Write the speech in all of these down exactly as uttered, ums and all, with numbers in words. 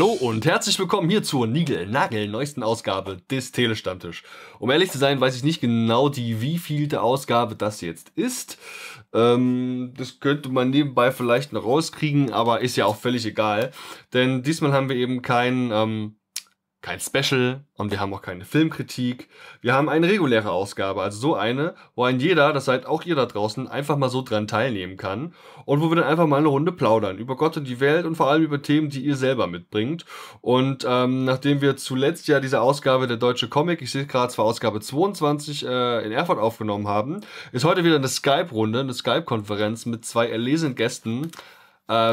Hallo und herzlich willkommen hier zur Nigel-Nagel neuesten Ausgabe des Telestammtisch. Um ehrlich zu sein, weiß ich nicht genau, die wievielte Ausgabe das jetzt ist. Ähm, das könnte man nebenbei vielleicht noch rauskriegen, aber ist ja auch völlig egal. Denn diesmal haben wir eben kein, ähm, kein Special und wir haben auch keine Filmkritik. Wir haben eine reguläre Ausgabe, also so eine, wo ein jeder, das seid auch ihr da draußen, einfach mal so dran teilnehmen kann. Und wo wir dann einfach mal eine Runde plaudern über Gott und die Welt und vor allem über Themen, die ihr selber mitbringt. Und ähm, nachdem wir zuletzt ja diese Ausgabe der Deutsche Comic, ich sehe gerade zwar Ausgabe zweiundzwanzig, äh, in Erfurt aufgenommen haben, ist heute wieder eine Skype-Runde, eine Skype-Konferenz mit zwei erlesenen Gästen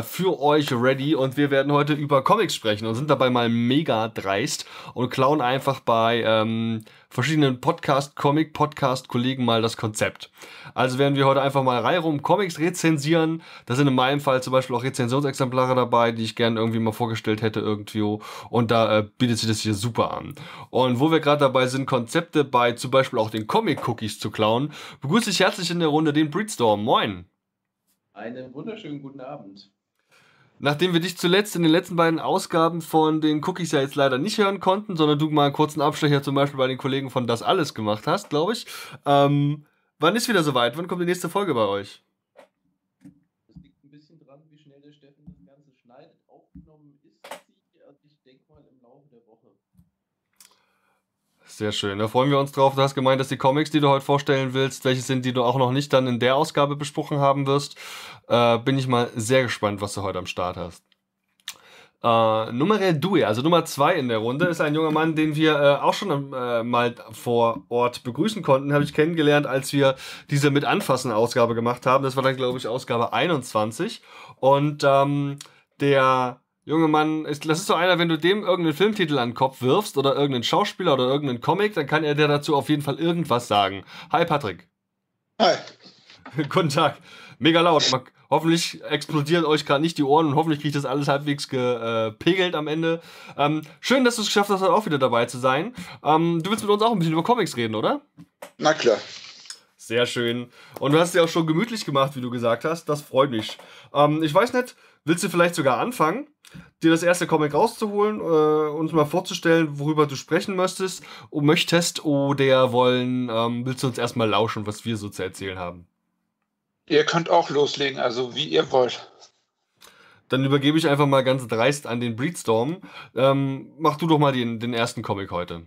für euch ready, und wir werden heute über Comics sprechen und sind dabei mal mega dreist und klauen einfach bei ähm, verschiedenen Podcast-Comic-Podcast-Kollegen mal das Konzept. Also werden wir heute einfach mal reihum Comics rezensieren. Da sind in meinem Fall zum Beispiel auch Rezensionsexemplare dabei, die ich gerne irgendwie mal vorgestellt hätte irgendwie, und da äh, bietet sich das hier super an. Und wo wir gerade dabei sind, Konzepte bei zum Beispiel auch den Comic-Cookies zu klauen, begrüße ich herzlich in der Runde den Breedstorm. Moin! Einen wunderschönen guten Abend. Nachdem wir dich zuletzt in den letzten beiden Ausgaben von den Cookies ja jetzt leider nicht hören konnten, sondern du mal einen kurzen Abstecher zum Beispiel bei den Kollegen von Das Alles gemacht hast, glaube ich. Ähm, wann ist wieder soweit? Wann kommt die nächste Folge bei euch? Das liegt ein bisschen dran, wie schnell der Steffen das Ganze schneidet. Aufgenommen ist sie, also ich denke mal im Laufe der Woche. Sehr schön, da freuen wir uns drauf. Du hast gemeint, dass die Comics, die du heute vorstellen willst, welche sind, die du auch noch nicht dann in der Ausgabe besprochen haben wirst. Äh, bin ich mal sehr gespannt, was du heute am Start hast. Äh, Nummer zwei, also Nummer zwei in der Runde, ist ein junger Mann, den wir äh, auch schon äh, mal vor Ort begrüßen konnten. Habe ich kennengelernt, als wir diese mit Anfassen-Ausgabe gemacht haben. Das war dann, glaube ich, Ausgabe einundzwanzig. Und ähm, der junge Mann, ist, das ist so einer, wenn du dem irgendeinen Filmtitel an den Kopf wirfst oder irgendeinen Schauspieler oder irgendeinen Comic, dann kann er dir dazu auf jeden Fall irgendwas sagen. Hi, Patrick. Hi. Guten Tag. Mega laut. Man, hoffentlich explodieren euch gerade nicht die Ohren und hoffentlich kriegt das alles halbwegs gepegelt äh, am Ende. Ähm, schön, dass du es geschafft hast, heute auch wieder dabei zu sein. Ähm, du willst mit uns auch ein bisschen über Comics reden, oder? Na klar. Sehr schön. Und du hast es ja auch schon gemütlich gemacht, wie du gesagt hast. Das freut mich. Ähm, ich weiß nicht, willst du vielleicht sogar anfangen, dir das erste Comic rauszuholen, äh, uns mal vorzustellen, worüber du sprechen möchtest, möchtest oder wollen, ähm, willst du uns erstmal lauschen, was wir so zu erzählen haben? Ihr könnt auch loslegen, also wie ihr wollt. Dann übergebe ich einfach mal ganz dreist an den Breedstorm. Ähm, mach du doch mal den, den ersten Comic heute.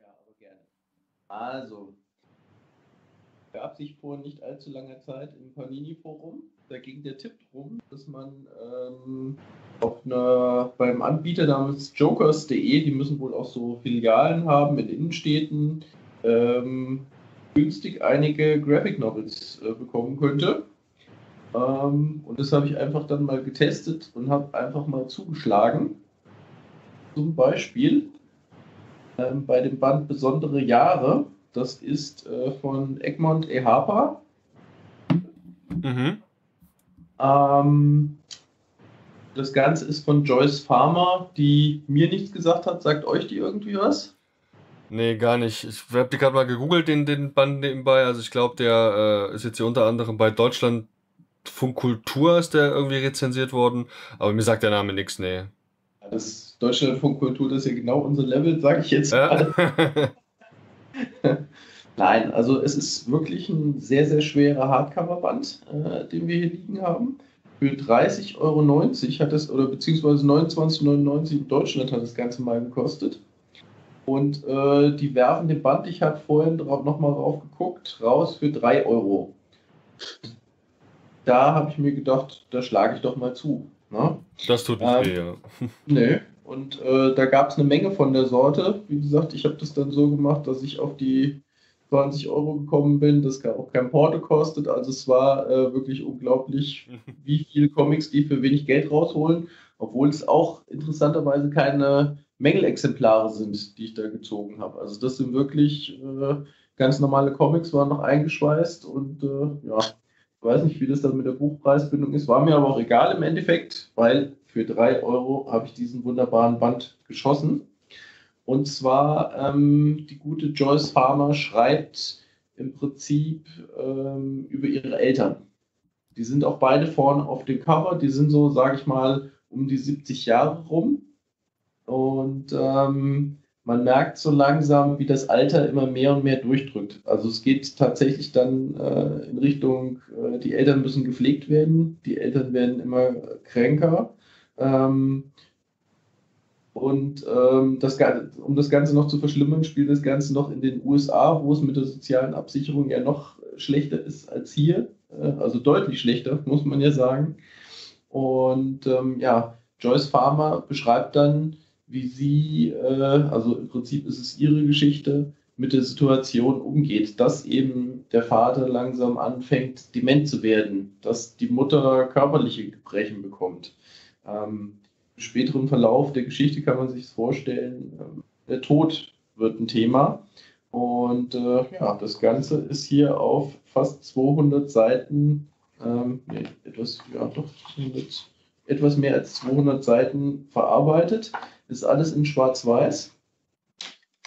Ja, aber gerne. Also, gab sich vor nicht allzu langer Zeit im Panini-Forum. Da ging der Tipp rum, dass man ähm, auf einer, beim Anbieter namens jokers punkt de, die müssen wohl auch so Filialen haben in Innenstädten, ähm, günstig einige Graphic Novels äh, bekommen könnte. Ähm, und das habe ich einfach dann mal getestet und habe einfach mal zugeschlagen. Zum Beispiel ähm, bei dem Band Besondere Jahre. Das ist äh, von Egmont Ehapa. Mhm. Das Ganze ist von Joyce Farmer, die mir nichts gesagt hat. Sagt euch die irgendwie was? Nee, gar nicht. Ich habe die gerade mal gegoogelt, den, den Band nebenbei. Also ich glaube, der äh, ist jetzt hier unter anderem bei Deutschlandfunk Kultur ist der irgendwie rezensiert worden. Aber mir sagt der Name nichts, nee. Das Deutschlandfunk Kultur, das ist ja genau unser Level, sage ich jetzt mal. Ja. Nein, also es ist wirklich ein sehr, sehr schwerer Hardcover-Band, äh, den wir hier liegen haben. Für dreißig Euro neunzig hat das, oder beziehungsweise neunundzwanzig Euro neunundneunzig in Deutschland hat das Ganze mal gekostet. Und äh, die werfen den Band, ich habe vorhin drauf, nochmal drauf geguckt, raus für drei Euro. Da habe ich mir gedacht, da schlage ich doch mal zu. Ne? Das tut nicht weh, ähm, ja. Nö. Und äh, da gab es eine Menge von der Sorte. Wie gesagt, ich habe das dann so gemacht, dass ich auf die zwanzig Euro gekommen bin, das auch kein Porto kostet, also es war äh, wirklich unglaublich, wie viele Comics die für wenig Geld rausholen, obwohl es auch interessanterweise keine Mängelexemplare sind, die ich da gezogen habe. Also das sind wirklich äh, ganz normale Comics, waren noch eingeschweißt und äh, ja, ich weiß nicht, wie das dann mit der Buchpreisbindung ist, war mir aber auch egal im Endeffekt, weil für drei Euro habe ich diesen wunderbaren Band geschossen. Und zwar, ähm, die gute Joyce Farmer schreibt im Prinzip ähm, über ihre Eltern. Die sind auch beide vorne auf dem Cover, die sind so, sage ich mal, um die siebzig Jahre rum. Und ähm, man merkt so langsam, wie das Alter immer mehr und mehr durchdrückt. Also es geht tatsächlich dann äh, in Richtung, äh, die Eltern müssen gepflegt werden, die Eltern werden immer kränker. Ähm, und ähm, das, um das Ganze noch zu verschlimmern, spielt das Ganze noch in den U S A, wo es mit der sozialen Absicherung ja noch schlechter ist als hier. Äh, also deutlich schlechter, muss man ja sagen. Und ähm, ja, Joyce Farmer beschreibt dann, wie sie, äh, also im Prinzip ist es ihre Geschichte, mit der Situation umgeht, dass eben der Vater langsam anfängt, dement zu werden, dass die Mutter körperliche Gebrechen bekommt. Ähm, Im späteren Verlauf der Geschichte kann man sich vorstellen, ähm, der Tod wird ein Thema. Und äh, ja, das Ganze ist hier auf fast zweihundert Seiten, ähm, nee, etwas, ja doch, etwas mehr als zweihundert Seiten verarbeitet. Ist alles in Schwarz-Weiß.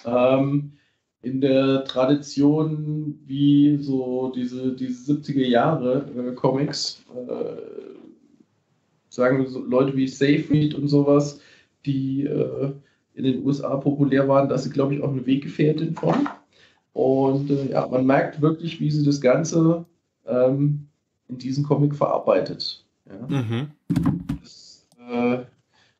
Ähm, in der Tradition, wie so diese, diese siebziger Jahre äh, Comics, äh, sagen wir so, Leute wie Safe Meet und sowas, die äh, in den U S A populär waren, da ist sie, glaube ich, auch eine Weggefährtin von. Und äh, ja, man merkt wirklich, wie sie das Ganze ähm, in diesem Comic verarbeitet. Ja. Mhm. Das, äh,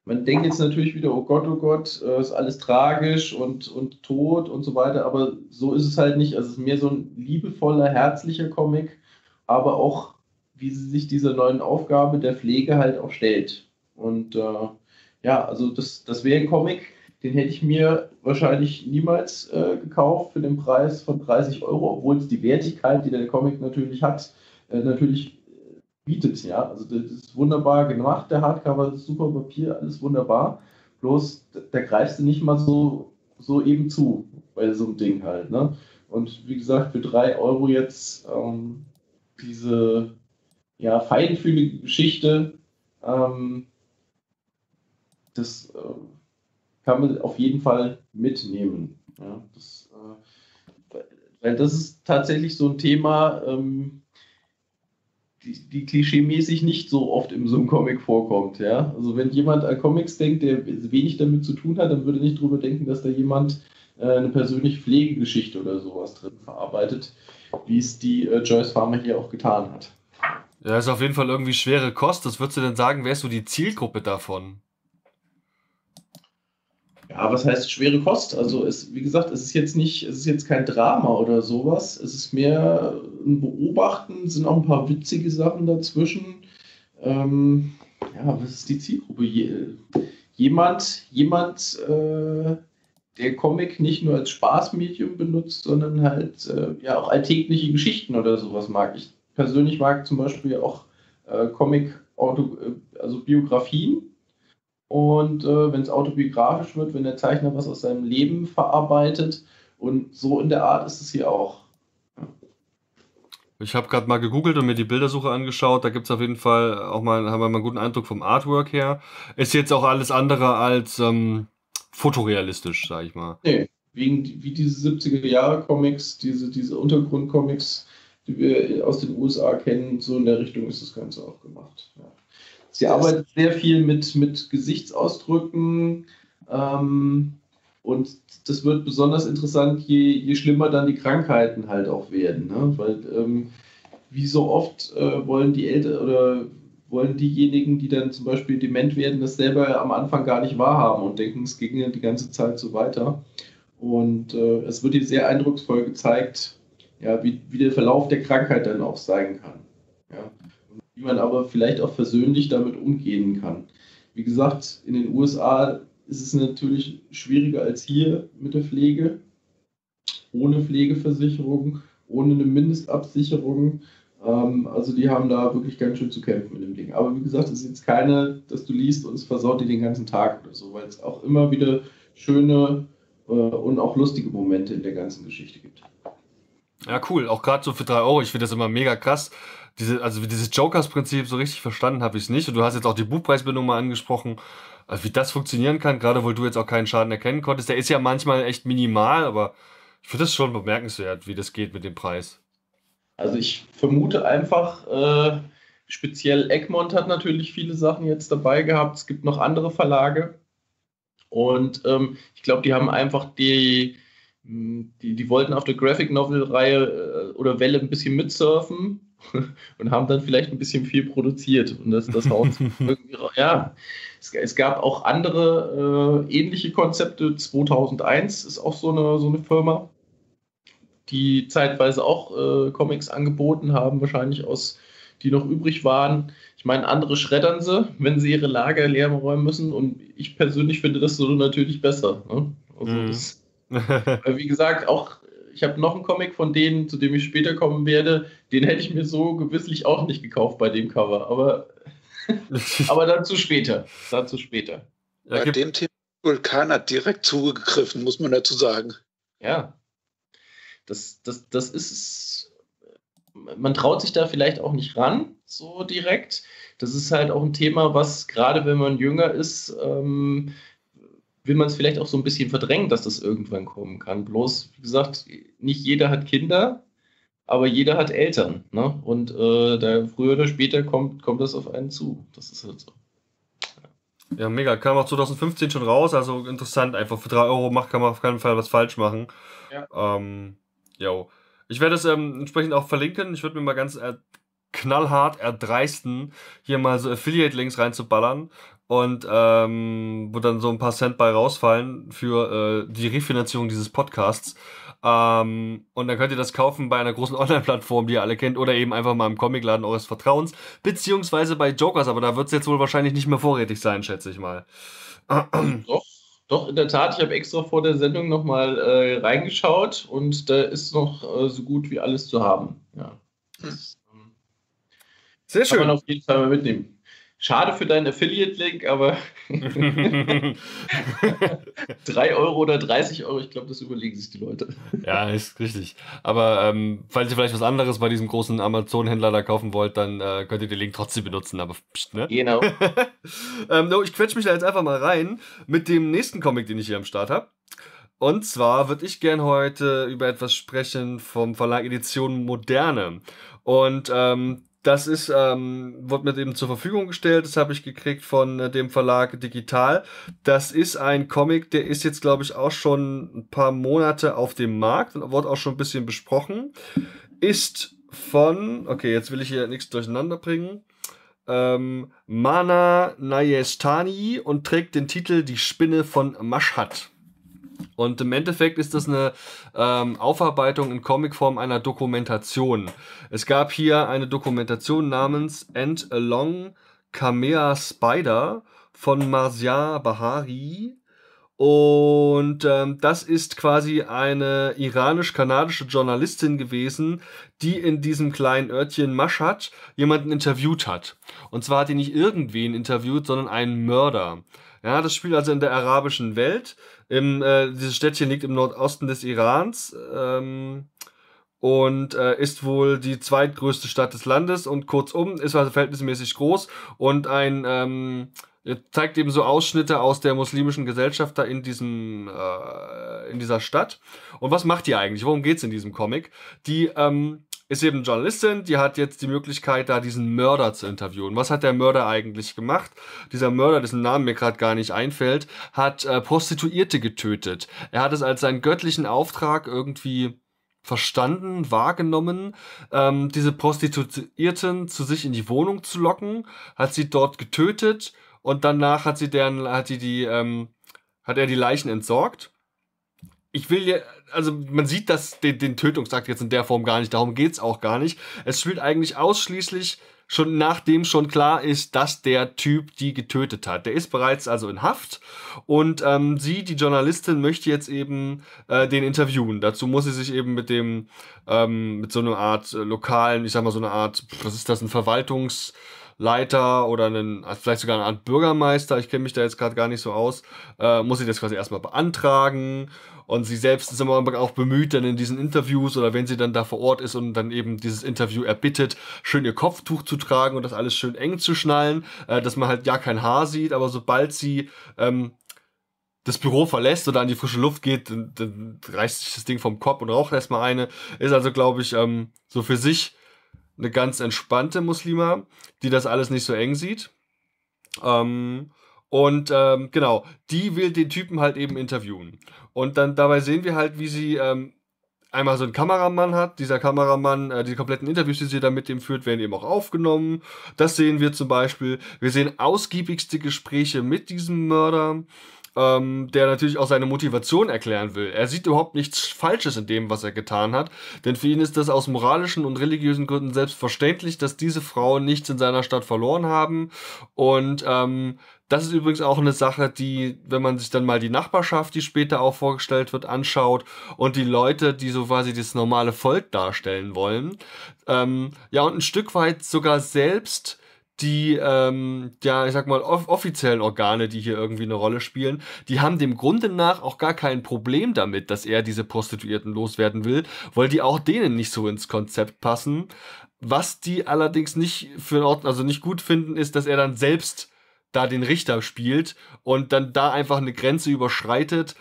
Man denkt jetzt natürlich wieder, oh Gott, oh Gott, ist alles tragisch und, und tot und so weiter, aber so ist es halt nicht. Also es ist mehr so ein liebevoller, herzlicher Comic, aber auch, wie sie sich dieser neuen Aufgabe der Pflege halt auch stellt. Und äh, ja, also das, das wäre ein Comic, den hätte ich mir wahrscheinlich niemals äh, gekauft für den Preis von dreißig Euro, obwohl es die Wertigkeit, die der Comic natürlich hat, äh, natürlich bietet, ja, also das ist wunderbar gemacht, der Hardcover, das ist super Papier, alles wunderbar, bloß da greifst du nicht mal so, so eben zu, bei so einem Ding halt, ne, und wie gesagt, für drei Euro jetzt ähm, diese, ja, feinfühlige Geschichte, ähm, das äh, kann man auf jeden Fall mitnehmen, ja, das, äh, weil das ist tatsächlich so ein Thema, ähm, Die, die klischeemäßig nicht so oft in so einem Comic vorkommt. Ja? Also wenn jemand an Comics denkt, der wenig damit zu tun hat, dann würde nicht drüber denken, dass da jemand äh, eine persönliche Pflegegeschichte oder sowas drin verarbeitet, wie es die äh, Joyce Farmer hier auch getan hat. Ja, ist auf jeden Fall irgendwie schwere Kost. Was würdest du denn sagen, wer ist so die Zielgruppe davon? Ja, was heißt schwere Kost? Also es, wie gesagt, es ist jetzt nicht, es ist jetzt kein Drama oder sowas. Es ist mehr ein Beobachten, sind auch ein paar witzige Sachen dazwischen. Ähm, ja, was ist die Zielgruppe? Jemand, jemand, äh, der Comic nicht nur als Spaßmedium benutzt, sondern halt äh, ja auch alltägliche Geschichten oder sowas mag. Ich persönlich mag zum Beispiel auch äh, Comic, Auto, also Biografien. Und äh, wenn es autobiografisch wird, wenn der Zeichner was aus seinem Leben verarbeitet, und so in der Art ist es hier auch. Ich habe gerade mal gegoogelt und mir die Bildersuche angeschaut, da gibt es auf jeden Fall auch mal, haben wir mal einen guten Eindruck vom Artwork her. Ist jetzt auch alles andere als ähm, fotorealistisch, sage ich mal. Nee, wegen, wie diese siebziger-Jahre-Comics, diese, diese Untergrund-Comics, die wir aus den U S A kennen, so in der Richtung ist das Ganze auch gemacht, ja. Sie arbeitet sehr viel mit, mit Gesichtsausdrücken ähm, und das wird besonders interessant, je, je schlimmer dann die Krankheiten halt auch werden. Ne? Weil ähm, wie so oft äh, wollen die Eltern oder wollen diejenigen, die dann zum Beispiel dement werden, das selber am Anfang gar nicht wahrhaben und denken, es ging die ganze Zeit so weiter. Und äh, es wird hier sehr eindrucksvoll gezeigt, ja, wie, wie der Verlauf der Krankheit dann auch sein kann. Ja? Wie man aber vielleicht auch versöhnlich damit umgehen kann. Wie gesagt, in den U S A ist es natürlich schwieriger als hier mit der Pflege, ohne Pflegeversicherung, ohne eine Mindestabsicherung. Also die haben da wirklich ganz schön zu kämpfen mit dem Ding. Aber wie gesagt, es ist jetzt keine, dass du liest und es versaut dir den ganzen Tag oder so, weil es auch immer wieder schöne und auch lustige Momente in der ganzen Geschichte gibt. Ja, cool. Auch gerade so für drei Euro. Ich finde das immer mega krass. Diese, also wie dieses Jokers-Prinzip so richtig verstanden habe ich es nicht. Und du hast jetzt auch die Buchpreisbindung mal angesprochen, wie das funktionieren kann, gerade weil du jetzt auch keinen Schaden erkennen konntest. Der ist ja manchmal echt minimal, aber ich finde das schon bemerkenswert, wie das geht mit dem Preis. Also ich vermute einfach, äh, Speziell Egmont hat natürlich viele Sachen jetzt dabei gehabt. Es gibt noch andere Verlage. Und ähm, ich glaube, die haben einfach die, die, die wollten auf der Graphic Novel-Reihe oder Welle ein bisschen mitsurfen und haben dann vielleicht ein bisschen viel produziert. Und das, das haut irgendwie raus. Ja, es, es gab auch andere äh, ähnliche Konzepte. zweitausendeins ist auch so eine, so eine Firma, die zeitweise auch äh, Comics angeboten haben, wahrscheinlich aus, die noch übrig waren. Ich meine, andere schreddern sie, wenn sie ihre Lager leer räumen müssen. Und ich persönlich finde das so natürlich besser. Ne? Also mm. das, wie gesagt, auch ich habe noch einen Comic von denen, zu dem ich später kommen werde. Den hätte ich mir so gewisslich auch nicht gekauft bei dem Cover. Aber, aber dazu später. Dazu später. Bei ja, dem Thema Vulkan hat direkt zugegriffen, muss man dazu sagen. Ja. Das, das, das ist... Man traut sich da vielleicht auch nicht ran, so direkt. Das ist halt auch ein Thema, was gerade, wenn man jünger ist, ähm, will man es vielleicht auch so ein bisschen verdrängen, dass das irgendwann kommen kann. Bloß, wie gesagt, nicht jeder hat Kinder, aber jeder hat Eltern. Ne? Und äh, da früher oder später kommt, kommt das auf einen zu. Das ist halt so. Ja, ja mega. Kam auch zweitausendfünfzehn schon raus, also interessant. Einfach für drei Euro macht, kann man auf keinen Fall was falsch machen. Ja. Ähm, jo. Ich werde es ähm, entsprechend auch verlinken. Ich würde mir mal ganz äh, knallhart erdreisten, hier mal so Affiliate-Links reinzuballern und ähm, wo dann so ein paar Cent bei rausfallen für äh, die Refinanzierung dieses Podcasts. Ähm, und dann könnt ihr das kaufen bei einer großen Online-Plattform, die ihr alle kennt, oder eben einfach mal im Comicladen eures Vertrauens, beziehungsweise bei Jokers, aber da wird es jetzt wohl wahrscheinlich nicht mehr vorrätig sein, schätze ich mal. Doch. Doch, in der Tat, ich habe extra vor der Sendung nochmal äh, reingeschaut und da ist noch äh, so gut wie alles zu haben. Ja. Das, ähm, Sehr schön. Kann man auf jeden Fall mal mitnehmen. Schade für deinen Affiliate-Link, aber drei Euro oder dreißig Euro, ich glaube, das überlegen sich die Leute. Ja, ist richtig. Aber ähm, falls ihr vielleicht was anderes bei diesem großen Amazon-Händler da kaufen wollt, dann äh, könnt ihr den Link trotzdem benutzen, aber pst, ne? Genau. Ähm, no, ich quetsche mich da jetzt einfach mal rein mit dem nächsten Comic, den ich hier am Start habe. Und zwar würde ich gern heute über etwas sprechen vom Verlag Edition Moderne. Und ähm, das ist, ähm, wurde mir eben zur Verfügung gestellt, das habe ich gekriegt von äh, dem Verlag Digital. Das ist ein Comic, der ist jetzt, glaube ich, auch schon ein paar Monate auf dem Markt und wurde auch schon ein bisschen besprochen. Ist von, okay, jetzt will ich hier nichts durcheinander bringen, ähm, Mana Nayestani und trägt den Titel Die Spinne von Mashhad. Und im Endeffekt ist das eine ähm, Aufarbeitung in Comicform einer Dokumentation. Es gab hier eine Dokumentation namens And a Long Kamea Spider von Marzian Bahari. Und ähm, das ist quasi eine iranisch-kanadische Journalistin gewesen, die in diesem kleinen Örtchen Mashhad jemanden interviewt hat. Und zwar hat die nicht irgendwen interviewt, sondern einen Mörder. Ja, das spielt also in der arabischen Welt. Im, äh, dieses Städtchen liegt im Nordosten des Irans ähm, und äh, ist wohl die zweitgrößte Stadt des Landes und kurzum ist also verhältnismäßig groß und ein ähm, zeigt eben so Ausschnitte aus der muslimischen Gesellschaft da in diesem äh, in dieser Stadt. Und was macht die eigentlich? Worum geht's in diesem Comic? Die ähm, ist eben Journalistin, die hat jetzt die Möglichkeit, da diesen Mörder zu interviewen. Was hat der Mörder eigentlich gemacht? Dieser Mörder, dessen Namen mir gerade gar nicht einfällt, hat äh, Prostituierte getötet. Er hat es als seinen göttlichen Auftrag irgendwie verstanden, wahrgenommen, ähm, diese Prostituierten zu sich in die Wohnung zu locken, hat sie dort getötet und danach hat sie deren, hat sie die, ähm, hat er die Leichen entsorgt. Ich will ja, also man sieht das, den, den Tötungsakt jetzt in der Form gar nicht, darum geht's auch gar nicht. Es spielt eigentlich ausschließlich schon nachdem schon klar ist, dass der Typ die getötet hat. Der ist bereits also in Haft und ähm, sie, die Journalistin, möchte jetzt eben äh, den interviewen. Dazu muss sie sich eben mit dem, ähm, mit so einer Art äh, lokalen, ich sag mal so eine Art, was ist das, ein Verwaltungs... Leiter oder einen, vielleicht sogar eine Art Bürgermeister, ich kenne mich da jetzt gerade gar nicht so aus, äh, muss sie das quasi erstmal beantragen und sie selbst ist immer auch bemüht, dann in diesen Interviews oder wenn sie dann da vor Ort ist und dann eben dieses Interview erbittet, schön ihr Kopftuch zu tragen und das alles schön eng zu schnallen, äh, dass man halt ja kein Haar sieht, aber sobald sie ähm, das Büro verlässt oder an die frische Luft geht, dann, dann reißt sich das Ding vom Kopf und raucht erstmal eine, ist also glaube ich ähm, so für sich eine ganz entspannte Muslima, die das alles nicht so eng sieht. Ähm, und ähm, genau, die will den Typen halt eben interviewen. Und dann dabei sehen wir halt, wie sie ähm, einmal so einen Kameramann hat. Dieser Kameramann, äh, die kompletten Interviews, die sie da mit dem führt, werden eben auch aufgenommen. Das sehen wir zum Beispiel. Wir sehen ausgiebigste Gespräche mit diesem Mörder, Ähm, der natürlich auch seine Motivation erklären will. Er sieht überhaupt nichts Falsches in dem, was er getan hat, denn für ihn ist das aus moralischen und religiösen Gründen selbstverständlich, dass diese Frauen nichts in seiner Stadt verloren haben. Und ähm, das ist übrigens auch eine Sache, die, wenn man sich dann mal die Nachbarschaft, die später auch vorgestellt wird, anschaut und die Leute, die so quasi das normale Volk darstellen wollen, ähm, ja, und ein Stück weit sogar selbst die, ähm, ja, ich sag mal, off- offiziellen Organe, die hier irgendwie eine Rolle spielen, die haben dem Grunde nach auch gar kein Problem damit, dass er diese Prostituierten loswerden will, weil die auch denen nicht so ins Konzept passen. Was die allerdings nicht für einen Ort, also nicht gut finden, ist, dass er dann selbst da den Richter spielt und dann da einfach eine Grenze überschreitet,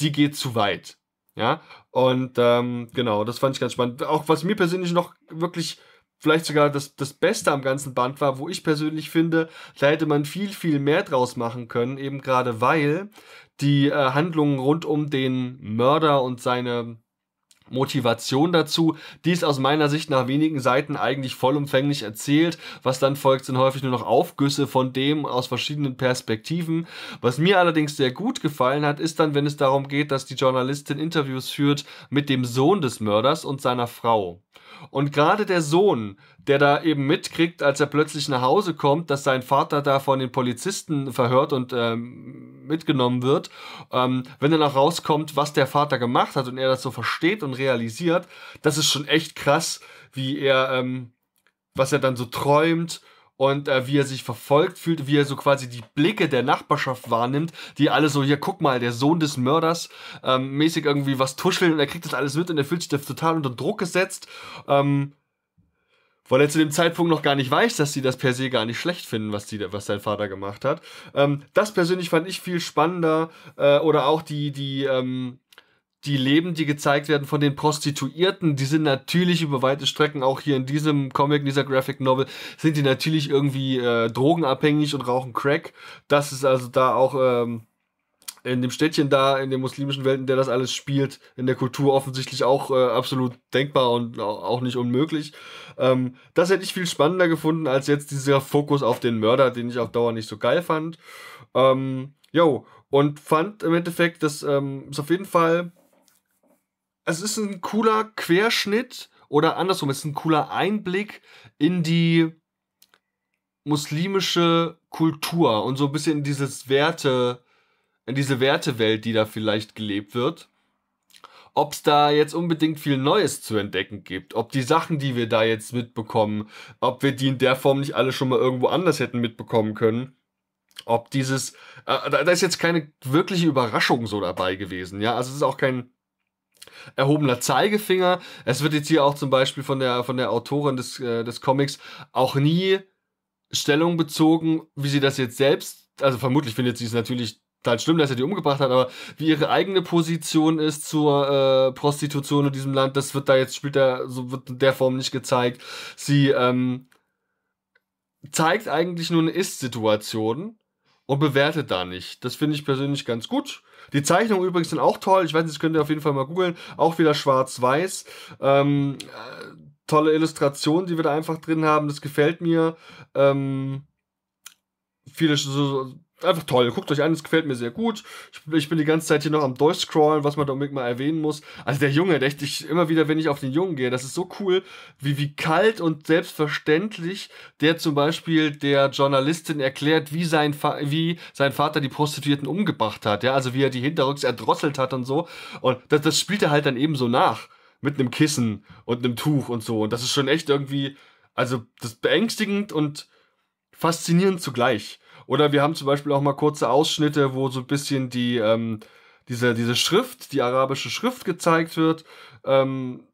die geht zu weit. Ja, und ähm, genau, das fand ich ganz spannend. Auch was mir persönlich noch wirklich vielleicht sogar das, das Beste am ganzen Band war, wo ich persönlich finde, da hätte man viel, viel mehr draus machen können, eben gerade weil die äh, Handlungen rund um den Mörder und seine Motivation dazu, die ist aus meiner Sicht nach wenigen Seiten eigentlich vollumfänglich erzählt. Was dann folgt, sind häufig nur noch Aufgüsse von dem aus verschiedenen Perspektiven. Was mir allerdings sehr gut gefallen hat, ist dann, wenn es darum geht, dass die Journalistin Interviews führt mit dem Sohn des Mörders und seiner Frau. Und gerade der Sohn, der da eben mitkriegt, als er plötzlich nach Hause kommt, dass sein Vater da von den Polizisten verhört und ähm, mitgenommen wird, ähm, wenn dann auch rauskommt, was der Vater gemacht hat und er das so versteht und realisiert, das ist schon echt krass, wie er, ähm, was er dann so träumt und äh, wie er sich verfolgt fühlt, wie er so quasi die Blicke der Nachbarschaft wahrnimmt, die alle so, hier guck mal, der Sohn des Mörders, ähm, mäßig irgendwie was tuscheln, und er kriegt das alles mit und er fühlt sich da total unter Druck gesetzt, ähm, weil er zu dem Zeitpunkt noch gar nicht weiß, dass sie das per se gar nicht schlecht finden, was, die, was sein Vater gemacht hat. Ähm, das persönlich fand ich viel spannender, äh, oder auch die, die, ähm, die Leben, die gezeigt werden von den Prostituierten, die sind natürlich über weite Strecken, auch hier in diesem Comic, in dieser Graphic Novel, sind die natürlich irgendwie äh, drogenabhängig und rauchen Crack. Das ist also da auch ähm, in dem Städtchen da, in der muslimischen Welt, in der das alles spielt, in der Kultur offensichtlich auch äh, absolut denkbar und auch nicht unmöglich. Ähm, das hätte ich viel spannender gefunden, als jetzt dieser Fokus auf den Mörder, den ich auf Dauer nicht so geil fand. Ähm, jo, und fand im Endeffekt, dass ähm, es auf jeden Fall... Es ist ein cooler Querschnitt, oder andersrum, es ist ein cooler Einblick in die muslimische Kultur und so ein bisschen in dieses Werte, in diese Wertewelt, die da vielleicht gelebt wird. Ob es da jetzt unbedingt viel Neues zu entdecken gibt, ob die Sachen, die wir da jetzt mitbekommen, ob wir die in der Form nicht alle schon mal irgendwo anders hätten mitbekommen können. Ob dieses, äh, da ist jetzt keine wirkliche Überraschung so dabei gewesen, ja, also es ist auch kein erhobener Zeigefinger. Es wird jetzt hier auch zum Beispiel von der, von der Autorin des, äh, des Comics auch nie Stellung bezogen, wie sie das jetzt selbst, also vermutlich findet sie es natürlich total schlimm, dass er die umgebracht hat, aber wie ihre eigene Position ist zur äh, Prostitution in diesem Land, das wird da jetzt später, so wird in der Form nicht gezeigt. Sie ähm, zeigt eigentlich nur eine Ist-Situation und bewertet da nicht. Das finde ich persönlich ganz gut. Die Zeichnungen übrigens sind auch toll. Ich weiß nicht, das könnt ihr auf jeden Fall mal googeln. Auch wieder schwarz-weiß. Ähm, tolle Illustrationen, die wir da einfach drin haben. Das gefällt mir. Ähm, viele so, einfach toll. Guckt euch an, das gefällt mir sehr gut. Ich, ich bin die ganze Zeit hier noch am Durchscrollen, was man da unbedingt mal erwähnen muss. Also der Junge, der ich immer wieder, wenn ich auf den Jungen gehe, das ist so cool, wie, wie kalt und selbstverständlich der zum Beispiel der Journalistin erklärt, wie sein, wie sein Vater die Prostituierten umgebracht hat. Ja, also wie er die hinterrücks erdrosselt hat und so. Und das, das spielt er halt dann eben so nach. Mit einem Kissen und einem Tuch und so. Und das ist schon echt irgendwie, also das ist beängstigend und faszinierend zugleich. Oder wir haben zum Beispiel auch mal kurze Ausschnitte, wo so ein bisschen die, ähm, diese, diese Schrift, die arabische Schrift gezeigt wird, ähm,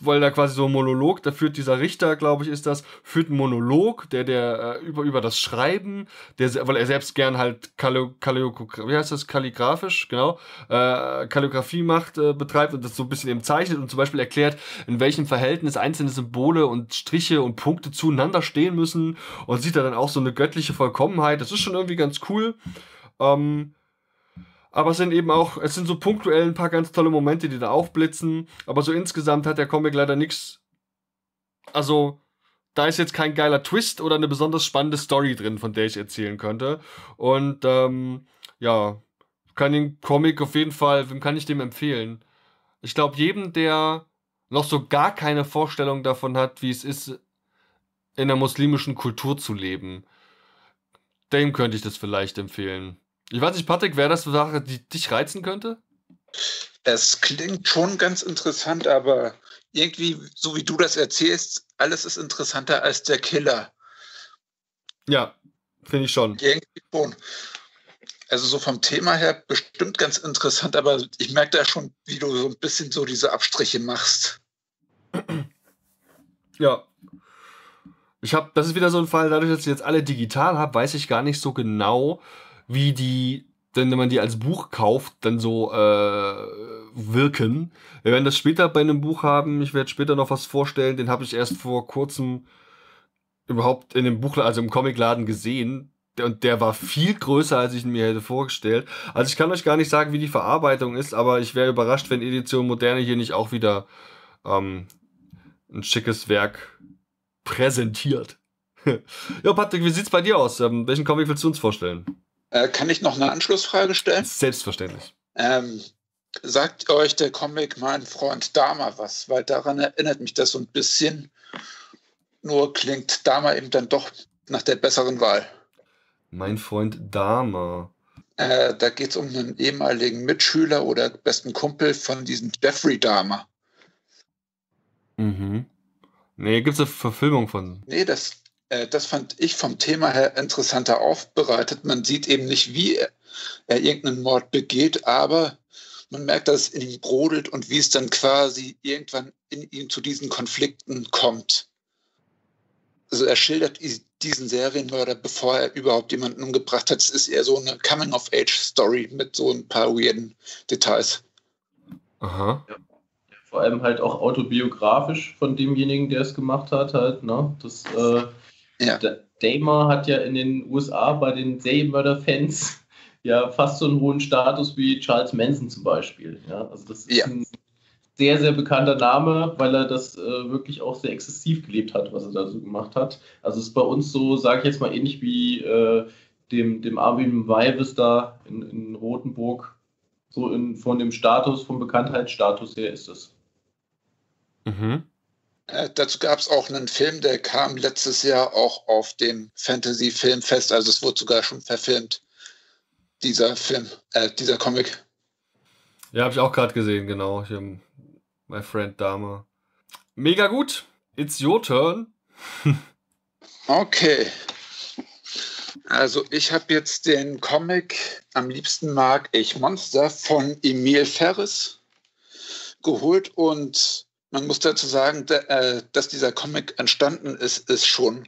weil da quasi so ein Monolog, da führt dieser Richter, glaube ich, ist das, führt einen Monolog, der, der, äh, über, über das Schreiben, der, weil er selbst gern halt Kalli, Kalli, wie heißt das, kalligrafisch, genau, äh, Kalligrafie macht, äh, betreibt und das so ein bisschen eben zeichnet und zum Beispiel erklärt, in welchem Verhältnis einzelne Symbole und Striche und Punkte zueinander stehen müssen und sieht da dann auch so eine göttliche Vollkommenheit. Das ist schon irgendwie ganz cool. Ähm, Aber es sind eben auch, es sind so punktuell ein paar ganz tolle Momente, die da aufblitzen. Aber so insgesamt hat der Comic leider nichts. Also, da ist jetzt kein geiler Twist oder eine besonders spannende Story drin, von der ich erzählen könnte. Und ähm, ja, kann den Comic auf jeden Fall, wem kann ich dem empfehlen? Ich glaube, jedem, der noch so gar keine Vorstellung davon hat, wie es ist, in der muslimischen Kultur zu leben, dem könnte ich das vielleicht empfehlen. Ich weiß nicht, Patrick, wäre das eine Sache, die dich reizen könnte? Das klingt schon ganz interessant, aber irgendwie, so wie du das erzählst, alles ist interessanter als der Killer. Ja, finde ich schon. Irgendwie schon. Also so vom Thema her bestimmt ganz interessant, aber ich merke da schon, wie du so ein bisschen so diese Abstriche machst. Ja. Ich habe, das ist wieder so ein Fall, dadurch, dass ich jetzt alle digital habe, weiß ich gar nicht so genau, wie die, denn wenn man die als Buch kauft, dann so äh, wirken. Wir werden das später bei einem Buch haben. Ich werde später noch was vorstellen. Den habe ich erst vor kurzem überhaupt in dem Buchladen, also im Comicladen gesehen. Und der war viel größer, als ich mir hätte vorgestellt. Also ich kann euch gar nicht sagen, wie die Verarbeitung ist, aber ich wäre überrascht, wenn Edition Moderne hier nicht auch wieder ähm, ein schickes Werk präsentiert. Ja, Patrick, wie sieht's bei dir aus? Ähm, welchen Comic willst du uns vorstellen? Kann ich noch eine Anschlussfrage stellen? Selbstverständlich. Ähm, sagt euch der Comic Mein Freund Dahmer was? Weil daran erinnert mich das so ein bisschen. Nur klingt Dahmer eben dann doch nach der besseren Wahl. Mein Freund Dahmer. Äh, da geht es um einen ehemaligen Mitschüler oder besten Kumpel von diesem Jeffrey Dahmer. Mhm. Nee, gibt es eine Verfilmung von? Nee, das... Das fand ich vom Thema her interessanter aufbereitet. Man sieht eben nicht, wie er, er irgendeinen Mord begeht, aber man merkt, dass es in ihm brodelt und wie es dann quasi irgendwann in ihm zu diesen Konflikten kommt. Also er schildert diesen Serienmörder, bevor er überhaupt jemanden umgebracht hat. Es ist eher so eine Coming-of-Age-Story mit so ein paar weirden Details. Aha. Ja. Vor allem halt auch autobiografisch von demjenigen, der es gemacht hat. Halt, ne? Das... Äh Ja. Dahmer hat ja in den U S A bei den Serienmörder-Fans ja fast so einen hohen Status wie Charles Manson zum Beispiel. Ja, also das ist ja ein sehr, sehr bekannter Name, weil er das äh, wirklich auch sehr exzessiv gelebt hat, was er da so gemacht hat. Also es ist bei uns so, sage ich jetzt mal, ähnlich wie äh, dem, dem Armin Weives da in, in Rothenburg. So in, von dem Status, vom Bekanntheitsstatus her ist es. Mhm. Äh, dazu gab es auch einen Film, der kam letztes Jahr auch auf dem Fantasy-Filmfest, also es wurde sogar schon verfilmt, dieser Film, äh, dieser Comic. Ja, habe ich auch gerade gesehen, genau. Ich, um, my friend Dahmer. Mega gut. It's your turn. Okay. Also ich habe jetzt den Comic Am liebsten mag ich Monster von Emil Ferris geholt und man muss dazu sagen, dass dieser Comic entstanden ist, ist schon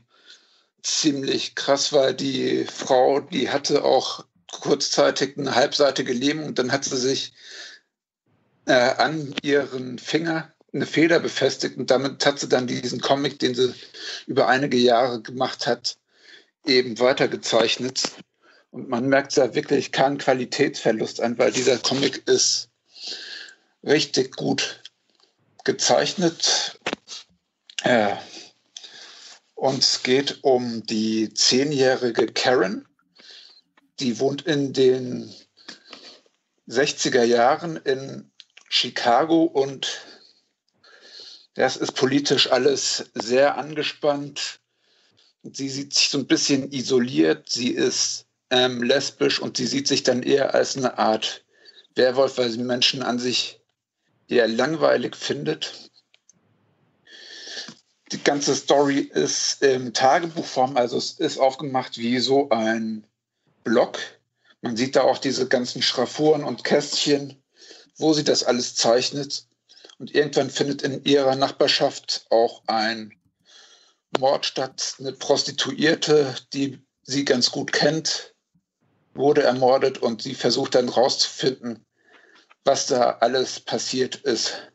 ziemlich krass, weil die Frau, die hatte auch kurzzeitig eine halbseitige Lähmung. Dann hat sie sich an ihren Finger eine Feder befestigt und damit hat sie dann diesen Comic, den sie über einige Jahre gemacht hat, eben weitergezeichnet. Und man merkt da wirklich keinen Qualitätsverlust an, weil dieser Comic ist richtig gut gezeichnet äh, und es geht um die zehnjährige Karen, die wohnt in den sechziger Jahren in Chicago und das ist politisch alles sehr angespannt. Sie sieht sich so ein bisschen isoliert, sie ist ähm, lesbisch und sie sieht sich dann eher als eine Art Werwolf, weil sie Menschen an sich eher langweilig findet. Die ganze Story ist im Tagebuchform, also es ist aufgemacht wie so ein Blog. Man sieht da auch diese ganzen Schraffuren und Kästchen, wo sie das alles zeichnet. Und irgendwann findet in ihrer Nachbarschaft auch ein Mord statt. Eine Prostituierte, die sie ganz gut kennt, wurde ermordet und sie versucht dann rauszufinden, was da alles passiert ist.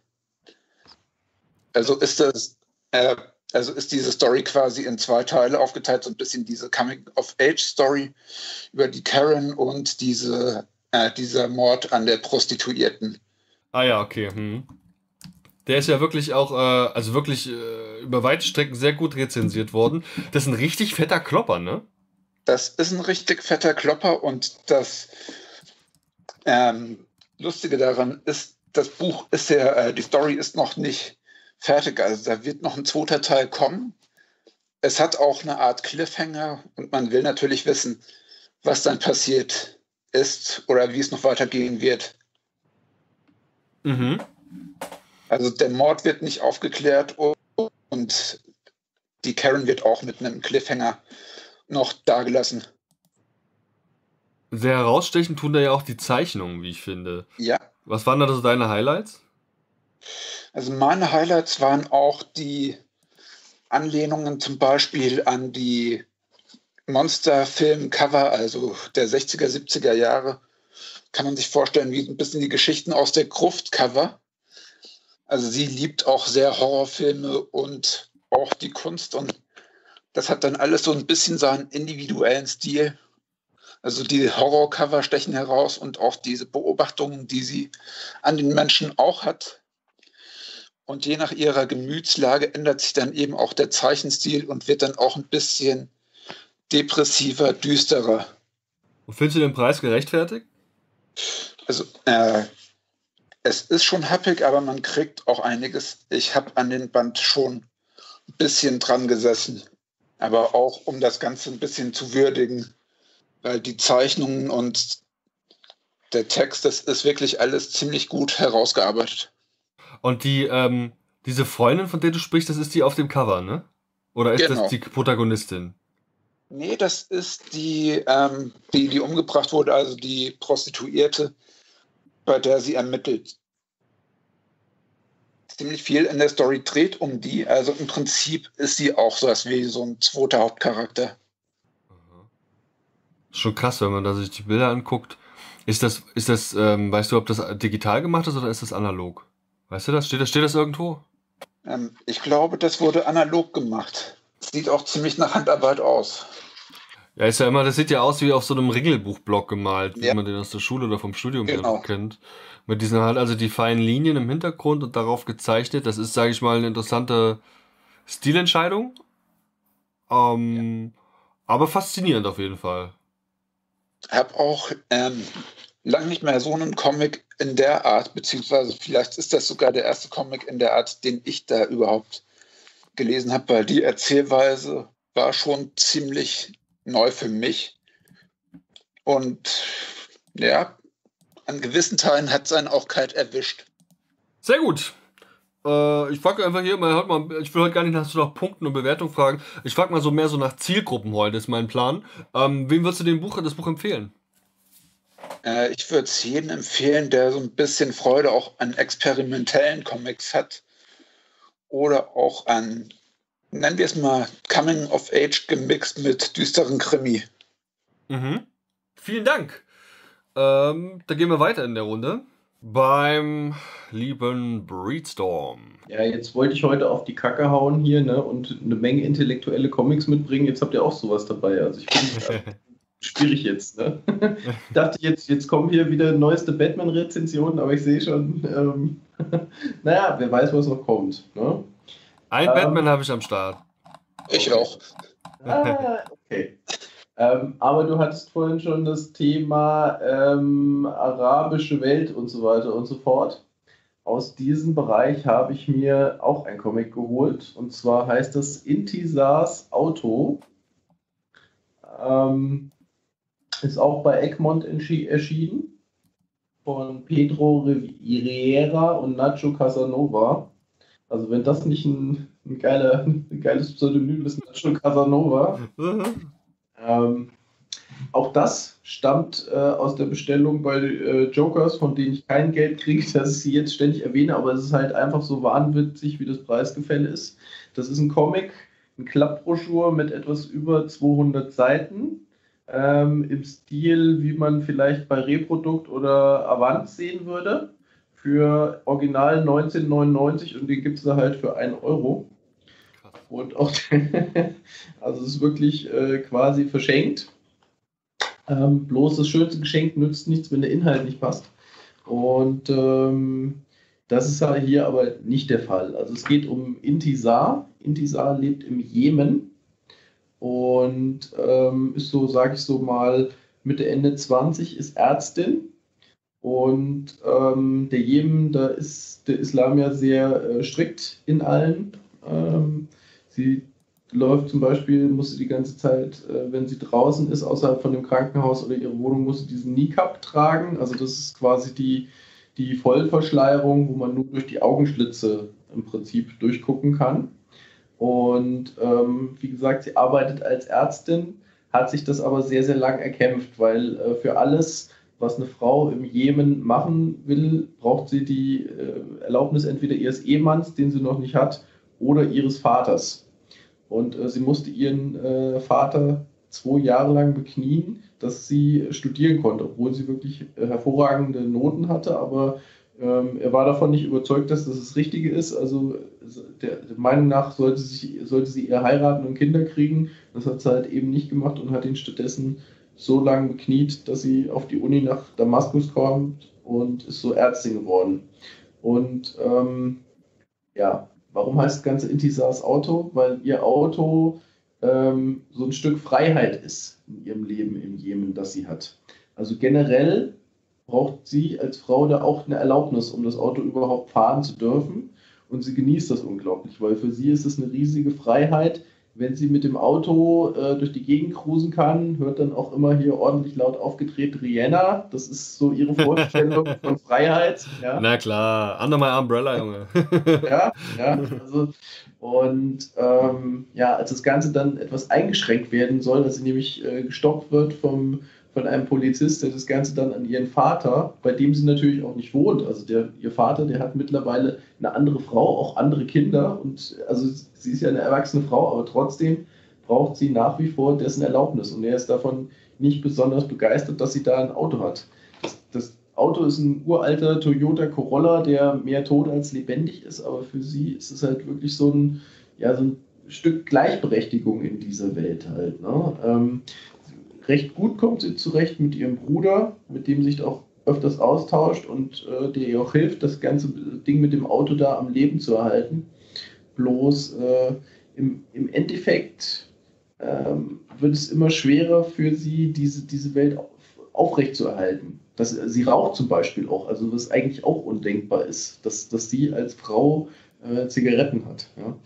Also ist das, äh, also ist diese Story quasi in zwei Teile aufgeteilt, so ein bisschen diese Coming-of-Age-Story über die Karen und diese, äh, dieser Mord an der Prostituierten. Ah ja, okay. Hm. Der ist ja wirklich auch, äh, also wirklich äh, über weite Strecken sehr gut rezensiert worden. Das ist ein richtig fetter Klopper, ne? Das ist ein richtig fetter Klopper und das ähm, Lustige daran ist, das Buch ist ja, äh, die Story ist noch nicht fertig, also da wird noch ein zweiter Teil kommen. Es hat auch eine Art Cliffhanger und man will natürlich wissen, was dann passiert ist oder wie es noch weitergehen wird. Mhm. Also der Mord wird nicht aufgeklärt und die Karen wird auch mit einem Cliffhanger noch dagelassen. Sehr herausstechend tun da ja auch die Zeichnungen, wie ich finde. Ja. Was waren da so deine Highlights? Also meine Highlights waren auch die Anlehnungen zum Beispiel an die Monsterfilm-Cover, also der sechziger, siebziger Jahre. Kann man sich vorstellen, wie ein bisschen die Geschichten aus der Gruft-Cover. Also sie liebt auch sehr Horrorfilme und auch die Kunst. Und das hat dann alles so ein bisschen seinen individuellen Stil. Also die Horror-Cover stechen heraus und auch diese Beobachtungen, die sie an den Menschen auch hat. Und je nach ihrer Gemütslage ändert sich dann eben auch der Zeichenstil und wird dann auch ein bisschen depressiver, düsterer. Und findest du den Preis gerechtfertigt? Also, äh, es ist schon happig, aber man kriegt auch einiges. Ich habe an den Band schon ein bisschen dran gesessen, aber auch um das Ganze ein bisschen zu würdigen, weil die Zeichnungen und der Text, das ist wirklich alles ziemlich gut herausgearbeitet. Und die, ähm, diese Freundin, von der du sprichst, das ist die auf dem Cover, ne? Oder ist genau. Das die Protagonistin? Nee, das ist die, ähm, die, die umgebracht wurde, also die Prostituierte, bei der sie ermittelt. Ziemlich viel in der Story dreht um die, also im Prinzip ist sie auch so was wie so ein zweiter Hauptcharakter. Schon krass, wenn man da sich die Bilder anguckt. Ist das, ist das, ähm, weißt du, ob das digital gemacht ist oder ist das analog? Weißt du das? Steht das, steht das irgendwo? Ähm, ich glaube, das wurde analog gemacht. Sieht auch ziemlich nach Handarbeit aus. Ja, ist ja immer, das sieht ja aus wie auf so einem Ringelbuchblock gemalt, ja. Wie man den aus der Schule oder vom Studium genau. kennt. Mit diesen halt also die feinen Linien im Hintergrund und darauf gezeichnet. Das ist, sage ich mal, eine interessante Stilentscheidung. Ähm, ja. Aber faszinierend auf jeden Fall. Ich habe auch ähm, lange nicht mehr so einen Comic in der Art, beziehungsweise vielleicht ist das sogar der erste Comic in der Art, den ich da überhaupt gelesen habe, weil die Erzählweise war schon ziemlich neu für mich. Und ja, an gewissen Teilen hat es einen auch kalt erwischt. Sehr gut. Äh, ich frage einfach hier mal, hört mal, ich will heute gar nicht nach so nach Punkten und Bewertungen fragen. Ich frage mal so mehr so nach Zielgruppen heute, ist mein Plan. Ähm, wem würdest du den Buch, das Buch empfehlen? Ich würde es jedem empfehlen, der so ein bisschen Freude auch an experimentellen Comics hat oder auch an, nennen wir es mal, Coming of Age gemixt mit düsteren Krimi. Mhm. Vielen Dank. Ähm, dann gehen wir weiter in der Runde beim lieben Breedstorm. Ja, jetzt wollte ich heute auf die Kacke hauen hier, ne, und eine Menge intellektuelle Comics mitbringen. Jetzt habt ihr auch sowas dabei. Also ich bin schwierig jetzt, ne? Ich dachte, jetzt, jetzt kommen hier wieder neueste Batman-Rezensionen, aber ich sehe schon, ähm, naja, wer weiß, was noch kommt. Ne? Ein ähm, Batman habe ich am Start. Ich auch. Ah, okay. ähm, aber du hattest vorhin schon das Thema ähm, arabische Welt und so weiter und so fort. Aus diesem Bereich habe ich mir auch ein Comic geholt. Und zwar heißt das Intisars Auto. Ähm, Ist auch bei Egmont erschienen, von Pedro Riviera und Nacho Casanova. Also wenn das nicht ein, ein, geiler, ein geiles Pseudonym ist, Nacho Casanova. ähm, Auch das stammt äh, aus der Bestellung bei äh, Jokers, von denen ich kein Geld kriege, dass ich sie jetzt ständig erwähne, aber es ist halt einfach so wahnwitzig, wie das Preisgefälle ist. Das ist ein Comic, eine Klappbroschur mit etwas über zweihundert Seiten, ähm, im Stil, wie man vielleicht bei Reprodukt oder Avant sehen würde, für original neunzehn neunundneunzig, und den gibt es da halt für einen Euro. Und auch, also es ist wirklich äh, quasi verschenkt. Ähm, bloß das schönste Geschenk nützt nichts, wenn der Inhalt nicht passt. Und ähm, das ist hier aber nicht der Fall. Also es geht um Intisar. Intisar lebt im Jemen und ähm, ist so, sage ich so mal, Mitte, Ende zwanzig, ist Ärztin. Und ähm, der Jemen, da ist der Islam ja sehr äh, strikt in allen. Ähm, sie läuft zum Beispiel, muss sie die ganze Zeit, äh, wenn sie draußen ist, außerhalb von dem Krankenhaus oder ihrer Wohnung, muss sie diesen Niqab tragen. Also das ist quasi die, die Vollverschleierung, wo man nur durch die Augenschlitze im Prinzip durchgucken kann. Und ähm, wie gesagt, sie arbeitet als Ärztin, hat sich das aber sehr, sehr lang erkämpft, weil äh, für alles, was eine Frau im Jemen machen will, braucht sie die äh, Erlaubnis entweder ihres Ehemanns, den sie noch nicht hat, oder ihres Vaters. Und äh, sie musste ihren äh, Vater zwei Jahre lang beknien, dass sie studieren konnte, obwohl sie wirklich äh, hervorragende Noten hatte, aber ähm, er war davon nicht überzeugt, dass das das Richtige ist. Also der, der Meinung nach sollte, sich, sollte sie eher heiraten und Kinder kriegen. Das hat sie halt eben nicht gemacht und hat ihn stattdessen so lange bekniet, dass sie auf die Uni nach Damaskus kommt und ist so Ärztin geworden. Und ähm, ja, warum heißt das Ganze Intisars Auto? Weil ihr Auto ähm, so ein Stück Freiheit ist in ihrem Leben im Jemen, das sie hat. Also generell braucht sie als Frau da auch eine Erlaubnis, um das Auto überhaupt fahren zu dürfen. Und sie genießt das unglaublich, weil für sie ist es eine riesige Freiheit. Wenn sie mit dem Auto äh, durch die Gegend cruisen kann, hört dann auch immer hier ordentlich laut aufgedreht Rihanna. Das ist so ihre Vorstellung von Freiheit. Ja. Na klar, under my umbrella, Junge. ja, ja. Also, und ähm, ja, als das Ganze dann etwas eingeschränkt werden soll, dass sie nämlich äh, gestoppt wird vom, von einem Polizist, der das Ganze dann an ihren Vater, bei dem sie natürlich auch nicht wohnt. Also der, ihr Vater, der hat mittlerweile eine andere Frau, auch andere Kinder. Und also sie ist ja eine erwachsene Frau, aber trotzdem braucht sie nach wie vor dessen Erlaubnis. Und er ist davon nicht besonders begeistert, dass sie da ein Auto hat. Das, das Auto ist ein uralter Toyota Corolla, der mehr tot als lebendig ist. Aber für sie ist es halt wirklich so ein, ja, so ein Stück Gleichberechtigung in dieser Welt halt, ne? Ähm, Recht gut kommt sie zurecht mit ihrem Bruder, mit dem sich auch öfters austauscht und äh, der ihr auch hilft, das ganze Ding mit dem Auto da am Leben zu erhalten. Bloß äh, im, im Endeffekt ähm, wird es immer schwerer für sie, diese, diese Welt auf, aufrechtzuerhalten. Das, sie raucht zum Beispiel auch, also was eigentlich auch undenkbar ist, dass, dass sie als Frau äh, Zigaretten hat. Ja?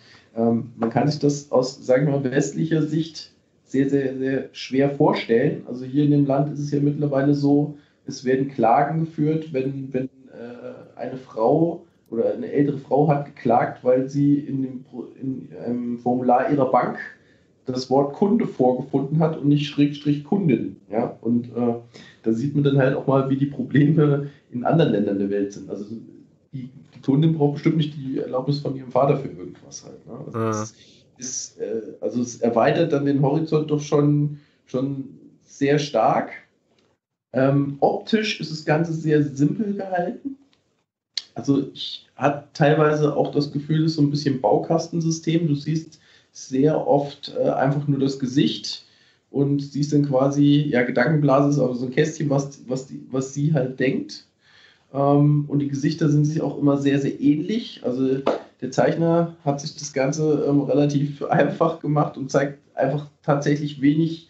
Ähm, man kann sich das aus, sagen wir mal, westlicher Sicht sehr, sehr, sehr schwer vorstellen. Also hier in dem Land ist es ja mittlerweile so, es werden Klagen geführt, wenn, wenn äh, eine Frau oder eine ältere Frau hat geklagt, weil sie in dem in einem Formular ihrer Bank das Wort Kunde vorgefunden hat und nicht Schrägstrich Kundin. Ja? Und äh, da sieht man dann halt auch mal, wie die Probleme in anderen Ländern der Welt sind. Also die, die Kundin braucht bestimmt nicht die Erlaubnis von ihrem Vater für irgendwas halt. Ne? Also ja. das, Ist, also es erweitert dann den Horizont doch schon, schon sehr stark. Ähm, optisch ist das Ganze sehr simpel gehalten. Also ich hatte teilweise auch das Gefühl, es ist so ein bisschen Baukastensystem. Du siehst sehr oft äh, einfach nur das Gesicht und siehst dann quasi, ja, Gedankenblase ist aber so ein Kästchen, was, was, die, was sie halt denkt. Ähm, und die Gesichter sind sich auch immer sehr, sehr ähnlich. Also der Zeichner hat sich das Ganze ähm, relativ einfach gemacht und zeigt einfach tatsächlich wenig,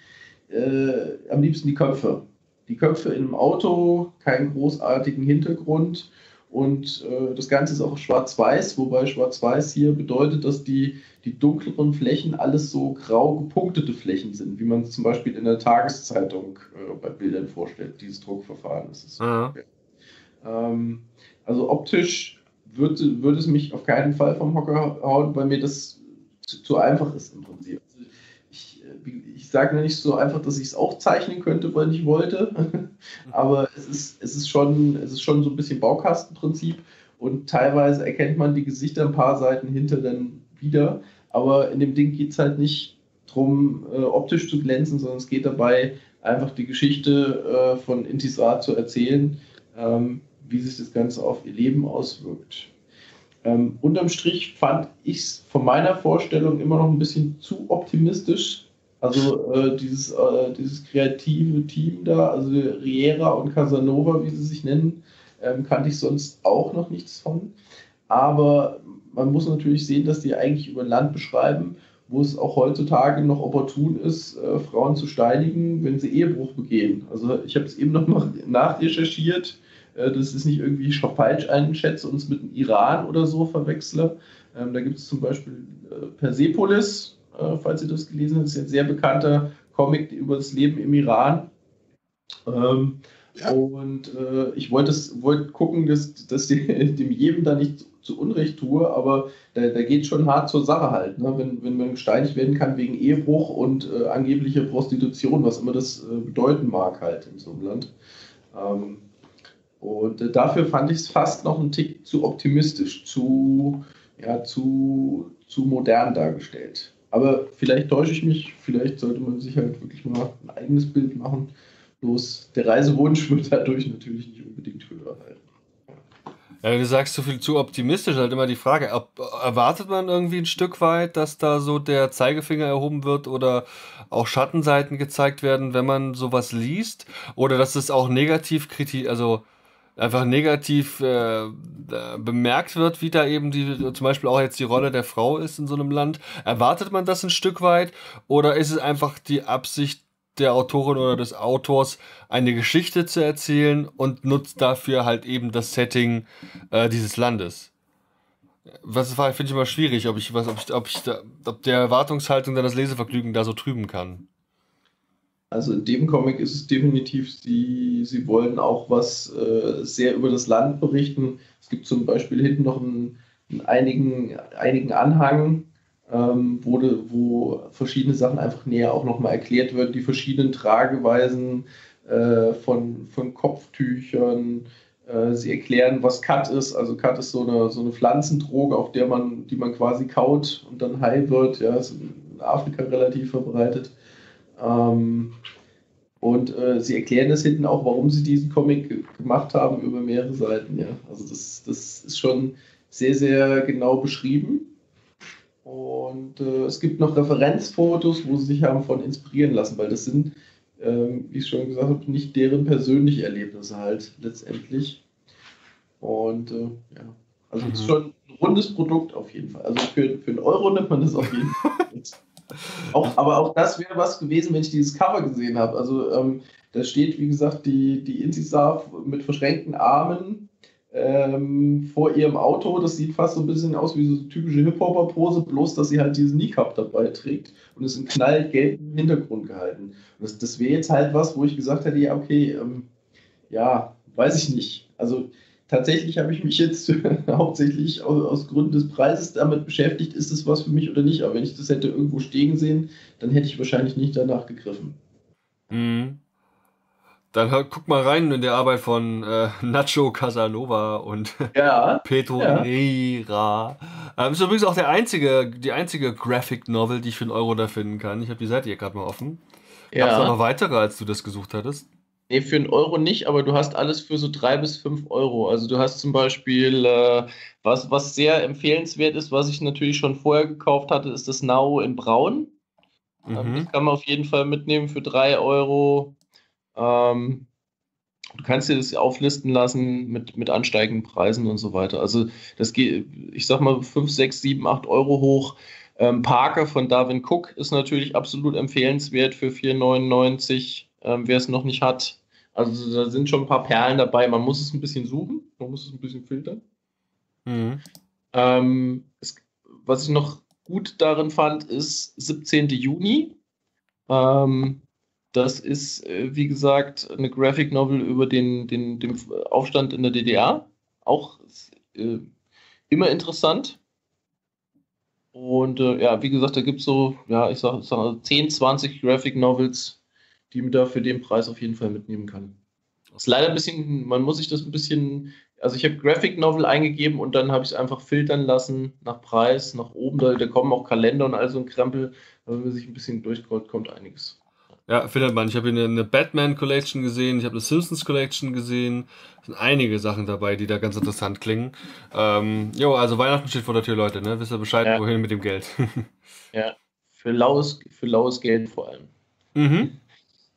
äh, am liebsten die Köpfe. Die Köpfe in einem Auto, keinen großartigen Hintergrund, und äh, das Ganze ist auch schwarz-weiß, wobei schwarz-weiß hier bedeutet, dass die, die dunkleren Flächen alles so grau gepunktete Flächen sind, wie man es zum Beispiel in der Tageszeitung äh, bei Bildern vorstellt, dieses Druckverfahren. Das ist ja. ähm, also optisch Würde, würde es mich auf keinen Fall vom Hocker hauen, weil mir das zu, zu einfach ist im Prinzip. Also Ich, ich sage nicht so einfach, dass ich es auch zeichnen könnte, weil ich wollte, aber es ist, es ist schon, es ist schon so ein bisschen Baukastenprinzip und teilweise erkennt man die Gesichter ein paar Seiten hinter dann wieder, aber in dem Ding geht es halt nicht darum, äh, optisch zu glänzen, sondern es geht dabei, einfach die Geschichte äh, von Intisar zu erzählen, ähm, wie sich das Ganze auf ihr Leben auswirkt. Ähm, unterm Strich fand ich es von meiner Vorstellung immer noch ein bisschen zu optimistisch. Also äh, dieses, äh, dieses kreative Team da, also Riera und Casanova, wie sie sich nennen, ähm, kannte ich sonst auch noch nichts von. Aber man muss natürlich sehen, dass die eigentlich über Land beschreiben, wo es auch heutzutage noch opportun ist, äh, Frauen zu steinigen, wenn sie Ehebruch begehen. Also ich habe es eben noch mal nachrecherchiert, das ist nicht irgendwie falsch einschätze und es mit dem Iran oder so verwechsle. Ähm, da gibt es zum Beispiel äh, Persepolis, äh, falls ihr das gelesen habt, ist ein sehr bekannter Comic über das Leben im Iran. Ähm, ja. Und äh, ich wollte wollt gucken, dass, dass die, dem Jemen da nicht zu, zu Unrecht tue, aber da, da geht schon hart zur Sache halt. Ne? Wenn, wenn man gesteinigt werden kann wegen Ehebruch und äh, angeblicher Prostitution, was immer das äh, bedeuten mag halt in so einem Land. Ähm, Und dafür fand ich es fast noch einen Tick zu optimistisch, zu, ja, zu, zu modern dargestellt. Aber vielleicht täusche ich mich, vielleicht sollte man sich halt wirklich mal ein eigenes Bild machen. Bloß der Reisewunsch wird dadurch natürlich nicht unbedingt höher halten. Ja, du sagst zu viel zu optimistisch, halt immer die Frage, ob, erwartet man irgendwie ein Stück weit, dass da so der Zeigefinger erhoben wird oder auch Schattenseiten gezeigt werden, wenn man sowas liest? Oder dass es auch negativ kritisch, also einfach negativ äh, bemerkt wird, wie da eben die, zum Beispiel auch jetzt die Rolle der Frau ist in so einem Land. Erwartet man das ein Stück weit oder ist es einfach die Absicht der Autorin oder des Autors, eine Geschichte zu erzählen und nutzt dafür halt eben das Setting äh, dieses Landes? Was finde ich immer schwierig, ob ich, was, ob ich, ob ich da, ob der Erwartungshaltung dann das Lesevergnügen da so trüben kann. Also in dem Comic ist es definitiv, sie, sie wollen auch was äh, sehr über das Land berichten. Es gibt zum Beispiel hinten noch einen, einen einigen, einigen Anhang, ähm, wo, wo verschiedene Sachen einfach näher auch nochmal erklärt werden, die verschiedenen Trageweisen äh, von, von Kopftüchern. Äh, sie erklären, was Kat ist. Also Kat ist so eine, so eine Pflanzendroge, auf der man, die man quasi kaut und dann high wird. Ja, ist in Afrika relativ verbreitet. Ähm, und äh, sie erklären das hinten auch, warum sie diesen Comic g- gemacht haben über mehrere Seiten. Ja. Also das, das ist schon sehr, sehr genau beschrieben. Und äh, es gibt noch Referenzfotos, wo sie sich haben von inspirieren lassen, weil das sind, ähm, wie ich schon gesagt habe, nicht deren persönliche Erlebnisse halt letztendlich. Und äh, ja, also mhm. Das ist schon ein rundes Produkt auf jeden Fall. Also für, für einen Euro nimmt man das auf jeden Fall mit. Auch, aber auch das wäre was gewesen, wenn ich dieses Cover gesehen habe. Also ähm, da steht, wie gesagt, die, die Intisar mit verschränkten Armen ähm, vor ihrem Auto. Das sieht fast so ein bisschen aus wie so eine typische Hip-Hopper-Pose, bloß dass sie halt diesen Kneecap dabei trägt und ist im knallgelben Hintergrund gehalten. Und das, das wäre jetzt halt was, wo ich gesagt hätte, ja, okay, ähm, ja, weiß ich nicht. Also tatsächlich habe ich mich jetzt hauptsächlich aus, aus Gründen des Preises damit beschäftigt, ist es was für mich oder nicht. Aber wenn ich das hätte irgendwo stehen sehen, dann hätte ich wahrscheinlich nicht danach gegriffen. Mhm. Dann hör, guck mal rein in der Arbeit von äh, Nacho Casanova und ja, Pedro ja. Riera. Ähm, ist übrigens auch der einzige, die einzige Graphic Novel, die ich für einen Euro da finden kann. Ich habe die Seite hier gerade mal offen. Ja. Gab es noch weitere, als du das gesucht hattest? Nee, für einen Euro nicht, aber du hast alles für so drei bis fünf Euro. Also du hast zum Beispiel, äh, was, was sehr empfehlenswert ist, was ich natürlich schon vorher gekauft hatte, ist das Now in Braun. Mhm. Ähm, das kann man auf jeden Fall mitnehmen für drei Euro. Ähm, du kannst dir das auflisten lassen mit, mit ansteigenden Preisen und so weiter. Also das geht, ich sag mal, fünf, sechs, sieben, acht Euro hoch. Ähm, Parker von Darwin Cook ist natürlich absolut empfehlenswert für vier neunundneunzig. Ähm, wer es noch nicht hat. Also da sind schon ein paar Perlen dabei. Man muss es ein bisschen suchen, man muss es ein bisschen filtern. Mhm. Ähm, es, was ich noch gut darin fand, ist siebzehnten Juni. Ähm, das ist, äh, wie gesagt, eine Graphic Novel über den, den, den Aufstand in der D D R. Auch äh, immer interessant. Und äh, ja, wie gesagt, da gibt es so, ja, ich sag, sag also zehn, zwanzig Graphic Novels, die man da für den Preis auf jeden Fall mitnehmen kann. Das ist leider ein bisschen, man muss sich das ein bisschen, also ich habe Graphic Novel eingegeben und dann habe ich es einfach filtern lassen nach Preis, nach oben, da, da kommen auch Kalender und all so ein Krempel, aber wenn man sich ein bisschen durchscrollt, kommt einiges. Ja, findet man. Ich habe hier eine Batman-Collection gesehen, ich habe eine Simpsons-Collection gesehen. Es sind einige Sachen dabei, die da ganz interessant klingen. Ähm, jo, also Weihnachten steht vor der Tür, Leute, ne? Wisst ihr Bescheid, ja. Wohin mit dem Geld? Ja, für laues, für laues Geld vor allem. Mhm.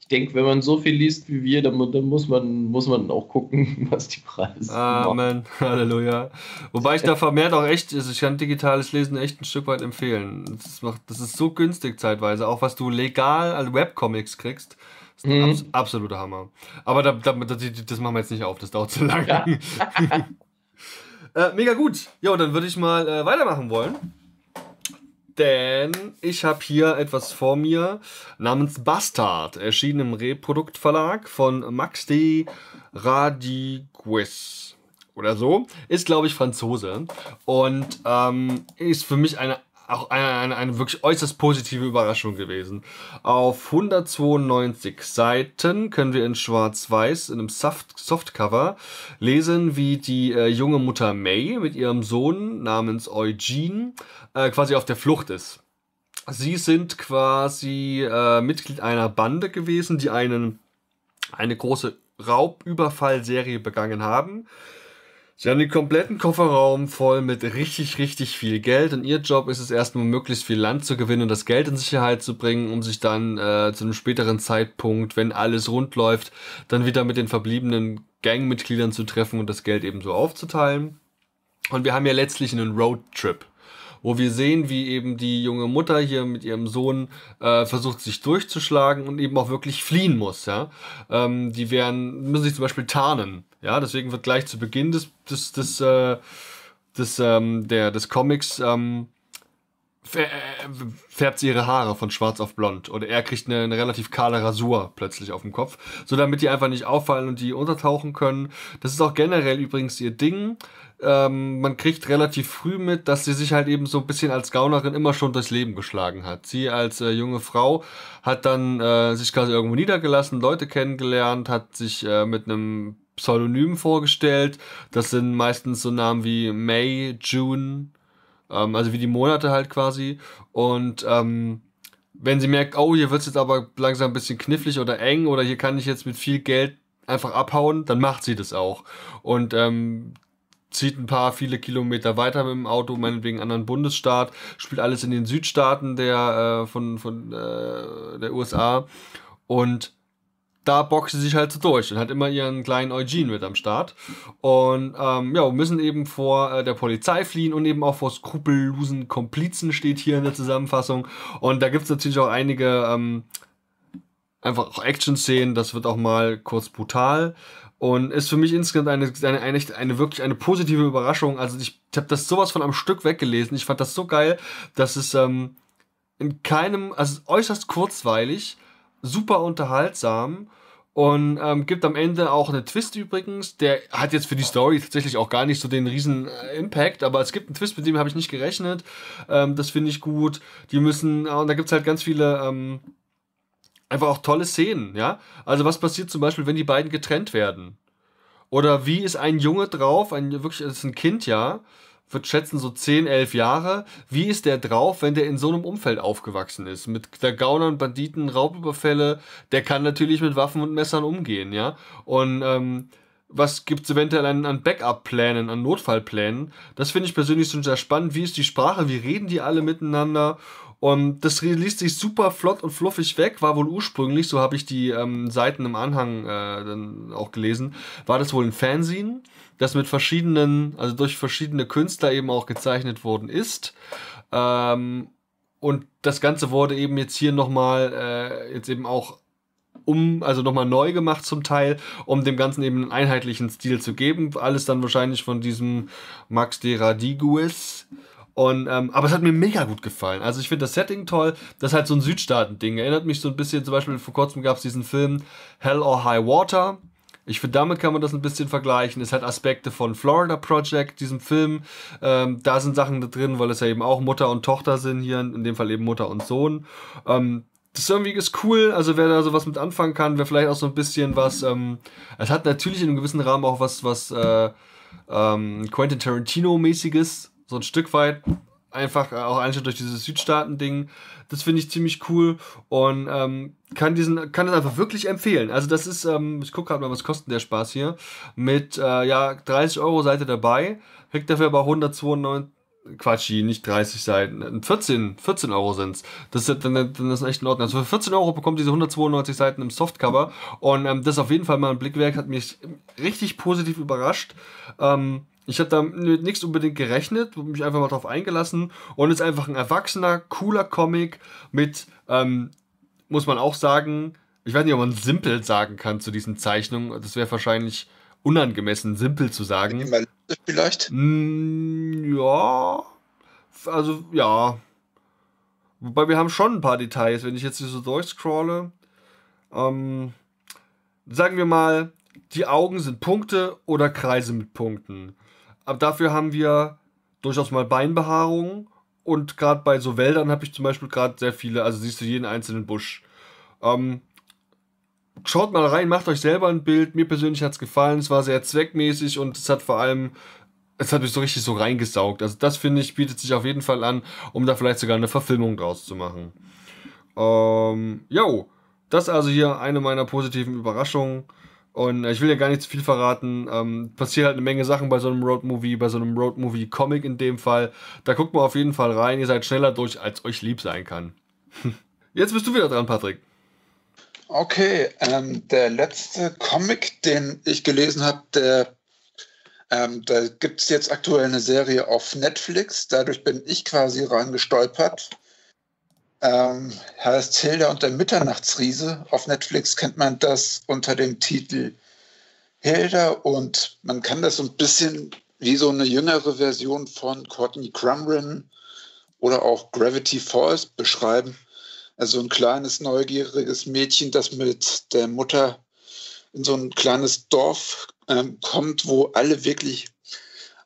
Ich denke, wenn man so viel liest wie wir, dann, dann muss, man, muss man auch gucken, was die Preise sind. Amen, machen. Halleluja. Wobei ich da vermehrt auch echt, also ich kann digitales Lesen echt ein Stück weit empfehlen. Das macht, das ist so günstig zeitweise, auch was du legal als Webcomics kriegst. Das ist ein abs- absoluter Hammer. Aber da, da, das, das machen wir jetzt nicht auf, das dauert zu lange. Ja. äh, mega gut. Jo, dann würde ich mal äh, weitermachen wollen. Denn ich habe hier etwas vor mir namens Bastard, erschienen im Reprodukt Verlag von Max de Radigues oder so. Ist, glaube ich, Franzose und ähm, ist für mich eine auch eine, eine, eine wirklich äußerst positive Überraschung gewesen. Auf hundertzweiundneunzig Seiten können wir in Schwarz-Weiß, in einem Soft- Softcover, lesen, wie die äh, junge Mutter May mit ihrem Sohn namens Eugene äh, quasi auf der Flucht ist. Sie sind quasi äh, Mitglied einer Bande gewesen, die einen, eine große Raubüberfallserie begangen haben. Sie haben den kompletten Kofferraum voll mit richtig, richtig viel Geld und ihr Job ist es erstmal, möglichst viel Land zu gewinnen und das Geld in Sicherheit zu bringen, um sich dann äh, zu einem späteren Zeitpunkt, wenn alles rund läuft, dann wieder mit den verbliebenen Gangmitgliedern zu treffen und das Geld ebenso aufzuteilen. Und wir haben ja letztlich einen Roadtrip, wo wir sehen, wie eben die junge Mutter hier mit ihrem Sohn äh, versucht, sich durchzuschlagen und eben auch wirklich fliehen muss. Ja, ähm, die werden müssen sich zum Beispiel tarnen. Ja, deswegen wird gleich zu Beginn des, des, des, äh, des, ähm, der, des Comics ähm, färbt sie ihre Haare von schwarz auf blond. Oder er kriegt eine, eine relativ kahle Rasur plötzlich auf dem Kopf. So, damit die einfach nicht auffallen und die untertauchen können. Das ist auch generell übrigens ihr Ding. Ähm, man kriegt relativ früh mit, dass sie sich halt eben so ein bisschen als Gaunerin immer schon durchs Leben geschlagen hat. Sie als äh, junge Frau hat dann äh, sich quasi irgendwo niedergelassen, Leute kennengelernt, hat sich äh, mit einem Pseudonym vorgestellt. Das sind meistens so Namen wie May, June, ähm, also wie die Monate halt quasi. Und ähm, wenn sie merkt, oh, hier wird es jetzt aber langsam ein bisschen knifflig oder eng oder hier kann ich jetzt mit viel Geld einfach abhauen, dann macht sie das auch. Und ähm, zieht ein paar viele Kilometer weiter mit dem Auto, meinetwegen anderen Bundesstaat, spielt alles in den Südstaaten der, äh, von, von äh, der U S A und da boxt sie sich halt so durch und hat immer ihren kleinen Eugene mit am Start. Und ähm, ja, müssen eben vor äh, der Polizei fliehen und eben auch vor skrupellosen Komplizen, steht hier in der Zusammenfassung. Und da gibt es natürlich auch einige ähm, einfach auch Action-Szenen, das wird auch mal kurz brutal. Und ist für mich insgesamt eine, eine, eine, eine wirklich eine positive Überraschung. Also ich habe das sowas von am Stück weggelesen. Ich fand das so geil, dass es ähm, in keinem, also äußerst kurzweilig, super unterhaltsam und ähm, gibt am Ende auch einen Twist übrigens, der hat jetzt für die Story tatsächlich auch gar nicht so den riesen Impact, aber es gibt einen Twist, mit dem habe ich nicht gerechnet, ähm, das finde ich gut, die müssen, und da gibt es halt ganz viele ähm, einfach auch tolle Szenen, ja, also was passiert zum Beispiel, wenn die beiden getrennt werden oder wie ist ein Junge drauf, ein wirklich, das ist ein Kind, ja, wird schätzen so zehn, elf Jahre, wie ist der drauf, wenn der in so einem Umfeld aufgewachsen ist? Mit der Gaunern, Banditen, Raubüberfälle, der kann natürlich mit Waffen und Messern umgehen, ja? Und ähm, was gibt es eventuell an, an Backup-Plänen, an Notfallplänen? Das finde ich persönlich schon sehr spannend. Wie ist die Sprache? Wie reden die alle miteinander? Und das liest sich super flott und fluffig weg, war wohl ursprünglich, so habe ich die ähm, Seiten im Anhang äh, dann auch gelesen, war das wohl ein Fanzine, das mit verschiedenen, also durch verschiedene Künstler eben auch gezeichnet worden ist. Ähm, und das Ganze wurde eben jetzt hier nochmal, äh, jetzt eben auch um, also nochmal neu gemacht zum Teil, um dem Ganzen eben einen einheitlichen Stil zu geben. Alles dann wahrscheinlich von diesem Max de Radigues. Und, ähm, aber es hat mir mega gut gefallen. Also ich finde das Setting toll. Das ist halt so ein Südstaaten-Ding. Erinnert mich so ein bisschen, zum Beispiel vor kurzem gab es diesen Film Hell or High Water. Ich finde, damit kann man das ein bisschen vergleichen. Es hat Aspekte von Florida Project, diesem Film. Ähm, da sind Sachen drin, weil es ja eben auch Mutter und Tochter sind hier. In dem Fall eben Mutter und Sohn. Ähm, das ist irgendwie ist cool. Also wer da sowas mit anfangen kann, wer vielleicht auch so ein bisschen was... Ähm, es hat natürlich in einem gewissen Rahmen auch was, was äh, ähm, Quentin Tarantino-mäßiges. So ein Stück weit. Einfach auch einstellt durch dieses Südstaaten-Ding. Das finde ich ziemlich cool und ähm, kann diesen kann das einfach wirklich empfehlen. Also das ist, ähm, ich gucke gerade mal, was kostet der Spaß hier. Mit äh, ja dreißig Euro Seite dabei, kriegt dafür aber hundertzweiundneunzig, Quatsch, nicht dreißig Seiten, vierzehn, vierzehn Euro sind es. Das ist dann, dann ist echt in Ordnung. Also für vierzehn Euro bekommt diese hundertzweiundneunzig Seiten im Softcover und ähm, das ist auf jeden Fall mal ein Blickwerk, hat mich richtig positiv überrascht. Ähm, Ich habe damit nichts unbedingt gerechnet, habe mich einfach mal drauf eingelassen und ist einfach ein erwachsener, cooler Comic mit, ähm, muss man auch sagen, ich weiß nicht, ob man simpel sagen kann zu diesen Zeichnungen, das wäre wahrscheinlich unangemessen, simpel zu sagen. Vielleicht? Mm, ja, also ja, wobei wir haben schon ein paar Details, wenn ich jetzt hier so durchscrolle, ähm, sagen wir mal, die Augen sind Punkte oder Kreise mit Punkten. Aber dafür haben wir durchaus mal Beinbehaarung und gerade bei so Wäldern habe ich zum Beispiel gerade sehr viele, also siehst du jeden einzelnen Busch. Ähm, schaut mal rein, macht euch selber ein Bild. Mir persönlich hat es gefallen, es war sehr zweckmäßig und es hat vor allem, es hat mich so richtig so reingesaugt. Also das finde ich, bietet sich auf jeden Fall an, um da vielleicht sogar eine Verfilmung draus zu machen. Ähm, jo, das also hier eine meiner positiven Überraschungen. Und ich will ja gar nicht zu viel verraten, ähm, passiert halt eine Menge Sachen bei so einem Roadmovie, bei so einem Roadmovie-Comic in dem Fall. Da guckt mal auf jeden Fall rein, ihr seid schneller durch, als euch lieb sein kann. Jetzt bist du wieder dran, Patrick. Okay, ähm, der letzte Comic, den ich gelesen habe, der, ähm, da gibt es jetzt aktuell eine Serie auf Netflix. Dadurch bin ich quasi reingestolpert. Ähm, heißt Hilda und der Mitternachtsriese. Auf Netflix kennt man das unter dem Titel Hilda und man kann das so ein bisschen wie so eine jüngere Version von Courtney Crumrin oder auch Gravity Falls beschreiben. Also ein kleines, neugieriges Mädchen, das mit der Mutter in so ein kleines Dorf ähm, kommt, wo alle wirklich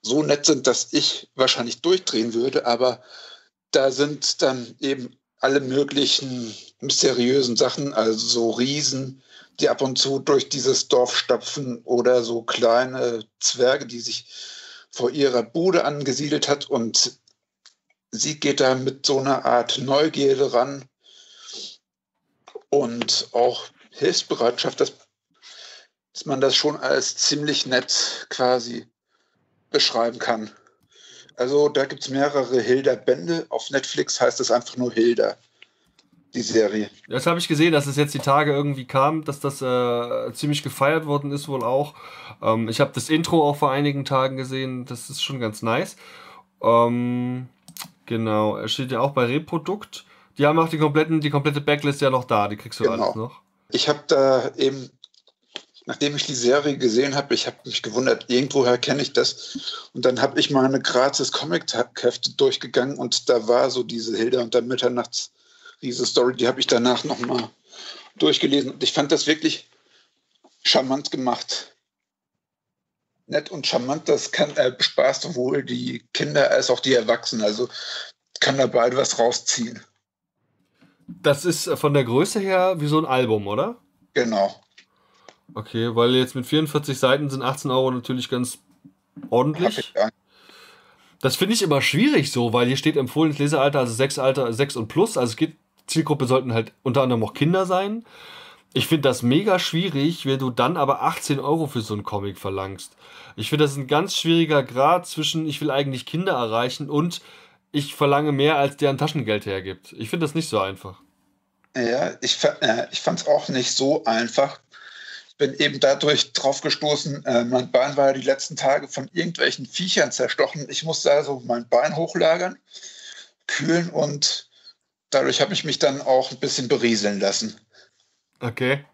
so nett sind, dass ich wahrscheinlich durchdrehen würde, aber da sind dann eben alle möglichen mysteriösen Sachen, also so Riesen, die ab und zu durch dieses Dorf stapfen oder so kleine Zwerge, die sich vor ihrer Bude angesiedelt hat und sie geht da mit so einer Art Neugierde ran und auch Hilfsbereitschaft, dass, dass man das schon als ziemlich nett quasi beschreiben kann. Also da gibt es mehrere Hilda-Bände. Auf Netflix heißt es einfach nur Hilda, die Serie. Das habe ich gesehen, dass es jetzt die Tage irgendwie kam, dass das äh, ziemlich gefeiert worden ist wohl auch. Ähm, ich habe das Intro auch vor einigen Tagen gesehen, das ist schon ganz nice. Ähm, genau, er steht ja auch bei Reprodukt. Die haben auch die, kompletten, die komplette Backlist ja noch da, die kriegst du genau. Alles noch. Ich habe da eben... Nachdem ich die Serie gesehen habe, ich habe mich gewundert, irgendwoher kenne ich das. Und dann habe ich meine gratis Comic-Hefte durchgegangen und da war so diese Hilda und der Mitternachts diese Story, die habe ich danach nochmal durchgelesen. Und ich fand das wirklich charmant gemacht. Nett und charmant, das kann äh, bespaßt sowohl die Kinder als auch die Erwachsenen. Also kann da bald was rausziehen. Das ist von der Größe her wie so ein Album, oder? Genau. Okay, weil jetzt mit vierundvierzig Seiten sind achtzehn Euro natürlich ganz ordentlich. Das finde ich immer schwierig so, weil hier steht empfohlenes Lesealter, also sechs Alter, sechs und plus. Also es geht, Zielgruppe sollten halt unter anderem auch Kinder sein. Ich finde das mega schwierig, wenn du dann aber achtzehn Euro für so einen Comic verlangst. Ich finde, das ist ein ganz schwieriger Grad zwischen, ich will eigentlich Kinder erreichen und ich verlange mehr, als deren Taschengeld hergibt. Ich finde das nicht so einfach. Ja, ich, äh, ich fand es auch nicht so einfach. Bin eben dadurch drauf gestoßen, äh, mein Bein war ja die letzten Tage von irgendwelchen Viechern zerstochen. Ich musste also mein Bein hochlagern, kühlen und dadurch habe ich mich dann auch ein bisschen berieseln lassen. Okay.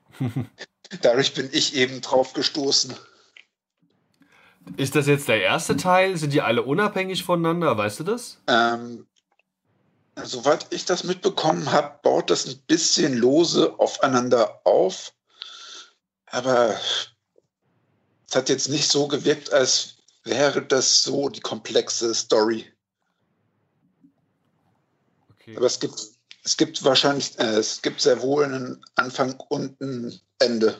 Dadurch bin ich eben drauf gestoßen. Ist das jetzt der erste Teil? Sind die alle unabhängig voneinander? Weißt du das? Ähm, soweit ich das mitbekommen habe, baut das ein bisschen lose aufeinander auf. Aber Es hat jetzt nicht so gewirkt, als wäre das so die komplexe Story. Okay. Aber es gibt, es gibt wahrscheinlich, äh, es gibt sehr wohl einen Anfang und ein Ende.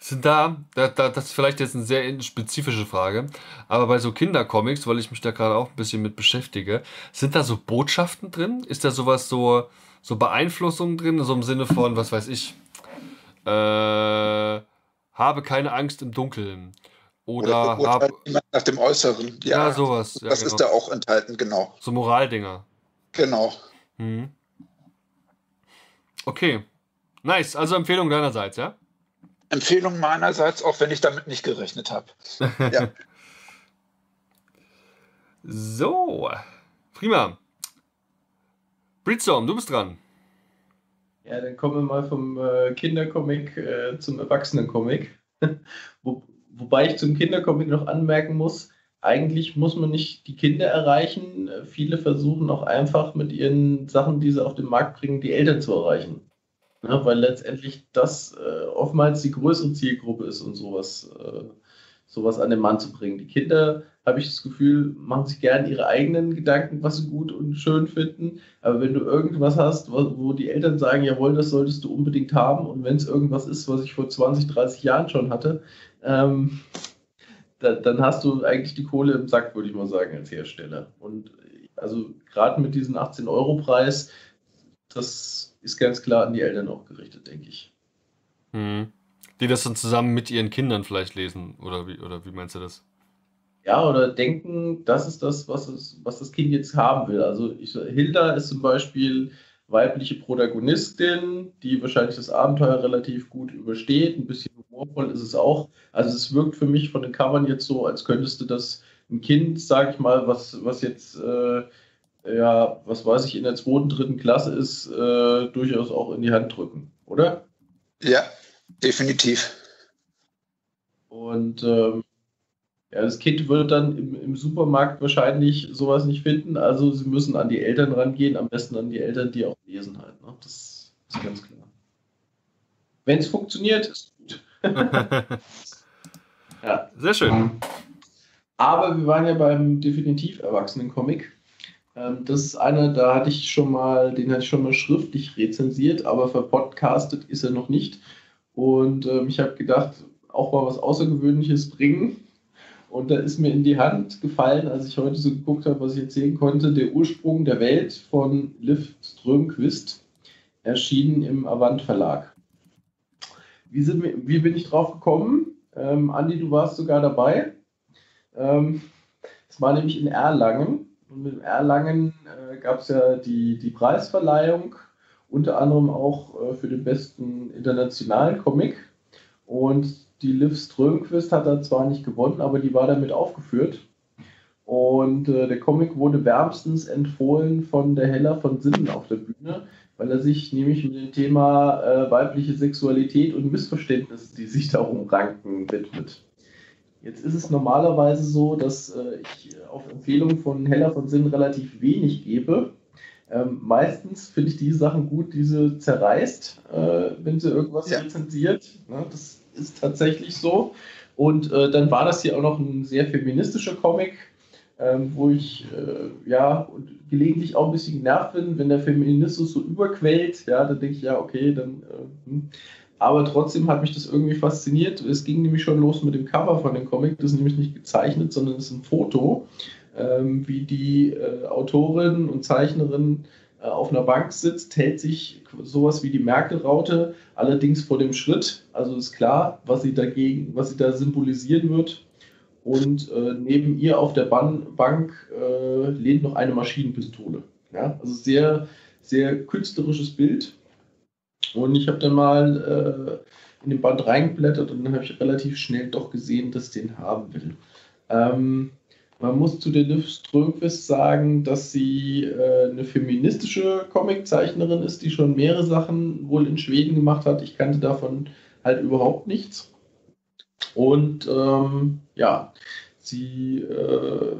Sind da, da, da, das ist vielleicht jetzt eine sehr spezifische Frage, aber bei so Kindercomics, weil ich mich da gerade auch ein bisschen mit beschäftige, sind da so Botschaften drin? Ist da sowas so, so Beeinflussungen drin, so im Sinne von, was weiß ich, äh, habe keine Angst im Dunkeln oder, oder habe... nach dem Äußeren, ja, ja sowas. Ja, das genau. ist da auch enthalten, genau. So Moraldinger. Genau. Hm. Okay, nice, also Empfehlung deinerseits, ja? Empfehlung meinerseits, auch wenn ich damit nicht gerechnet habe. Ja. So, prima. Britstorm, du bist dran. Ja, dann kommen wir mal vom äh, Kindercomic äh, zum Erwachsenencomic. Wo, wobei ich zum Kindercomic noch anmerken muss, eigentlich muss man nicht die Kinder erreichen. Äh, viele versuchen auch einfach mit ihren Sachen, die sie auf den Markt bringen, die Eltern zu erreichen. Ja, weil letztendlich das äh, oftmals die größere Zielgruppe ist, um sowas, äh, sowas an den Mann zu bringen. Die Kinder, habe ich das Gefühl, machen sich gerne ihre eigenen Gedanken, was sie gut und schön finden. Aber wenn du irgendwas hast, wo, wo die Eltern sagen, jawohl, das solltest du unbedingt haben. Und wenn es irgendwas ist, was ich vor zwanzig, dreißig Jahren schon hatte, ähm, da, dann hast du eigentlich die Kohle im Sack, würde ich mal sagen, als Hersteller. Und also gerade mit diesem achtzehn Euro Preis, das ist ganz klar an die Eltern auch gerichtet, denke ich. Hm. Die das dann zusammen mit ihren Kindern vielleicht lesen, oder wie, oder wie meinst du das? Ja, oder denken, das ist das, was, es, was das Kind jetzt haben will. Also ich, Hilda ist zum Beispiel weibliche Protagonistin, die wahrscheinlich das Abenteuer relativ gut übersteht. Ein bisschen humorvoll ist es auch. Also es wirkt für mich von den Covern jetzt so, als könntest du das ein Kind, sage ich mal, was, was jetzt... Äh, ja, was weiß ich, in der zweiten, dritten Klasse ist, äh, durchaus auch in die Hand drücken, oder? Ja, definitiv. Und ähm, ja, das Kind wird dann im, im Supermarkt wahrscheinlich sowas nicht finden, also sie müssen an die Eltern rangehen, am besten an die Eltern, die auch lesen halt, ne? Das ist ganz klar. Wenn es funktioniert, ist gut. Ja. Sehr schön. Aber wir waren ja beim definitiv Erwachsenen-Comic. Das ist einer, da hatte ich schon mal, den hatte ich schon mal schriftlich rezensiert, aber verpodcastet ist er noch nicht. Und ähm, ich habe gedacht, auch mal was Außergewöhnliches bringen. Und da ist mir in die Hand gefallen, als ich heute so geguckt habe, was ich jetzt sehen konnte, der Ursprung der Welt von Liv Strömquist, erschienen im Avant Verlag. Wie, sind wir, wie bin ich drauf gekommen? Ähm, Andi, du warst sogar dabei. Es ähm, war nämlich in Erlangen. Und mit Erlangen äh, gab es ja die, die Preisverleihung, unter anderem auch äh, für den besten internationalen Comic. Und die Liv Strömquist hat da zwar nicht gewonnen, aber die war damit aufgeführt. Und äh, der Comic wurde wärmstens empfohlen von der Hella von Sinnen auf der Bühne, weil er sich nämlich mit dem Thema äh, weibliche Sexualität und Missverständnisse, die sich darum ranken, widmet. Jetzt ist es normalerweise so, dass äh, ich auf Empfehlung von Hella von Sinnen relativ wenig gebe. Ähm, meistens finde ich die Sachen gut, die sie zerreißt, äh, wenn sie irgendwas ja. rezensiert. Ne, das ist tatsächlich so. Und äh, dann war das hier auch noch ein sehr feministischer Comic, ähm, wo ich äh, ja gelegentlich auch ein bisschen genervt bin, wenn der Feminismus so überquellt. Ja, dann denke ich, ja, okay, dann... Äh, hm. Aber trotzdem hat mich das irgendwie fasziniert. Es ging nämlich schon los mit dem Cover von dem Comic. Das ist nämlich nicht gezeichnet, sondern es ist ein Foto, ähm, wie die äh, Autorin und Zeichnerin äh, auf einer Bank sitzt, hält sich sowas wie die Merkel-Raute, allerdings vor dem Schritt. Also ist klar, was sie dagegen, was sie da symbolisieren wird. Und äh, neben ihr auf der Ban- Bank äh, lehnt noch eine Maschinenpistole. Ja? Also sehr, sehr künstlerisches Bild. Und ich habe dann mal äh, in den Band reingeblättert und dann habe ich relativ schnell doch gesehen, dass ich den haben will. Ähm, man muss zu der Liv Strömquist sagen, dass sie äh, eine feministische Comiczeichnerin ist, die schon mehrere Sachen wohl in Schweden gemacht hat. Ich kannte davon halt überhaupt nichts. Und ähm, ja, sie äh,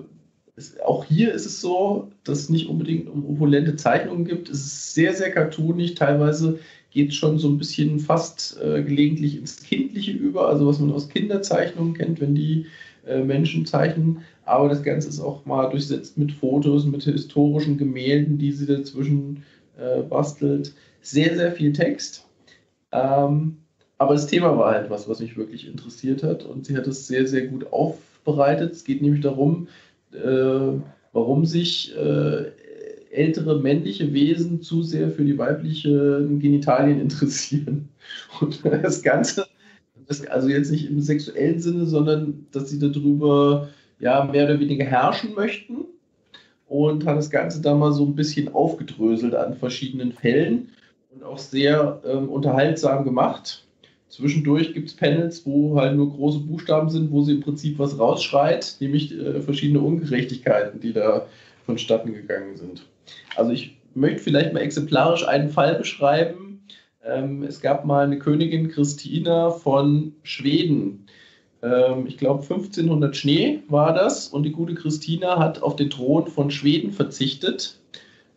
es, auch hier ist es so, dass es nicht unbedingt um opulente Zeichnungen gibt. Es ist sehr, sehr cartoonig. Teilweise geht es schon so ein bisschen fast äh, gelegentlich ins Kindliche über, also was man aus Kinderzeichnungen kennt, wenn die äh, Menschen zeichnen. Aber das Ganze ist auch mal durchsetzt mit Fotos, mit historischen Gemälden, die sie dazwischen äh, bastelt. Sehr, sehr viel Text. Ähm, aber das Thema war halt was, was mich wirklich interessiert hat. Und sie hat es sehr, sehr gut aufbereitet. Es geht nämlich darum, äh, warum sich äh, ältere männliche Wesen zu sehr für die weiblichen Genitalien interessieren. Und das Ganze, das, also jetzt nicht im sexuellen Sinne, sondern dass sie darüber ja mehr oder weniger herrschen möchten, und hat das Ganze dann mal so ein bisschen aufgedröselt an verschiedenen Fällen und auch sehr ähm, unterhaltsam gemacht. Zwischendurch gibt es Panels, wo halt nur große Buchstaben sind, wo sie im Prinzip was rausschreit, nämlich äh, verschiedene Ungerechtigkeiten, die da vonstatten gegangen sind. Also ich möchte vielleicht mal exemplarisch einen Fall beschreiben. Ähm, es gab mal eine Königin Christina von Schweden. Ich glaube, fünfzehnhundert Schnee war das, und die gute Christina hat auf den Thron von Schweden verzichtet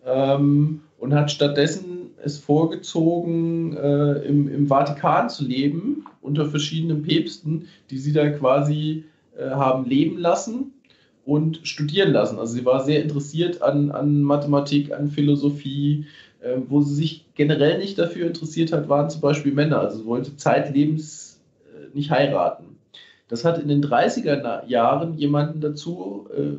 ähm, und hat stattdessen es vorgezogen, äh, im, im Vatikan zu leben, unter verschiedenen Päpsten, die sie da quasi äh, haben leben lassen und studieren lassen. Also sie war sehr interessiert an, an Mathematik, an Philosophie. Äh, wo sie sich generell nicht dafür interessiert hat, waren zum Beispiel Männer. Also sie wollte zeitlebens äh, nicht heiraten. Das hat in den dreißiger Jahren jemanden dazu äh,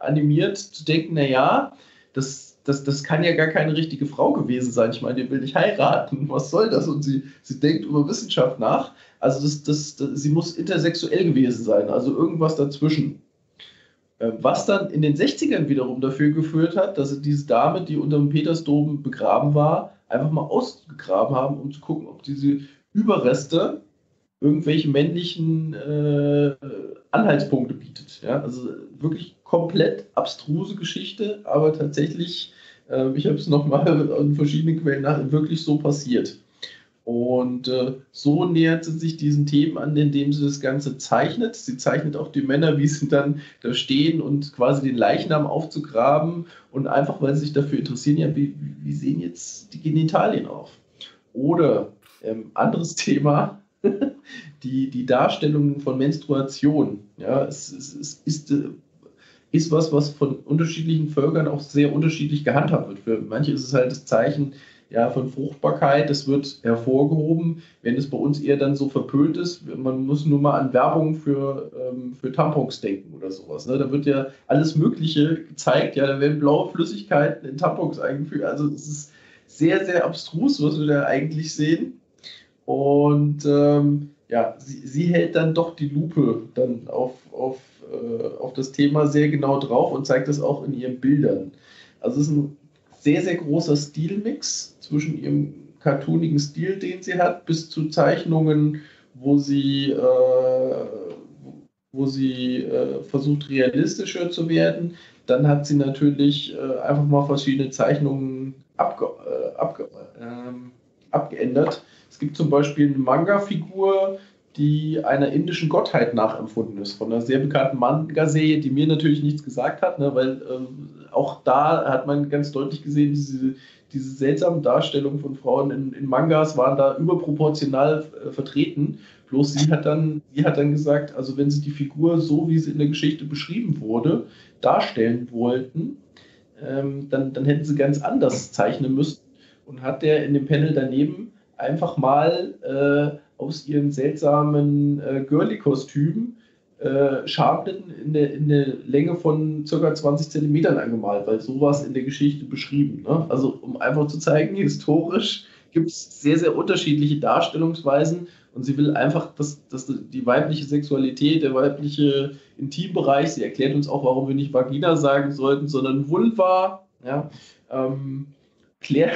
animiert, zu denken, naja, das, das, das kann ja gar keine richtige Frau gewesen sein. Ich meine, den will ich heiraten. Was soll das? Und sie, sie denkt über Wissenschaft nach. Also das, das, das, sie muss intersexuell gewesen sein, also irgendwas dazwischen. Äh, was dann in den sechzigern wiederum dafür geführt hat, dass sie diese Dame, die unter dem Petersdom begraben war, einfach mal ausgegraben haben, um zu gucken, ob diese Überreste irgendwelche männlichen äh, Anhaltspunkte bietet. Ja? Also wirklich komplett abstruse Geschichte, aber tatsächlich, äh, ich habe es nochmal in verschiedenen Quellen nach, wirklich so passiert. Und äh, so nähert sie sich diesen Themen an, indem sie das Ganze zeichnet. Sie zeichnet auch die Männer, wie sie dann da stehen und quasi den Leichnam aufzugraben. Und einfach, weil sie sich dafür interessieren, ja, wie, wie sehen jetzt die Genitalien auf? Oder ähm, anderes Thema, Die, die Darstellung von Menstruation, ja, es, es, es ist, ist was, was von unterschiedlichen Völkern auch sehr unterschiedlich gehandhabt wird. Für manche ist es halt das Zeichen, ja, von Fruchtbarkeit, das wird hervorgehoben, wenn es bei uns eher dann so verpönt ist. Man muss nur mal an Werbung für, ähm, für Tampons denken oder sowas. Ne? Da wird ja alles Mögliche gezeigt, ja, da werden blaue Flüssigkeiten in Tampons eingeführt. Also es ist sehr, sehr abstrus, was wir da eigentlich sehen. Und ähm, ja, sie, sie hält dann doch die Lupe dann auf, auf, äh, auf das Thema sehr genau drauf und zeigt das auch in ihren Bildern. Also es ist ein sehr, sehr großer Stilmix zwischen ihrem cartoonigen Stil, den sie hat, bis zu Zeichnungen, wo sie, äh, wo sie äh, versucht, realistischer zu werden. Dann hat sie natürlich äh, einfach mal verschiedene Zeichnungen abge- äh, abge- äh, abgeändert. Es gibt zum Beispiel eine Manga-Figur, die einer indischen Gottheit nachempfunden ist, von einer sehr bekannten Manga-Serie, die mir natürlich nichts gesagt hat, ne, weil ähm, auch da hat man ganz deutlich gesehen, diese, diese seltsamen Darstellungen von Frauen in, in Mangas waren da überproportional äh, vertreten. Bloß sie hat dann, sie hat dann gesagt, also wenn sie die Figur so, wie sie in der Geschichte beschrieben wurde, darstellen wollten, ähm, dann, dann hätten sie ganz anders zeichnen müssen, und hat der in dem Panel daneben einfach mal äh, aus ihren seltsamen äh, Girly-Kostümen äh, Schamlitten in der, in der Länge von ca. zwanzig Zentimetern angemalt, weil so war es in der Geschichte beschrieben. Ne? Also um einfach zu zeigen, historisch gibt es sehr, sehr unterschiedliche Darstellungsweisen, und sie will einfach, dass, dass die weibliche Sexualität, der weibliche Intimbereich, sie erklärt uns auch, warum wir nicht Vagina sagen sollten, sondern Vulva, ja, ähm, klär,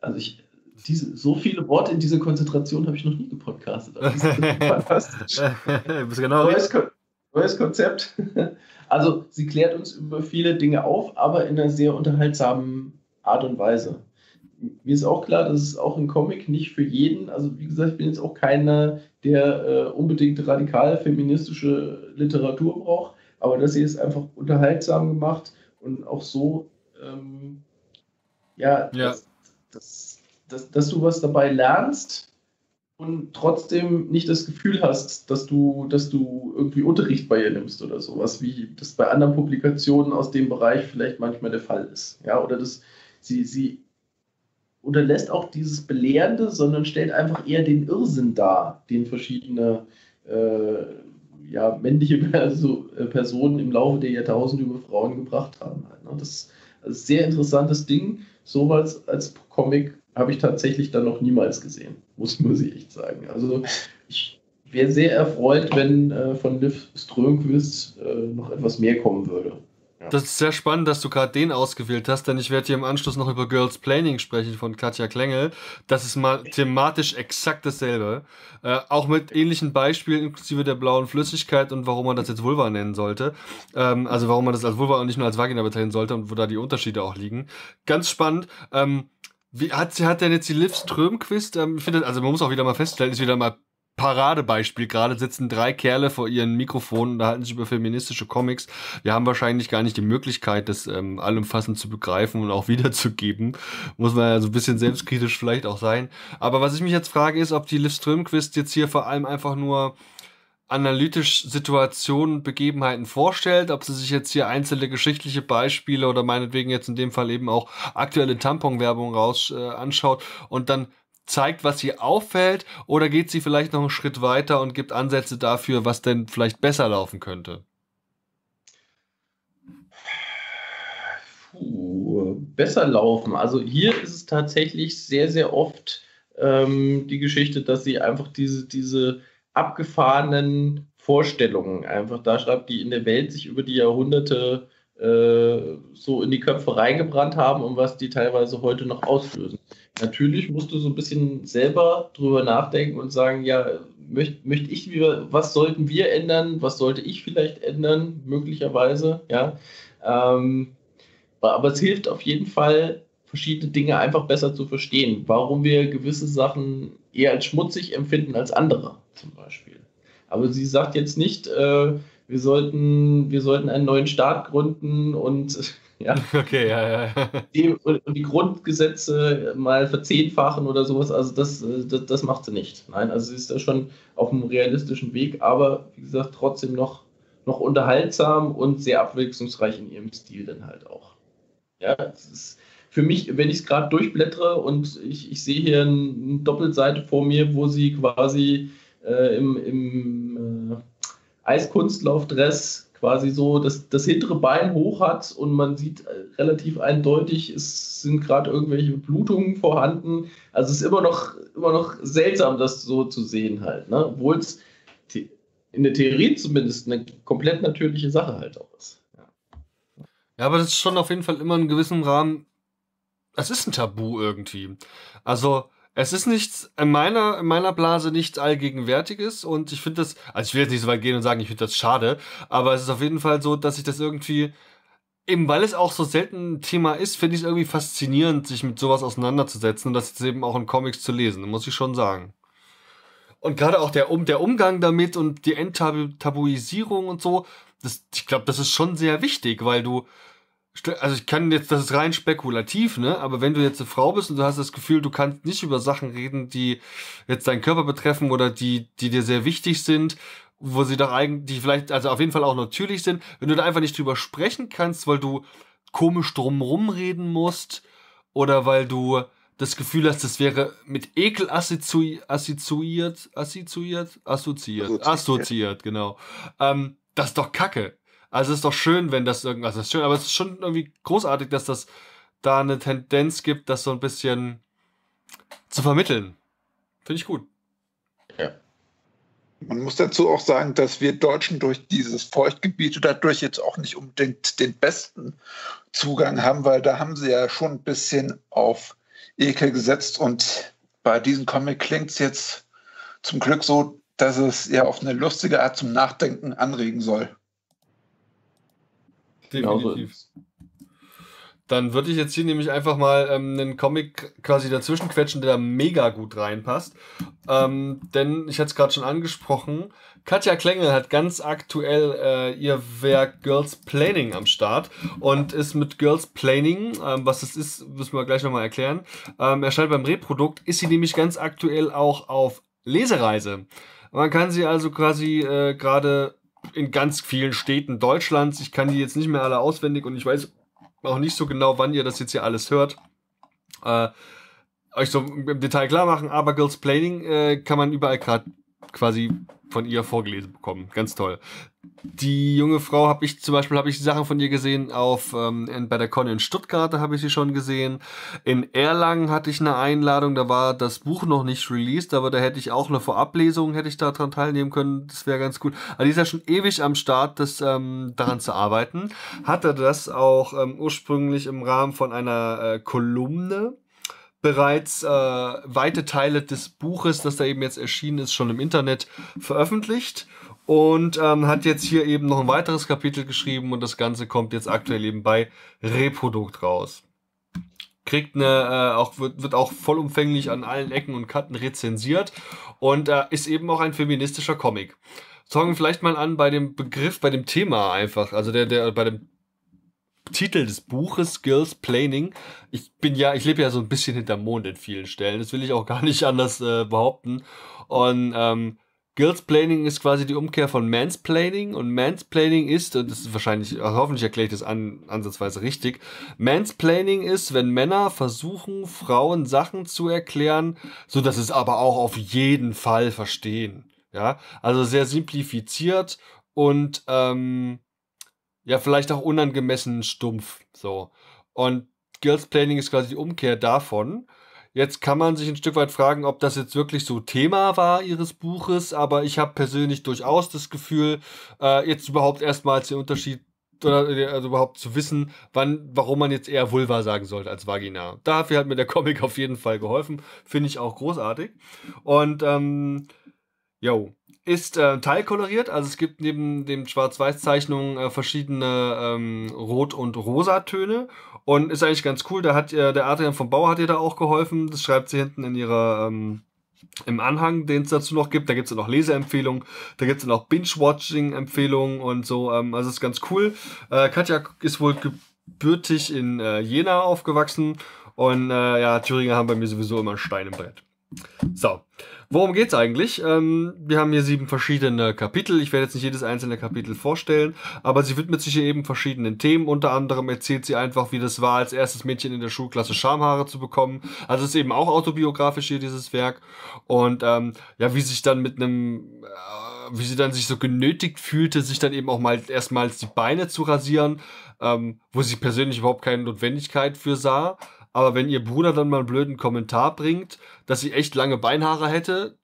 also ich Diese, so viele Worte in dieser Konzentration habe ich noch nie gepodcastet. Das ist fantastisch. Genau. Neues, Kon- neues Konzept. Also sie klärt uns über viele Dinge auf, aber in einer sehr unterhaltsamen Art und Weise. Mir ist auch klar, dass es auch ein Comic nicht für jeden, also wie gesagt, ich bin jetzt auch keiner, der äh, unbedingt radikal feministische Literatur braucht, aber dass sie es einfach unterhaltsam gemacht und auch so, ähm, ja, ja. Dass, dass, dass, dass du was dabei lernst und trotzdem nicht das Gefühl hast, dass du, dass du irgendwie Unterricht bei ihr nimmst oder sowas, wie das bei anderen Publikationen aus dem Bereich vielleicht manchmal der Fall ist. Ja, oder dass sie, sie unterlässt auch dieses Belehrende, sondern stellt einfach eher den Irrsinn dar, den verschiedene äh, ja, männliche Perso- Personen im Laufe der Jahrtausende über Frauen gebracht haben. Das ist ein sehr interessantes Ding. Sowas als Comic habe ich tatsächlich dann noch niemals gesehen, muss, muss ich echt sagen. Also ich wäre sehr erfreut, wenn äh, von Liv Strömquist äh, noch etwas mehr kommen würde. Ja. Das ist sehr spannend, dass du gerade den ausgewählt hast, denn ich werde hier im Anschluss noch über Girlsplaining sprechen von Katja Klängel. Das ist mal thematisch exakt dasselbe. Äh, auch mit ähnlichen Beispielen inklusive der blauen Flüssigkeit und warum man das jetzt Vulva nennen sollte. Ähm, also warum man das als Vulva und nicht nur als Vagina bezeichnen sollte und wo da die Unterschiede auch liegen. Ganz spannend. Ähm, Wie hat sie hat denn jetzt die Liv Strömquist? Ähm, findet, also man muss auch wieder mal feststellen, ist wieder mal Paradebeispiel. Gerade sitzen drei Kerle vor ihren Mikrofonen und unterhalten sich über feministische Comics. Wir haben wahrscheinlich gar nicht die Möglichkeit, das ähm, allumfassend zu begreifen und auch wiederzugeben. Muss man ja so ein bisschen selbstkritisch vielleicht auch sein. Aber was ich mich jetzt frage, ist, ob die Liv Strömquist jetzt hier vor allem einfach nur analytisch Situationen, Begebenheiten vorstellt, ob sie sich jetzt hier einzelne geschichtliche Beispiele oder meinetwegen jetzt in dem Fall eben auch aktuelle Tamponwerbung raus äh, anschaut und dann zeigt, was ihr auffällt, oder geht sie vielleicht noch einen Schritt weiter und gibt Ansätze dafür, was denn vielleicht besser laufen könnte? Puh, besser laufen. Also hier ist es tatsächlich sehr, sehr oft ähm, die Geschichte, dass sie einfach diese, diese abgefahrenen Vorstellungen einfach da schreibt, die in der Welt sich über die Jahrhunderte äh, so in die Köpfe reingebrannt haben und was die teilweise heute noch auslösen. Natürlich musst du so ein bisschen selber drüber nachdenken und sagen, ja, möchte möcht ich, was sollten wir ändern, was sollte ich vielleicht ändern, möglicherweise, ja. Ähm, aber es hilft auf jeden Fall, verschiedene Dinge einfach besser zu verstehen, warum wir gewisse Sachen eher als schmutzig empfinden als andere, zum Beispiel. Aber sie sagt jetzt nicht, äh, wir sollten, wir sollten einen neuen Staat gründen und, ja, okay, ja, ja, ja. Die, und die Grundgesetze mal verzehnfachen oder sowas. Also das, das, das macht sie nicht. Nein, also sie ist da schon auf einem realistischen Weg, aber wie gesagt, trotzdem noch, noch unterhaltsam und sehr abwechslungsreich in ihrem Stil dann halt auch. Ja, es ist für mich, wenn ich es gerade durchblättere und ich, ich sehe hier eine Doppelseite vor mir, wo sie quasi Äh, im, im äh, Eiskunstlaufdress quasi so das, das hintere Bein hoch hat und man sieht äh, relativ eindeutig, es sind gerade irgendwelche Blutungen vorhanden. Also es ist immer noch, immer noch seltsam, das so zu sehen halt, ne? Obwohl es the- in der Theorie zumindest eine komplett natürliche Sache halt auch ist. Ja, ja, aber das ist schon auf jeden Fall immer in gewissem Rahmen, es ist ein Tabu irgendwie. Also es ist nichts, in meiner, in meiner Blase nichts Allgegenwärtiges, und ich finde das, also ich will jetzt nicht so weit gehen und sagen, ich finde das schade, aber es ist auf jeden Fall so, dass ich das irgendwie, eben weil es auch so selten ein Thema ist, finde ich es irgendwie faszinierend, sich mit sowas auseinanderzusetzen und das jetzt eben auch in Comics zu lesen, muss ich schon sagen. Und gerade auch der, um, der Umgang damit und die Enttabuisierung und so, das, ich glaube, das ist schon sehr wichtig, weil du, also ich kann jetzt, das ist rein spekulativ, ne? Aber wenn du jetzt eine Frau bist und du hast das Gefühl, du kannst nicht über Sachen reden, die jetzt deinen Körper betreffen oder die, die dir sehr wichtig sind, wo sie doch eigentlich vielleicht, also auf jeden Fall auch natürlich sind, wenn du da einfach nicht drüber sprechen kannst, weil du komisch drumrum reden musst oder weil du das Gefühl hast, das wäre mit Ekel assoziiert, assoziiert, assoziiert, assoziiert, assoziiert, genau. Ähm, das ist doch Kacke. Also es ist doch schön, wenn das irgendwas ist schön, aber es ist schon irgendwie großartig, dass das da eine Tendenz gibt, das so ein bisschen zu vermitteln. Finde ich gut. Ja. Man muss dazu auch sagen, dass wir Deutschen durch dieses Feuchtgebiet dadurch jetzt auch nicht unbedingt den besten Zugang haben, weil da haben sie ja schon ein bisschen auf Ekel gesetzt, und bei diesem Comic klingt es jetzt zum Glück so, dass es ja auf eine lustige Art zum Nachdenken anregen soll. Definitiv. Dann würde ich jetzt hier nämlich einfach mal ähm, einen Comic quasi dazwischen quetschen, der da mega gut reinpasst. Ähm, denn, ich hatte es gerade schon angesprochen, Katja Klängel hat ganz aktuell äh, ihr Werk Girlsplaining am Start und ist mit Girlsplaining, ähm, was das ist, müssen wir gleich nochmal erklären, ähm, erscheint beim Reprodukt, ist sie nämlich ganz aktuell auch auf Lesereise. Man kann sie also quasi äh, gerade in ganz vielen Städten Deutschlands, ich kann die jetzt nicht mehr alle auswendig und ich weiß auch nicht so genau, wann ihr das jetzt hier alles hört, äh, euch so im Detail klar machen, aber Girlsplaining äh, kann man überall gerade quasi von ihr vorgelesen bekommen. Ganz toll. Die junge Frau habe ich zum Beispiel, habe ich Sachen von ihr gesehen auf ähm, in, bei der Con in Stuttgart, da habe ich sie schon gesehen. In Erlangen hatte ich eine Einladung, da war das Buch noch nicht released, aber da hätte ich auch eine Vorablesung, hätte ich da dran teilnehmen können, das wäre ganz cool. Aber die ist ja schon ewig am Start, das ähm, daran zu arbeiten. Hatte das auch ähm, ursprünglich im Rahmen von einer äh, Kolumne bereits äh, weite Teile des Buches, das da eben jetzt erschienen ist, schon im Internet veröffentlicht und ähm, hat jetzt hier eben noch ein weiteres Kapitel geschrieben und das Ganze kommt jetzt aktuell eben bei Reprodukt raus. Kriegt eine, äh, auch, wird, wird auch vollumfänglich an allen Ecken und Kanten rezensiert und äh, ist eben auch ein feministischer Comic. Fangen vielleicht mal an bei dem Begriff, bei dem Thema einfach, also der, der, bei dem Titel des Buches Girlsplaining. Ich bin ja, ich lebe ja so ein bisschen hinterm Mond in vielen Stellen. Das will ich auch gar nicht anders äh, behaupten. Und ähm, Girlsplaining ist quasi die Umkehr von Mansplaining. Und Mansplaining ist, und das ist wahrscheinlich, hoffentlich erkläre ich das an, ansatzweise richtig. Mansplaining ist, wenn Männer versuchen, Frauen Sachen zu erklären, so dass es aber auch auf jeden Fall verstehen. Ja, also sehr simplifiziert und ähm, ja, vielleicht auch unangemessen stumpf, so. Und Girlsplaining ist quasi die Umkehr davon. Jetzt kann man sich ein Stück weit fragen, ob das jetzt wirklich so Thema war ihres Buches, aber ich habe persönlich durchaus das Gefühl, äh, jetzt überhaupt erstmals den Unterschied, oder also überhaupt zu wissen, wann, warum man jetzt eher Vulva sagen sollte als Vagina. Dafür hat mir der Comic auf jeden Fall geholfen, finde ich auch großartig. Und, ähm, jo. Ist äh, teilkoloriert, also es gibt neben den Schwarz-Weiß-Zeichnungen äh, verschiedene ähm, Rot- und Rosatöne und ist eigentlich ganz cool. Da hat äh, der Adrian vom Bauer hat ihr da auch geholfen. Das schreibt sie hinten in ihrer ähm, im Anhang, den es dazu noch gibt. Da gibt es noch Leseempfehlungen, da gibt es noch Binge-Watching-Empfehlungen und so. Ähm, also ist ganz cool. Äh, Katja ist wohl gebürtig in äh, Jena aufgewachsen und äh, ja, Thüringer haben bei mir sowieso immer einen Stein im Brett. So, worum geht's eigentlich? Ähm, wir haben hier sieben verschiedene Kapitel. Ich werde jetzt nicht jedes einzelne Kapitel vorstellen, aber sie widmet sich hier eben verschiedenen Themen. Unter anderem erzählt sie einfach, wie das war, als erstes Mädchen in der Schulklasse Schamhaare zu bekommen. Also es ist eben auch autobiografisch hier, dieses Werk. Und ähm, ja, wie sich dann mit einem, äh, wie sie dann sich so genötigt fühlte, sich dann eben auch mal erstmals die Beine zu rasieren, ähm, wo sie persönlich überhaupt keine Notwendigkeit für sah. Aber wenn ihr Bruder dann mal einen blöden Kommentar bringt, dass sie echt lange Beinhaare hätte,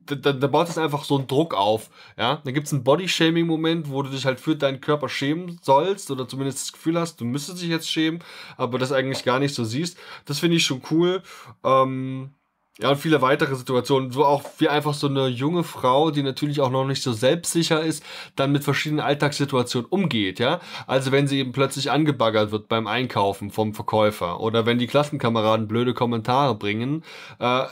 dann, dann baut das einfach so einen Druck auf. Ja? Dann gibt es einen Body-Shaming-Moment, wo du dich halt für deinen Körper schämen sollst oder zumindest das Gefühl hast, du müsstest dich jetzt schämen, aber das eigentlich gar nicht so siehst. Das finde ich schon cool. Ähm, ja, und viele weitere Situationen, wo auch wie einfach so eine junge Frau, die natürlich auch noch nicht so selbstsicher ist, dann mit verschiedenen Alltagssituationen umgeht, ja. Also wenn sie eben plötzlich angebaggert wird beim Einkaufen vom Verkäufer oder wenn die Klassenkameraden blöde Kommentare bringen, äh,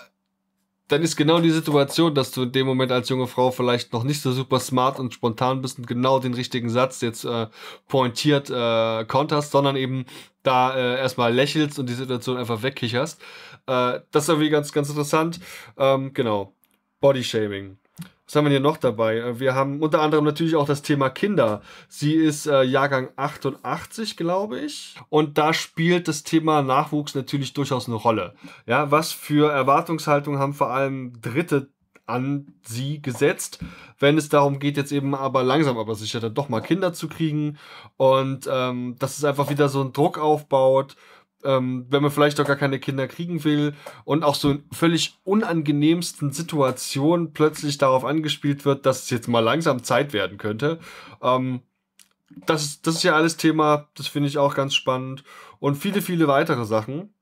dann ist genau die Situation, dass du in dem Moment als junge Frau vielleicht noch nicht so super smart und spontan bist und genau den richtigen Satz jetzt äh, pointiert äh, konterst, sondern eben da äh, erstmal lächelst und die Situation einfach wegkicherst. Äh, das ist irgendwie ganz, ganz interessant. Ähm, genau. Bodyshaming. Was haben wir hier noch dabei? Wir haben unter anderem natürlich auch das Thema Kinder. Sie ist äh, Jahrgang achtundachtzig, glaube ich. Und da spielt das Thema Nachwuchs natürlich durchaus eine Rolle. Ja, was für Erwartungshaltungen haben vor allem Dritte an sie gesetzt, wenn es darum geht, jetzt eben aber langsam, aber sicher dann doch mal Kinder zu kriegen. Und ähm, dass es einfach wieder so einen Druck aufbaut, Ähm, wenn man vielleicht doch gar keine Kinder kriegen will und auch so in völlig unangenehmsten Situationen plötzlich darauf angespielt wird, dass es jetzt mal langsam Zeit werden könnte. Ähm, das, das ist ja alles Thema, das finde ich auch ganz spannend. Und viele, viele weitere Sachen,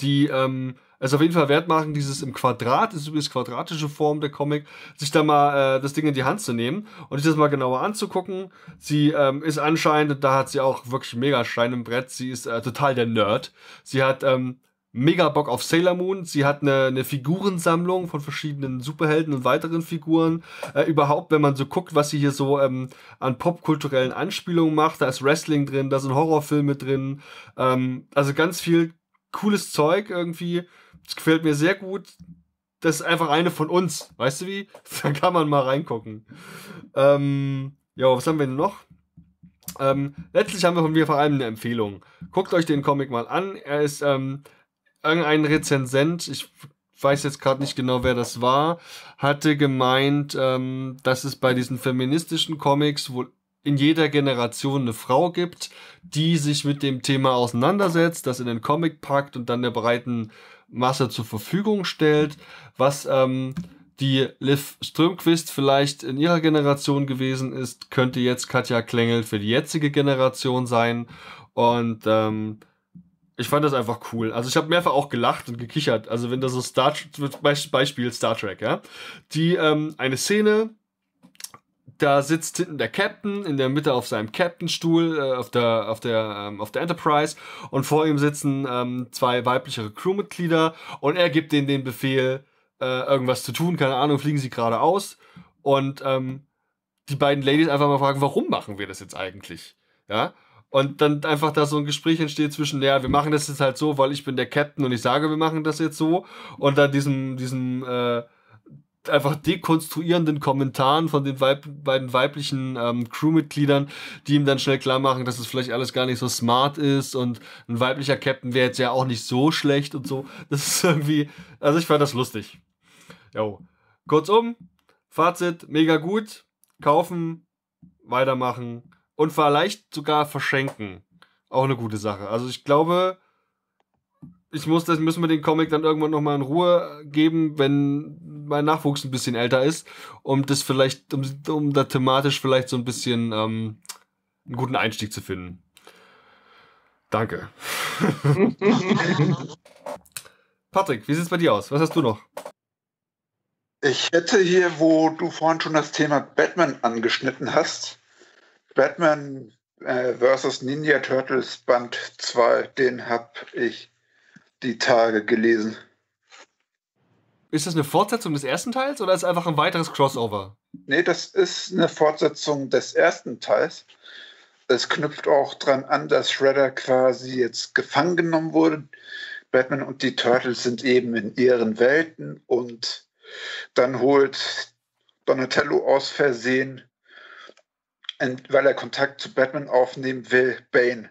die ähm, Also auf jeden Fall Wert machen, dieses im Quadrat, das ist übrigens quadratische Form der Comic, sich da mal äh, das Ding in die Hand zu nehmen und sich das mal genauer anzugucken. Sie ähm, ist anscheinend, und da hat sie auch wirklich mega Stein im Brett, sie ist äh, total der Nerd. Sie hat ähm, mega Bock auf Sailor Moon. Sie hat eine, eine Figurensammlung von verschiedenen Superhelden und weiteren Figuren. Äh, überhaupt, wenn man so guckt, was sie hier so ähm, an popkulturellen Anspielungen macht, da ist Wrestling drin, da sind Horrorfilme drin. Ähm, also ganz viel cooles Zeug irgendwie. Das gefällt mir sehr gut. Das ist einfach eine von uns. Weißt du wie? Da kann man mal reingucken. Ähm, ja, was haben wir denn noch? Ähm, letztlich haben wir von mir vor allem eine Empfehlung. Guckt euch den Comic mal an. Er ist... Ähm, Irgendein Rezensent, ich weiß jetzt gerade nicht genau, wer das war, hatte gemeint, ähm, dass es bei diesen feministischen Comics wohl in jeder Generation eine Frau gibt, die sich mit dem Thema auseinandersetzt, das in den Comic packt und dann der breiten Masse zur Verfügung stellt, was ähm, die Liv Strömquist vielleicht in ihrer Generation gewesen ist, könnte jetzt Katja Klängel für die jetzige Generation sein. Und ähm, ich fand das einfach cool. Also ich habe mehrfach auch gelacht und gekichert. Also wenn da so Star Beispiel Star Trek, ja, die ähm, eine Szene, da sitzt hinten der Captain in der Mitte auf seinem Captainstuhl äh, auf der auf der ähm, auf der Enterprise und vor ihm sitzen ähm, zwei weibliche Crewmitglieder und er gibt denen den Befehl, äh, irgendwas zu tun. Keine Ahnung, fliegen sie geradeaus und ähm, die beiden Ladies einfach mal fragen, warum machen wir das jetzt eigentlich, ja? Und dann einfach da so ein Gespräch entsteht zwischen, ja, wir machen das jetzt halt so, weil ich bin der Captain und ich sage, wir machen das jetzt so. Und dann diesem, diesem äh, einfach dekonstruierenden Kommentaren von den Weib beiden weiblichen ähm, Crewmitgliedern, die ihm dann schnell klar machen, dass es vielleicht alles gar nicht so smart ist und ein weiblicher Captain wäre jetzt ja auch nicht so schlecht und so. Das ist irgendwie, also ich fand das lustig. Jo. Kurzum, Fazit, mega gut. Kaufen, weitermachen. Und vielleicht sogar verschenken. Auch eine gute Sache. Also ich glaube, ich muss das, müssen wir den Comic dann irgendwann nochmal in Ruhe geben, wenn mein Nachwuchs ein bisschen älter ist, um das vielleicht, um, um da thematisch vielleicht so ein bisschen ähm, einen guten Einstieg zu finden. Danke. Patrick, wie sieht es bei dir aus? Was hast du noch? Ich hätte hier, wo du vorhin schon das Thema Batman angeschnitten hast, Batman äh, versus. Ninja Turtles Band zwei, den habe ich die Tage gelesen. Ist das eine Fortsetzung des ersten Teils oder ist einfach ein weiteres Crossover? Nee, das ist eine Fortsetzung des ersten Teils. Es knüpft auch dran an, dass Shredder quasi jetzt gefangen genommen wurde. Batman und die Turtles sind eben in ihren Welten und dann holt Donatello aus Versehen, weil er Kontakt zu Batman aufnehmen will, Bane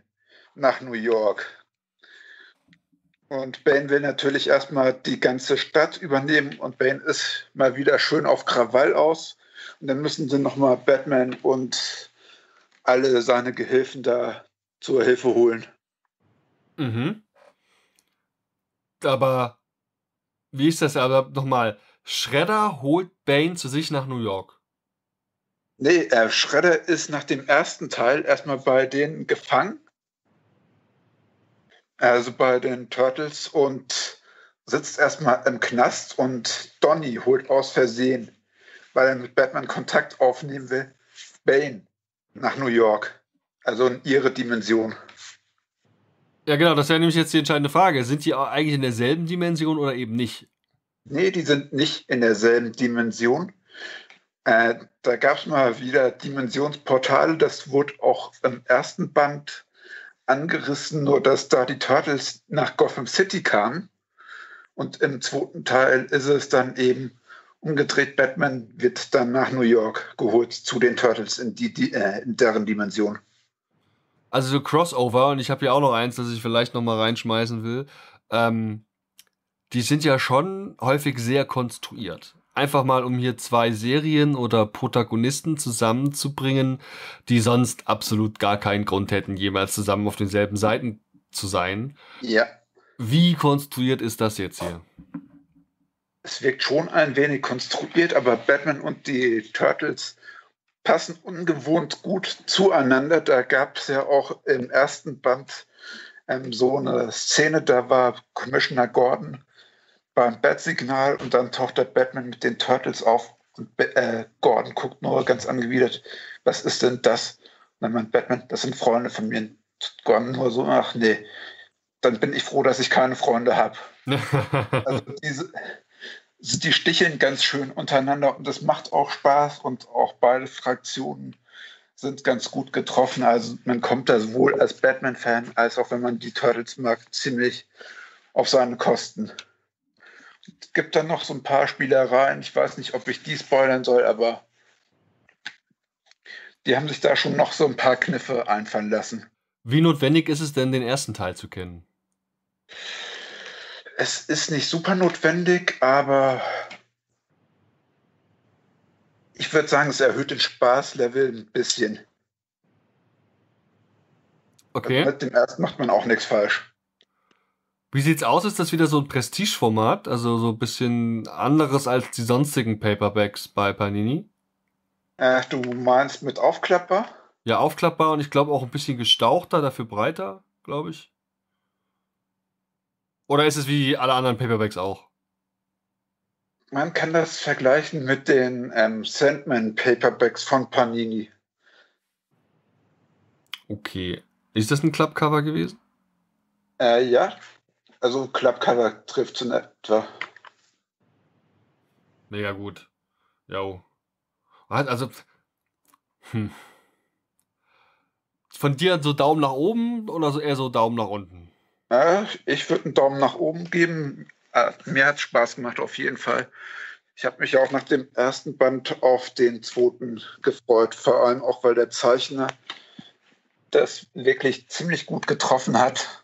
nach New York. Und Bane will natürlich erstmal die ganze Stadt übernehmen und Bane ist mal wieder schön auf Krawall aus. Und dann müssen sie nochmal Batman und alle seine Gehilfen da zur Hilfe holen. Mhm. Aber wie ist das aber nochmal? Shredder holt Bane zu sich nach New York. Nee, äh, Shredder ist nach dem ersten Teil erstmal bei denen gefangen. Also bei den Turtles und sitzt erstmal im Knast und Donnie holt aus Versehen, weil er mit Batman Kontakt aufnehmen will, Bane nach New York. Also in ihre Dimension. Ja genau, das wäre nämlich jetzt die entscheidende Frage. Sind die eigentlich in derselben Dimension oder eben nicht? Nee, die sind nicht in derselben Dimension. Äh, da gab es mal wieder Dimensionsportale, das wurde auch im ersten Band angerissen, nur dass da die Turtles nach Gotham City kamen und im zweiten Teil ist es dann eben umgedreht, Batman wird dann nach New York geholt zu den Turtles in, die, die, äh, in deren Dimension. Also so Crossover, und ich habe hier auch noch eins, das ich vielleicht noch mal reinschmeißen will, ähm, die sind ja schon häufig sehr konstruiert. Einfach mal, um hier zwei Serien oder Protagonisten zusammenzubringen, die sonst absolut gar keinen Grund hätten, jemals zusammen auf denselben Seiten zu sein. Ja. Wie konstruiert ist das jetzt hier? Es wirkt schon ein wenig konstruiert, aber Batman und die Turtles passen ungewohnt gut zueinander. Da gab es ja auch im ersten Band ähm, so eine Szene, da war Commissioner Gordon beim Bat-Signal und dann taucht der Batman mit den Turtles auf und äh, Gordon guckt nur ganz angewidert, was ist denn das? Und dann meint Batman, das sind Freunde von mir. Gordon nur so, ach nee, dann bin ich froh, dass ich keine Freunde habe. Also diese, die sticheln ganz schön untereinander und das macht auch Spaß und auch beide Fraktionen sind ganz gut getroffen. Also man kommt da sowohl als Batman-Fan als auch, wenn man die Turtles mag, ziemlich auf seine Kosten. Es gibt dann noch so ein paar Spielereien. Ich weiß nicht, ob ich die spoilern soll, aber die haben sich da schon noch so ein paar Kniffe einfallen lassen. Wie notwendig ist es denn, den ersten Teil zu kennen? Es ist nicht super notwendig, aber ich würde sagen, es erhöht den Spaßlevel ein bisschen. Okay. Mit dem ersten macht man auch nichts falsch. Wie sieht's aus? Ist das wieder so ein Prestigeformat? Also so ein bisschen anderes als die sonstigen Paperbacks bei Panini? Ach, du meinst mit aufklappbar? Ja, aufklappbar und ich glaube auch ein bisschen gestauchter, dafür breiter, glaube ich. Oder ist es wie alle anderen Paperbacks auch? Man kann das vergleichen mit den ähm, Sandman-Paperbacks von Panini. Okay. Ist das ein Klappcover gewesen? Äh, ja. Also Klappcover trifft es in etwa. Mega gut. Ja. Also, hm. Von dir so Daumen nach oben oder so eher so Daumen nach unten? Ja, ich würde einen Daumen nach oben geben. Mir hat es Spaß gemacht, auf jeden Fall. Ich habe mich auch nach dem ersten Band auf den zweiten gefreut. Vor allem auch, weil der Zeichner das wirklich ziemlich gut getroffen hat.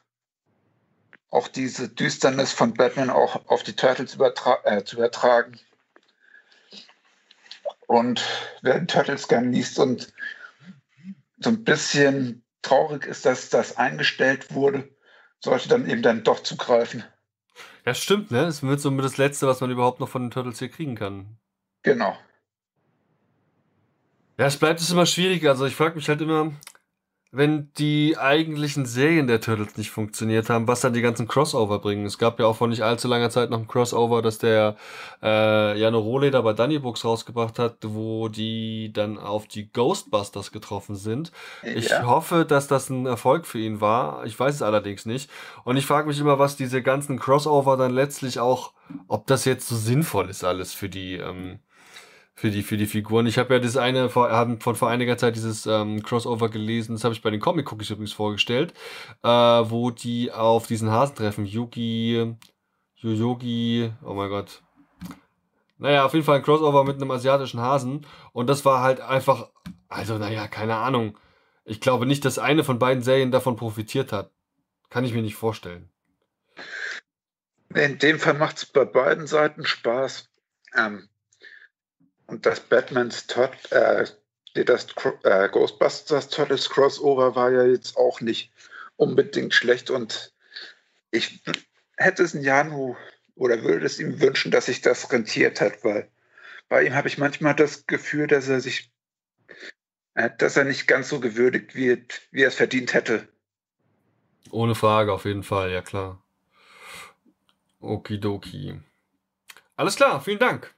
Auch diese Düsternis von Batman auch auf die Turtles übertra- äh, zu übertragen. Und wer den Turtles gern liest und so ein bisschen traurig ist, dass das eingestellt wurde, sollte dann eben dann doch zugreifen. Ja, stimmt, ne? Das wird so das Letzte, was man überhaupt noch von den Turtles hier kriegen kann. Genau. Ja, es bleibt es immer schwierig. Also ich frage mich halt immer, wenn die eigentlichen Serien der Turtles nicht funktioniert haben, was dann die ganzen Crossover bringen. Es gab ja auch vor nicht allzu langer Zeit noch ein Crossover, dass der äh, Jano Rohle da bei Dunny Books rausgebracht hat, wo die dann auf die Ghostbusters getroffen sind. Ja. Ich hoffe, dass das ein Erfolg für ihn war. Ich weiß es allerdings nicht. Und ich frage mich immer, was diese ganzen Crossover dann letztlich auch, ob das jetzt so sinnvoll ist alles für die... Ähm, Für die, für die Figuren. Ich habe ja das eine haben von vor einiger Zeit dieses ähm, Crossover gelesen, das habe ich bei den Comic Cookies übrigens vorgestellt, äh, wo die auf diesen Hasen treffen. Yugi, Yoyogi, oh mein Gott. Naja, auf jeden Fall ein Crossover mit einem asiatischen Hasen. Und das war halt einfach, also naja, keine Ahnung. Ich glaube nicht, dass eine von beiden Serien davon profitiert hat. Kann ich mir nicht vorstellen. In dem Fall macht es bei beiden Seiten Spaß. Ähm. Und das Batman's Turtles, äh, das äh, Ghostbusters Turtles Crossover war ja jetzt auch nicht unbedingt schlecht und ich hätte es in Janu oder würde es ihm wünschen, dass sich das rentiert hat, weil bei ihm habe ich manchmal das Gefühl, dass er sich, äh, dass er nicht ganz so gewürdigt wird, wie er es verdient hätte. Ohne Frage, auf jeden Fall, ja klar. Okidoki. Alles klar, vielen Dank.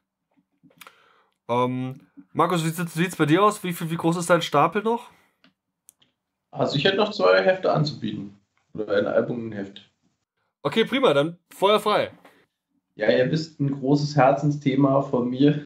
Ähm, Markus, wie sieht es bei dir aus? Wie, wie, wie groß ist dein Stapel noch? Also ich hätte noch zwei Hefte anzubieten. Oder ein Album und ein Heft. Okay, prima, dann Feuer frei. Ja, ihr wisst, ein großes Herzensthema von mir,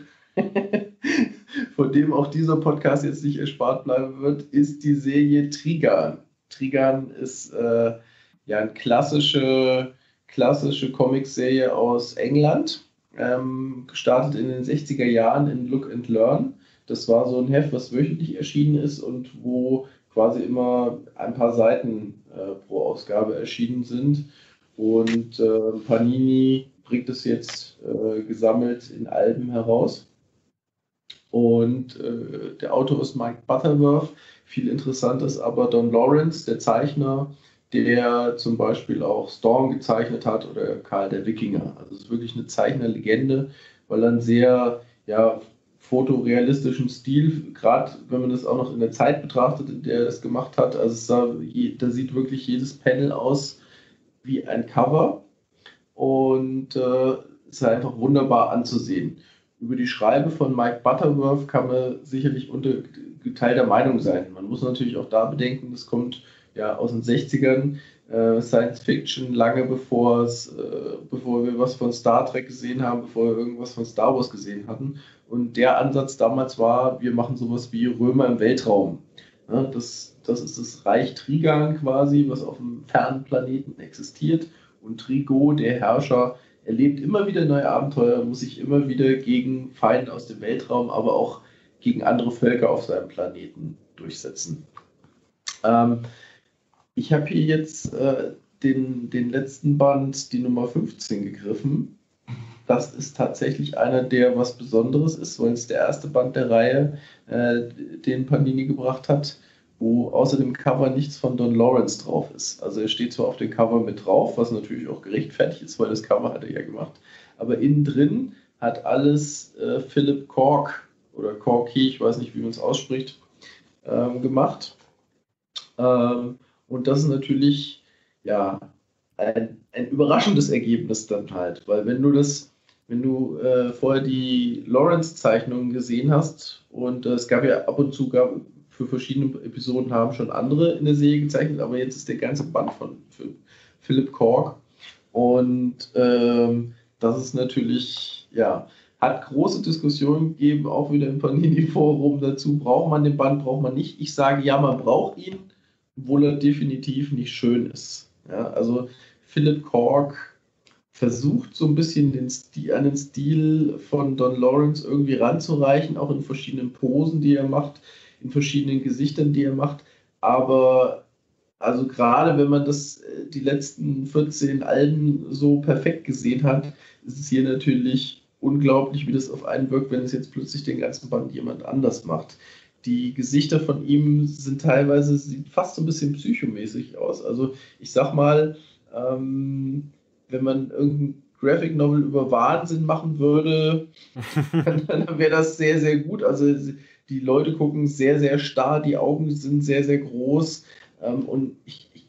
von dem auch dieser Podcast jetzt nicht erspart bleiben wird, ist die Serie Trigan. Trigan ist äh, ja eine klassische, klassische Comicserie aus England. Ähm, gestartet in den sechziger Jahren in Look and Learn. Das war so ein Heft, was wöchentlich erschienen ist und wo quasi immer ein paar Seiten äh, pro Ausgabe erschienen sind. Und äh, Panini bringt es jetzt äh, gesammelt in Alben heraus. Und äh, der Autor ist Mike Butterworth. Viel interessant ist aber Don Lawrence, der Zeichner, der zum Beispiel auch Storm gezeichnet hat oder Karl der Wikinger. Also es ist wirklich eine Zeichnerlegende, weil er einen sehr ja, fotorealistischen Stil, gerade wenn man das auch noch in der Zeit betrachtet, in der er das gemacht hat, also es sah, da sieht wirklich jedes Panel aus wie ein Cover und äh, ist halt einfach wunderbar anzusehen. Über die Schreibe von Mike Butterworth kann man sicherlich unter geteilter Meinung sein. Man muss natürlich auch da bedenken, das kommt ja aus den sechzigern, äh, Science Fiction, lange bevor es, äh, bevor wir was von Star Trek gesehen haben, bevor wir irgendwas von Star Wars gesehen hatten. Und der Ansatz damals war, wir machen sowas wie Römer im Weltraum. Ja, das, das ist das Reich Trigan quasi, was auf einem fernen Planeten existiert. Und Trigo, der Herrscher, erlebt immer wieder neue Abenteuer, muss sich immer wieder gegen Feinde aus dem Weltraum, aber auch gegen andere Völker auf seinem Planeten durchsetzen. Ähm, ich habe hier jetzt äh, den, den letzten Band, die Nummer fünfzehn, gegriffen. Das ist tatsächlich einer, der was Besonderes ist, weil es der erste Band der Reihe, äh, den Panini gebracht hat, wo außer dem Cover nichts von Don Lawrence drauf ist. Also er steht zwar auf dem Cover mit drauf, was natürlich auch gerechtfertigt ist, weil das Cover hat er ja gemacht, aber innen drin hat alles äh, Philip Corke oder Corke, ich weiß nicht, wie man es ausspricht, ähm, gemacht. Ähm, und das ist natürlich ja ein, ein überraschendes Ergebnis dann halt, weil wenn du das, wenn du äh, vorher die Lawrence-Zeichnungen gesehen hast und äh, es gab ja ab und zu gab für verschiedene Episoden haben schon andere in der Serie gezeichnet, aber jetzt ist der ganze Band von Philip Corke. Und ähm, das ist natürlich, ja, hat große Diskussionen gegeben, auch wieder im Panini-Forum dazu, braucht man den Band, braucht man nicht. Ich sage, ja, man braucht ihn, obwohl er definitiv nicht schön ist. Ja, also Philip Corke versucht so ein bisschen den Stil, an den Stil von Don Lawrence irgendwie ranzureichen, auch in verschiedenen Posen, die er macht, in verschiedenen Gesichtern, die er macht, aber also gerade wenn man das die letzten vierzehn Alben so perfekt gesehen hat, ist es hier natürlich unglaublich, wie das auf einen wirkt, wenn es jetzt plötzlich den ganzen Band jemand anders macht. Die Gesichter von ihm sind teilweise, sieht fast so ein bisschen psychomäßig aus. Also ich sag mal, ähm, wenn man irgendein Graphic Novel über Wahnsinn machen würde, dann wäre das sehr, sehr gut. Also die Leute gucken sehr, sehr starr, die Augen sind sehr, sehr groß. Ähm, und ich, ich,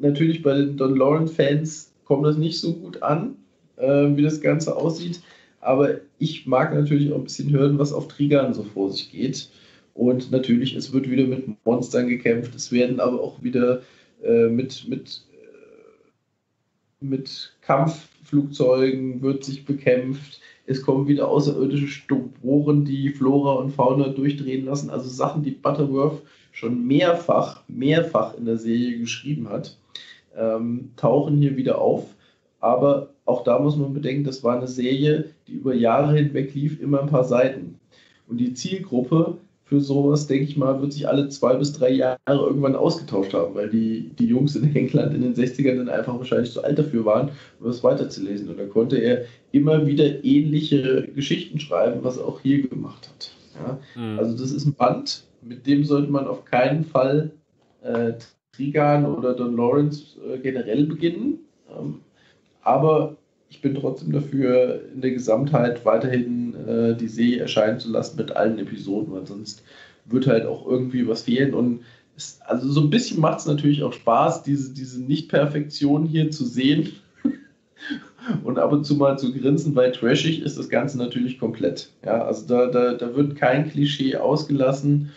natürlich bei den Don Lawrence-Fans kommt das nicht so gut an, äh, wie das Ganze aussieht. Aber ich mag natürlich auch ein bisschen hören, was auf Trigan so vor sich geht. Und natürlich, es wird wieder mit Monstern gekämpft. Es werden aber auch wieder äh, mit, mit, äh, mit Kampfflugzeugen wird sich bekämpft. Es kommen wieder außerirdische Stuboren, die Flora und Fauna durchdrehen lassen. Also Sachen, die Butterworth schon mehrfach, mehrfach in der Serie geschrieben hat, ähm, tauchen hier wieder auf. Aber auch da muss man bedenken, das war eine Serie, die über Jahre hinweg lief, immer ein paar Seiten. Und die Zielgruppe für sowas, denke ich mal, wird sich alle zwei bis drei Jahre irgendwann ausgetauscht haben, weil die, die Jungs in England in den sechzigern dann einfach wahrscheinlich zu alt dafür waren, um das weiterzulesen. Und da konnte er immer wieder ähnliche Geschichten schreiben, was er auch hier gemacht hat. Ja? Mhm. Also das ist ein Band, mit dem sollte man auf keinen Fall äh, Trigan oder Don Lawrence äh, generell beginnen. Ähm, aber ich bin trotzdem dafür, in der Gesamtheit weiterhin äh, die Serie erscheinen zu lassen mit allen Episoden, weil sonst wird halt auch irgendwie was fehlen. Und es, also so ein bisschen macht es natürlich auch Spaß, diese, diese Nicht-Perfektion hier zu sehen und ab und zu mal zu grinsen, weil trashig ist das Ganze natürlich komplett. Ja, also da, da, da wird kein Klischee ausgelassen.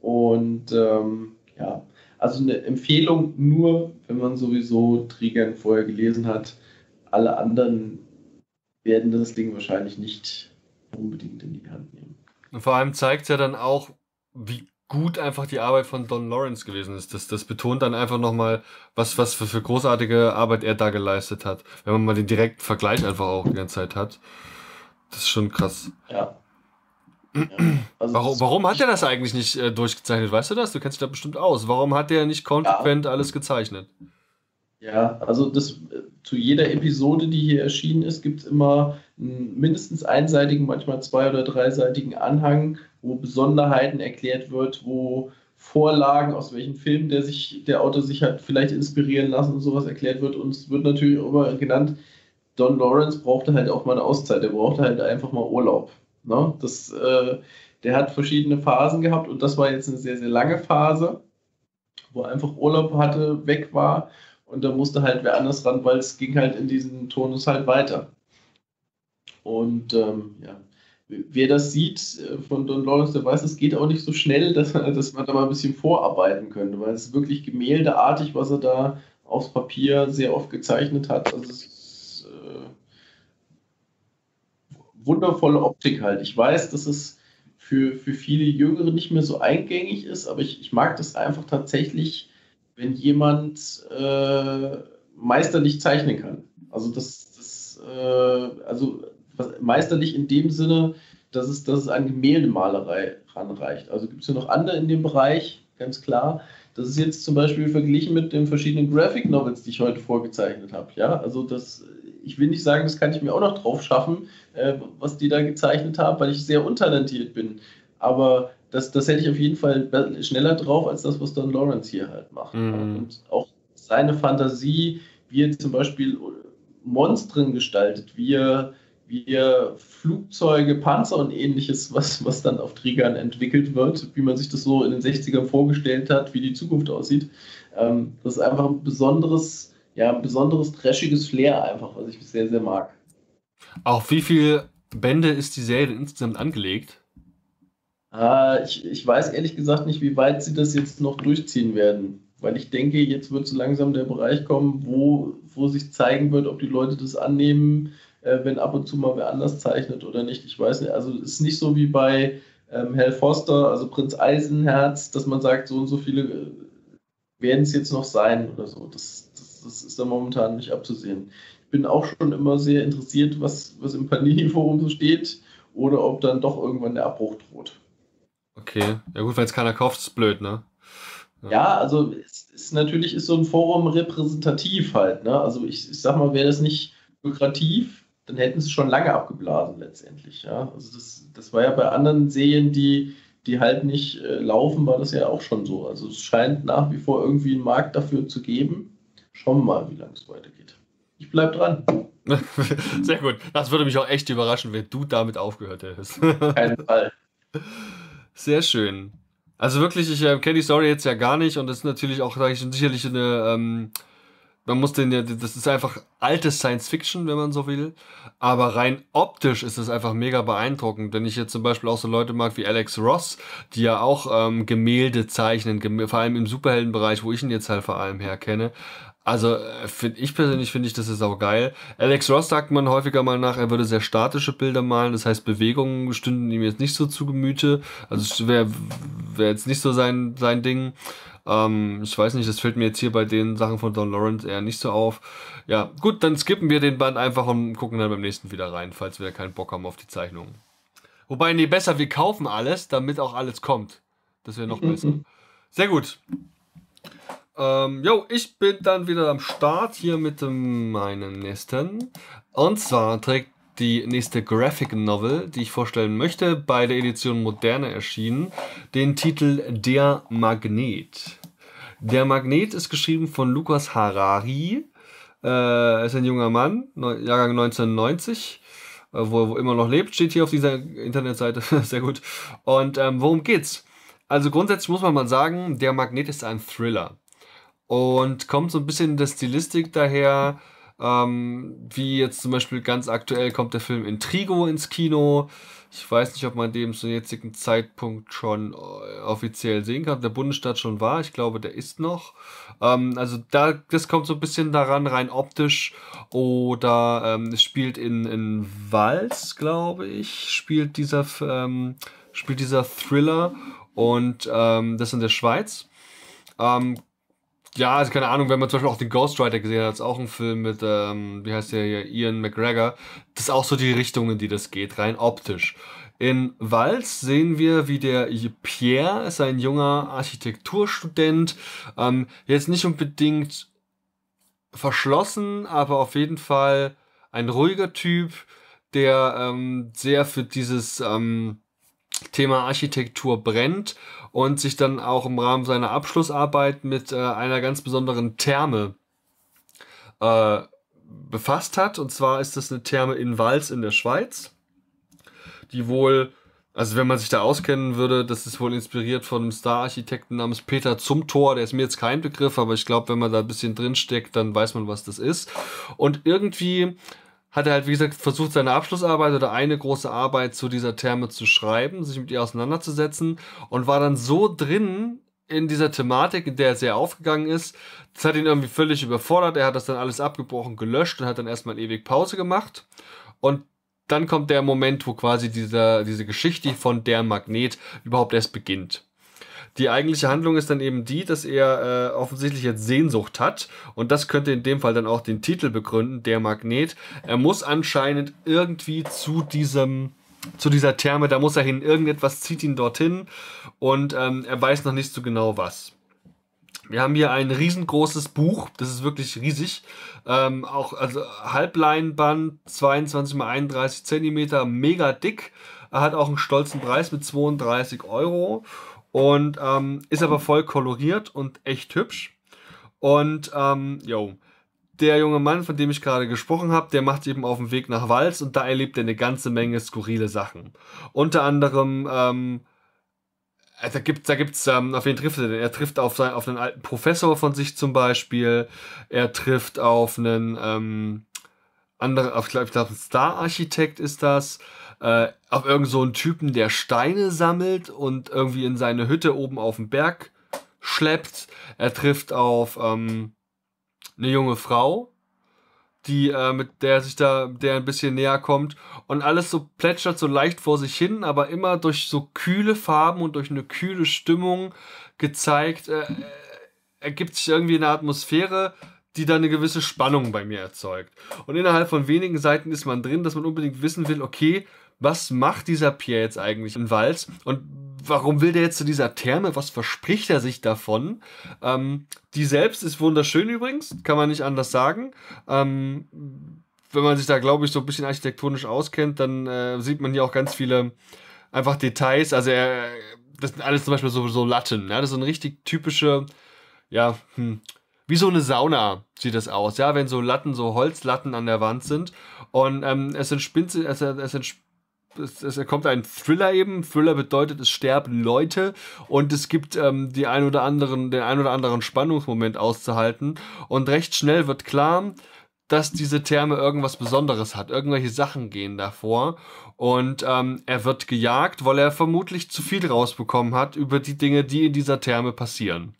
Und ähm, ja, also eine Empfehlung nur, wenn man sowieso Trigan vorher gelesen hat. Alle anderen werden das Ding wahrscheinlich nicht unbedingt in die Hand nehmen. Und vor allem zeigt es ja dann auch, wie gut einfach die Arbeit von Don Lawrence gewesen ist. Das, das betont dann einfach nochmal, was, was für, für großartige Arbeit er da geleistet hat. Wenn man mal den direkten Vergleich einfach auch die ganze Zeit hat. Das ist schon krass. Ja. Ja. Also warum, warum hat er das eigentlich nicht äh, durchgezeichnet? Weißt du das? Du kennst dich da bestimmt aus. Warum hat er nicht konsequent ja. alles gezeichnet? Ja, also das, zu jeder Episode, die hier erschienen ist, gibt es immer einen mindestens einseitigen, manchmal zwei- oder dreiseitigen Anhang, wo Besonderheiten erklärt wird, wo Vorlagen, aus welchen Filmen der, sich, der Autor sich hat vielleicht inspirieren lassen und sowas erklärt wird. Und es wird natürlich auch immer genannt, Don Lawrence brauchte halt auch mal eine Auszeit, der brauchte halt einfach mal Urlaub. Ne? Das, äh, der hat verschiedene Phasen gehabt und das war jetzt eine sehr, sehr lange Phase, wo er einfach Urlaub hatte, weg war. Und da musste halt wer anders ran, weil es ging halt in diesem Tonus halt weiter. Und ähm, ja, wer das sieht von Don Lawrence, der weiß, es geht auch nicht so schnell, dass, dass man da mal ein bisschen vorarbeiten könnte, weil es ist wirklich gemäldeartig, was er da aufs Papier sehr oft gezeichnet hat. Also es ist äh, wundervolle Optik halt. Ich weiß, dass es für, für viele Jüngere nicht mehr so eingängig ist, aber ich, ich mag das einfach tatsächlich, wenn jemand äh, meisterlich zeichnen kann. Also das, das äh, also was, meisterlich in dem Sinne, dass es, dass es an Gemäldemalerei ranreicht. Also gibt es ja noch andere in dem Bereich, ganz klar. Das ist jetzt zum Beispiel verglichen mit den verschiedenen Graphic Novels, die ich heute vorgezeichnet habe. Ja, also das, ich will nicht sagen, das kann ich mir auch noch drauf schaffen, äh, was die da gezeichnet haben, weil ich sehr untalentiert bin. Aber das, das hätte ich auf jeden Fall schneller drauf, als das, was Don Lawrence hier halt macht. Mhm. Und auch seine Fantasie, wie er zum Beispiel Monstren gestaltet, wie er, wie er Flugzeuge, Panzer und ähnliches, was, was dann auf Trigan entwickelt wird, wie man sich das so in den sechzigern vorgestellt hat, wie die Zukunft aussieht. Ähm, das ist einfach ein besonderes, ja, ein besonderes, trashiges Flair einfach, was ich sehr, sehr mag. Auf wie viele Bände ist die Serie insgesamt angelegt? Ah, ich, ich weiß ehrlich gesagt nicht, wie weit sie das jetzt noch durchziehen werden, weil ich denke, jetzt wird so langsam der Bereich kommen, wo, wo sich zeigen wird, ob die Leute das annehmen, äh, wenn ab und zu mal wer anders zeichnet oder nicht. Ich weiß nicht, also es ist nicht so wie bei ähm, Hal Foster, also Prinz Eisenherz, dass man sagt, so und so viele werden es jetzt noch sein oder so. Das, das, das ist da momentan nicht abzusehen. Ich bin auch schon immer sehr interessiert, was, was im Panini-Forum so steht oder ob dann doch irgendwann der Abbruch droht. Okay, ja gut, wenn es keiner kauft, ist es blöd, ne? Ja, ja, also es ist, natürlich ist so ein Forum repräsentativ halt, ne? Also ich, ich sag mal, wäre das nicht lukrativ, dann hätten sie es schon lange abgeblasen letztendlich, ja? Also das, das war ja bei anderen Serien, die, die halt nicht äh, laufen, war das ja auch schon so. Also es scheint nach wie vor irgendwie einen Markt dafür zu geben. Schauen wir mal, wie lange es weitergeht. Ich bleib dran. Sehr gut, das würde mich auch echt überraschen, wenn du damit aufgehört hättest. Keinen Fall. Sehr schön. Also wirklich, ich äh, kenne die Story jetzt ja gar nicht und das ist natürlich auch, sage ich, sicherlich eine, ähm, man muss den, das ist einfach altes Science-Fiction, wenn man so will, aber rein optisch ist es einfach mega beeindruckend, wenn ich jetzt zum Beispiel auch so Leute mag wie Alex Ross, die ja auch ähm, Gemälde zeichnen, gem- vor allem im Superheldenbereich, wo ich ihn jetzt halt vor allem herkenne. Also find ich persönlich finde ich, das ist auch geil. Alex Ross sagt man häufiger mal nach, er würde sehr statische Bilder malen, das heißt Bewegungen stünden ihm jetzt nicht so zu Gemüte. Also wäre wär jetzt nicht so sein sein Ding. Ähm, ich weiß nicht, das fällt mir jetzt hier bei den Sachen von Don Lawrence eher nicht so auf. Ja, gut, dann skippen wir den Band einfach und gucken dann beim nächsten wieder rein, falls wir keinen Bock haben auf die Zeichnungen. Wobei, nee, besser, wir kaufen alles, damit auch alles kommt. Das wäre noch besser. Sehr gut. Ähm, jo, ich bin dann wieder am Start hier mit dem, meinem nächsten. Und zwar trägt die nächste Graphic Novel, die ich vorstellen möchte, bei der Edition Moderne erschienen, den Titel Der Magnet. Der Magnet ist geschrieben von Lucas Harari. Er äh, ist ein junger Mann, Jahrgang neunzehnhundertneunzig. Äh, wo er immer noch lebt, steht hier auf dieser Internetseite. Sehr gut. Und ähm, worum geht's? Also grundsätzlich muss man mal sagen, Der Magnet ist ein Thriller. Und kommt so ein bisschen in der Stilistik daher, ähm, wie jetzt zum Beispiel ganz aktuell kommt der Film Intrigo ins Kino. Ich weiß nicht, ob man den zum jetzigen Zeitpunkt schon offiziell sehen kann, der Bundesstaat schon war. Ich glaube, der ist noch. Ähm, also da, das kommt so ein bisschen daran, rein optisch. Oder ähm, es spielt in, in Vals, glaube ich, spielt dieser, ähm, spielt dieser Thriller. Und ähm, das in der Schweiz. Ähm, Ja, also keine Ahnung, wenn man zum Beispiel auch den Ghost Rider gesehen hat, ist auch ein Film mit, ähm, wie heißt der hier, Ian McGregor. Das ist auch so die Richtung, in die das geht, rein optisch. In Vals sehen wir, wie der Pierre, ist ein junger Architekturstudent, ähm, jetzt nicht unbedingt verschlossen, aber auf jeden Fall ein ruhiger Typ, der ähm, sehr für dieses ähm, Thema Architektur brennt und sich dann auch im Rahmen seiner Abschlussarbeit mit äh, einer ganz besonderen Therme äh, befasst hat. Und zwar ist das eine Therme in Vals in der Schweiz, die wohl, also wenn man sich da auskennen würde, das ist wohl inspiriert von einem Star-Architekten namens Peter Zumthor. Der ist mir jetzt kein Begriff, aber ich glaube, wenn man da ein bisschen drinsteckt, dann weiß man, was das ist. Und irgendwie hat er halt, wie gesagt, versucht, seine Abschlussarbeit oder eine große Arbeit zu dieser Therme zu schreiben, sich mit ihr auseinanderzusetzen und war dann so drin in dieser Thematik, in der er sehr aufgegangen ist. Das hat ihn irgendwie völlig überfordert. Er hat das dann alles abgebrochen, gelöscht und hat dann erstmal ewig Pause gemacht. Und dann kommt der Moment, wo quasi dieser, diese Geschichte von Der Magnet überhaupt erst beginnt. Die eigentliche Handlung ist dann eben die, dass er äh, offensichtlich jetzt Sehnsucht hat. Und das könnte in dem Fall dann auch den Titel begründen, Der Magnet. Er muss anscheinend irgendwie zu diesem... zu dieser Therme, da muss er hin, irgendetwas zieht ihn dorthin und ähm, er weiß noch nicht so genau was. Wir haben hier ein riesengroßes Buch, das ist wirklich riesig, ähm, auch also Halbleinband, zweiundzwanzig mal einunddreißig Zentimeter, mega dick, er hat auch einen stolzen Preis mit zweiunddreißig Euro und ähm, ist aber voll koloriert und echt hübsch und ähm, jo. Der junge Mann, von dem ich gerade gesprochen habe, der macht eben auf dem Weg nach Vals und da erlebt er eine ganze Menge skurrile Sachen. Unter anderem, ähm, da gibt es, da gibt's, ähm, auf wen trifft er denn? Er trifft auf, seinen, auf einen alten Professor von sich zum Beispiel, er trifft auf einen ähm, anderen, auf, ich glaube, ein Star-Architekt ist das, äh, auf irgend so einen Typen, der Steine sammelt und irgendwie in seine Hütte oben auf dem Berg schleppt. Er trifft auf... Ähm, eine junge Frau, die äh, mit der sich da, der ein bisschen näher kommt und alles so plätschert so leicht vor sich hin, aber immer durch so kühle Farben und durch eine kühle Stimmung gezeigt, äh, ergibt sich irgendwie eine Atmosphäre, die da eine gewisse Spannung bei mir erzeugt. Und innerhalb von wenigen Seiten ist man drin, dass man unbedingt wissen will, okay, was macht dieser Pierre jetzt eigentlich in Vals und warum will der jetzt zu dieser Therme? Was verspricht er sich davon? Ähm, die selbst ist wunderschön übrigens, kann man nicht anders sagen. Ähm, wenn man sich da, glaube ich, so ein bisschen architektonisch auskennt, dann äh, sieht man hier auch ganz viele einfach Details. Also er, das sind alles zum Beispiel so, so Latten. Ja? Das ist so eine richtig typische, ja, hm, wie so eine Sauna sieht das aus. Ja, wenn so Latten, so Holzlatten an der Wand sind. Und ähm, es entspinnt sich, es, es entspinnt Es, es kommt ein Thriller eben. Thriller bedeutet, es sterben Leute und es gibt ähm, die ein oder anderen, den ein oder anderen Spannungsmoment auszuhalten. Und recht schnell wird klar, dass diese Therme irgendwas Besonderes hat. Irgendwelche Sachen gehen davor. Und ähm, er wird gejagt, weil er vermutlich zu viel rausbekommen hat über die Dinge, die in dieser Therme passieren.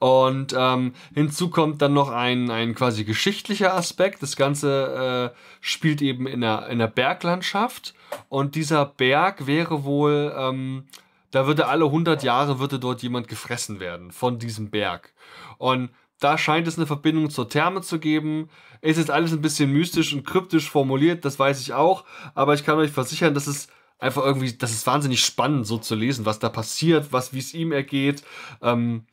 Und ähm, hinzu kommt dann noch ein, ein quasi geschichtlicher Aspekt. Das Ganze äh, spielt eben in einer, in einer Berglandschaft. Und dieser Berg wäre wohl, ähm, da würde alle hundert Jahre würde dort jemand gefressen werden von diesem Berg. Und da scheint es eine Verbindung zur Therme zu geben. Es ist alles ein bisschen mystisch und kryptisch formuliert, das weiß ich auch. Aber ich kann euch versichern, dass es... einfach irgendwie, das ist wahnsinnig spannend so zu lesen, was da passiert, was, wie es ihm ergeht. Ähm...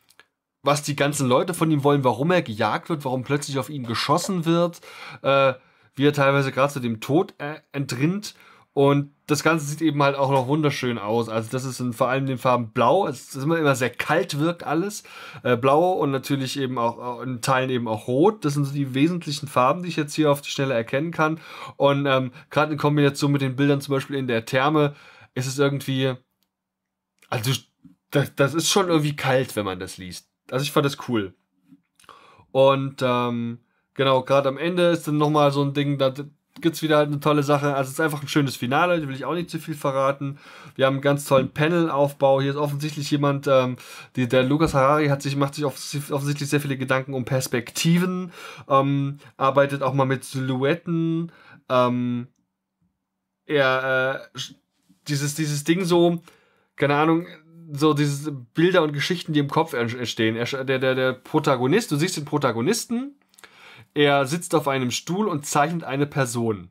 was die ganzen Leute von ihm wollen, warum er gejagt wird, warum plötzlich auf ihn geschossen wird, äh, wie er teilweise gerade zu dem Tod äh, entrinnt. Und das Ganze sieht eben halt auch noch wunderschön aus. Also das ist in vor allem den Farben Blau. Es ist immer, immer sehr kalt wirkt alles. Äh, Blau und natürlich eben auch in Teilen eben auch Rot. Das sind so die wesentlichen Farben, die ich jetzt hier auf die Schnelle erkennen kann. Und ähm, gerade in Kombination mit den Bildern zum Beispiel in der Therme ist es irgendwie... Also das, das ist schon irgendwie kalt, wenn man das liest. Also ich fand das cool. Und ähm, genau, gerade am Ende ist dann nochmal so ein Ding, da gibt es wieder halt eine tolle Sache. Also es ist einfach ein schönes Finale, da will ich auch nicht zu viel verraten. Wir haben einen ganz tollen Panel-Aufbau. Hier ist offensichtlich jemand, ähm, die, der Lucas Harari hat sich, macht sich offensichtlich sehr viele Gedanken um Perspektiven, ähm, arbeitet auch mal mit Silhouetten. Ähm, er, äh, dieses, dieses Ding so, keine Ahnung, so diese Bilder und Geschichten, die im Kopf entstehen. Er, der, der, der Protagonist, du siehst den Protagonisten, er sitzt auf einem Stuhl und zeichnet eine Person,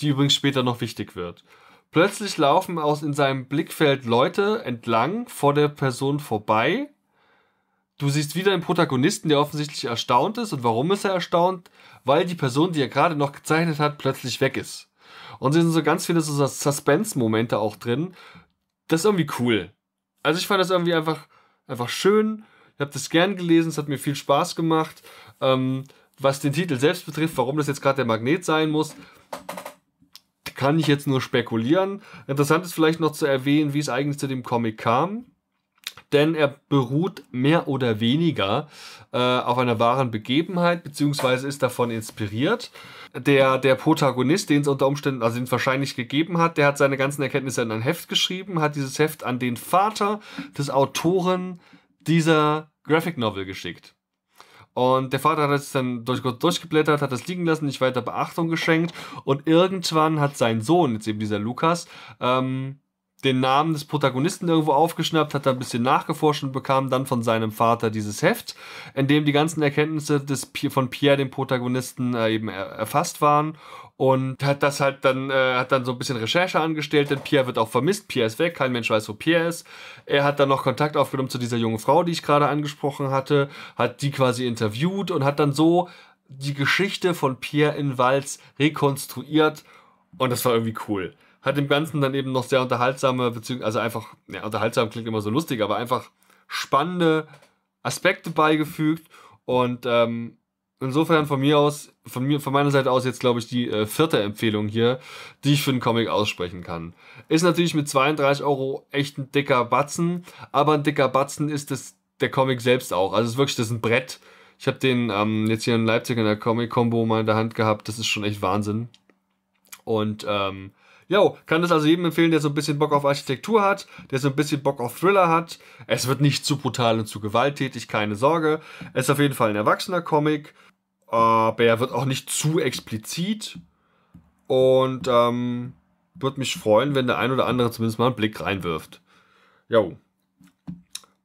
die übrigens später noch wichtig wird. Plötzlich laufen aus in seinem Blickfeld Leute entlang, vor der Person vorbei. Du siehst wieder den Protagonisten, der offensichtlich erstaunt ist. Und warum ist er erstaunt? Weil die Person, die er gerade noch gezeichnet hat, plötzlich weg ist. Und es sind so ganz viele so Suspense-Momente auch drin. Das ist irgendwie cool. Also ich fand das irgendwie einfach, einfach schön. Ich habe das gern gelesen. Es hat mir viel Spaß gemacht. Ähm, was den Titel selbst betrifft, warum das jetzt gerade Der Magnet sein muss, kann ich jetzt nur spekulieren. Interessant ist vielleicht noch zu erwähnen, wie es eigentlich zu dem Comic kam. denn er beruht mehr oder weniger äh, auf einer wahren Begebenheit, beziehungsweise ist davon inspiriert. Der, der Protagonist, den es unter Umständen, also den es wahrscheinlich gegeben hat, der hat seine ganzen Erkenntnisse in ein Heft geschrieben, hat dieses Heft an den Vater des Autoren dieser Graphic Novel geschickt. Und der Vater hat es dann durch, durchgeblättert, hat das liegen lassen, nicht weiter Beachtung geschenkt. Und irgendwann hat sein Sohn, jetzt eben dieser Lucas, ähm, den Namen des Protagonisten irgendwo aufgeschnappt, hat da ein bisschen nachgeforscht und bekam dann von seinem Vater dieses Heft, in dem die ganzen Erkenntnisse des, von Pierre, dem Protagonisten, äh, eben er, erfasst waren. Und hat das halt dann, äh, hat dann so ein bisschen Recherche angestellt, denn Pierre wird auch vermisst. Pierre ist weg, kein Mensch weiß, wo Pierre ist. Er hat dann noch Kontakt aufgenommen zu dieser jungen Frau, die ich gerade angesprochen hatte, hat die quasi interviewt und hat dann so die Geschichte von Pierre in Vals rekonstruiert. Und das war irgendwie cool. Hat dem Ganzen dann eben noch sehr unterhaltsame, beziehungsweise also einfach, ja, unterhaltsam klingt immer so lustig, aber einfach spannende Aspekte beigefügt. Und ähm, insofern von mir aus, von mir, von meiner Seite aus jetzt, glaube ich, die äh, vierte Empfehlung hier, die ich für einen Comic aussprechen kann. Ist natürlich mit zweiunddreißig Euro echt ein dicker Batzen, aber ein dicker Batzen ist das, der Comic selbst auch. Also es ist wirklich, das ist ein Brett. Ich habe den ähm, jetzt hier in Leipzig in der Comic-Combo mal in der Hand gehabt. Das ist schon echt Wahnsinn. Und ähm, jo, kann das also jedem empfehlen, der so ein bisschen Bock auf Architektur hat, der so ein bisschen Bock auf Thriller hat. Es wird nicht zu brutal und zu gewalttätig, keine Sorge. Es ist auf jeden Fall ein erwachsener Comic, aber er wird auch nicht zu explizit. Und ähm, würde mich freuen, wenn der ein oder andere zumindest mal einen Blick reinwirft. Jo.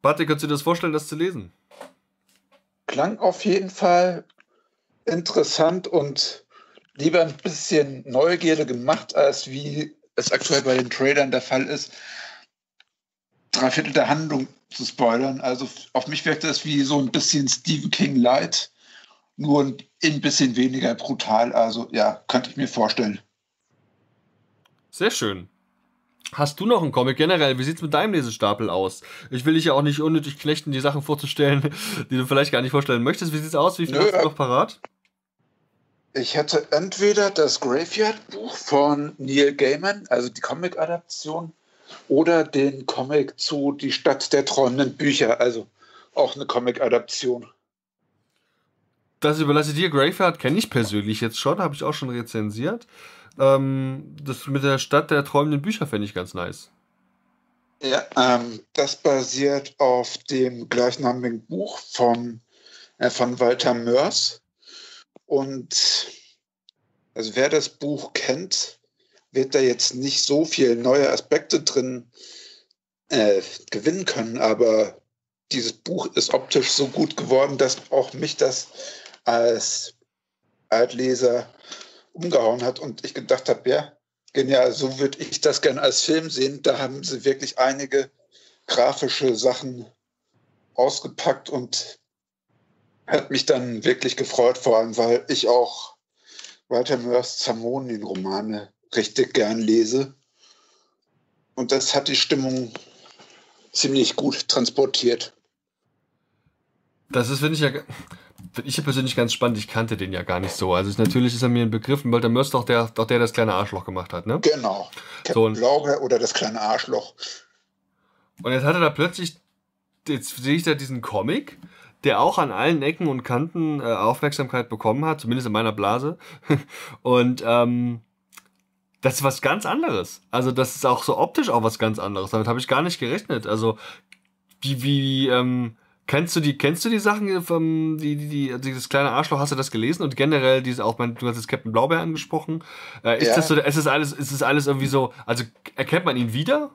Patrick, könntest du dir das vorstellen, das zu lesen? Klang auf jeden Fall interessant und lieber ein bisschen Neugierde gemacht, als wie es aktuell bei den Trailern der Fall ist, drei Viertel der Handlung zu spoilern. Also auf mich wirkte es wie so ein bisschen Stephen King Light, nur ein bisschen weniger brutal. Also ja, könnte ich mir vorstellen. Sehr schön. Hast du noch einen Comic generell? Wie sieht es mit deinem Lesestapel aus? Ich will dich ja auch nicht unnötig knechten, die Sachen vorzustellen, die du vielleicht gar nicht vorstellen möchtest. Wie sieht es aus? Wie viel Nö, hast du noch parat? Ich hätte entweder das Graveyard-Buch von Neil Gaiman, also die Comic-Adaption, oder den Comic zu Die Stadt der träumenden Bücher, also auch eine Comic-Adaption. Das überlasse ich dir. Graveyard kenne ich persönlich jetzt schon, habe ich auch schon rezensiert. Ähm, das mit der Stadt der träumenden Bücher fände ich ganz nice. Ja, ähm, das basiert auf dem gleichnamigen Buch von, äh, von Walter Mörs. Und also wer das Buch kennt, wird da jetzt nicht so viel neue Aspekte drin äh, gewinnen können, aber dieses Buch ist optisch so gut geworden, dass auch mich das als Altleser umgehauen hat und ich gedacht habe, ja, genial, so würde ich das gerne als Film sehen. Da haben sie wirklich einige grafische Sachen ausgepackt und hat mich dann wirklich gefreut, vor allem, weil ich auch Walter Mörs Zamonien-Romane richtig gern lese. Und das hat die Stimmung ziemlich gut transportiert. Das ist, finde ich ja, finde ich persönlich ganz spannend. Ich kannte den ja gar nicht so. Also, ist, natürlich ist er mir ein Begriff. Und Walter Mörs doch der, doch der, der das kleine Arschloch gemacht hat, ne? Genau. Captain Blaubeer oder das kleine Arschloch. Und jetzt hat er da plötzlich, jetzt sehe ich da diesen Comic, der auch an allen Ecken und Kanten äh, Aufmerksamkeit bekommen hat, zumindest in meiner Blase. Und ähm, das ist was ganz anderes. Also das ist auch so optisch auch was ganz anderes. Damit habe ich gar nicht gerechnet. Also wie, wie ähm, kennst du die, kennst du die Sachen vom, die, die, die, dieses kleine Arschloch, hast du das gelesen? Und generell dieses auch, mein, du hast jetzt Captain Blaubeer angesprochen. Äh, ist ja. das so? Ist das alles? Ist das alles irgendwie so? Also erkennt man ihn wieder?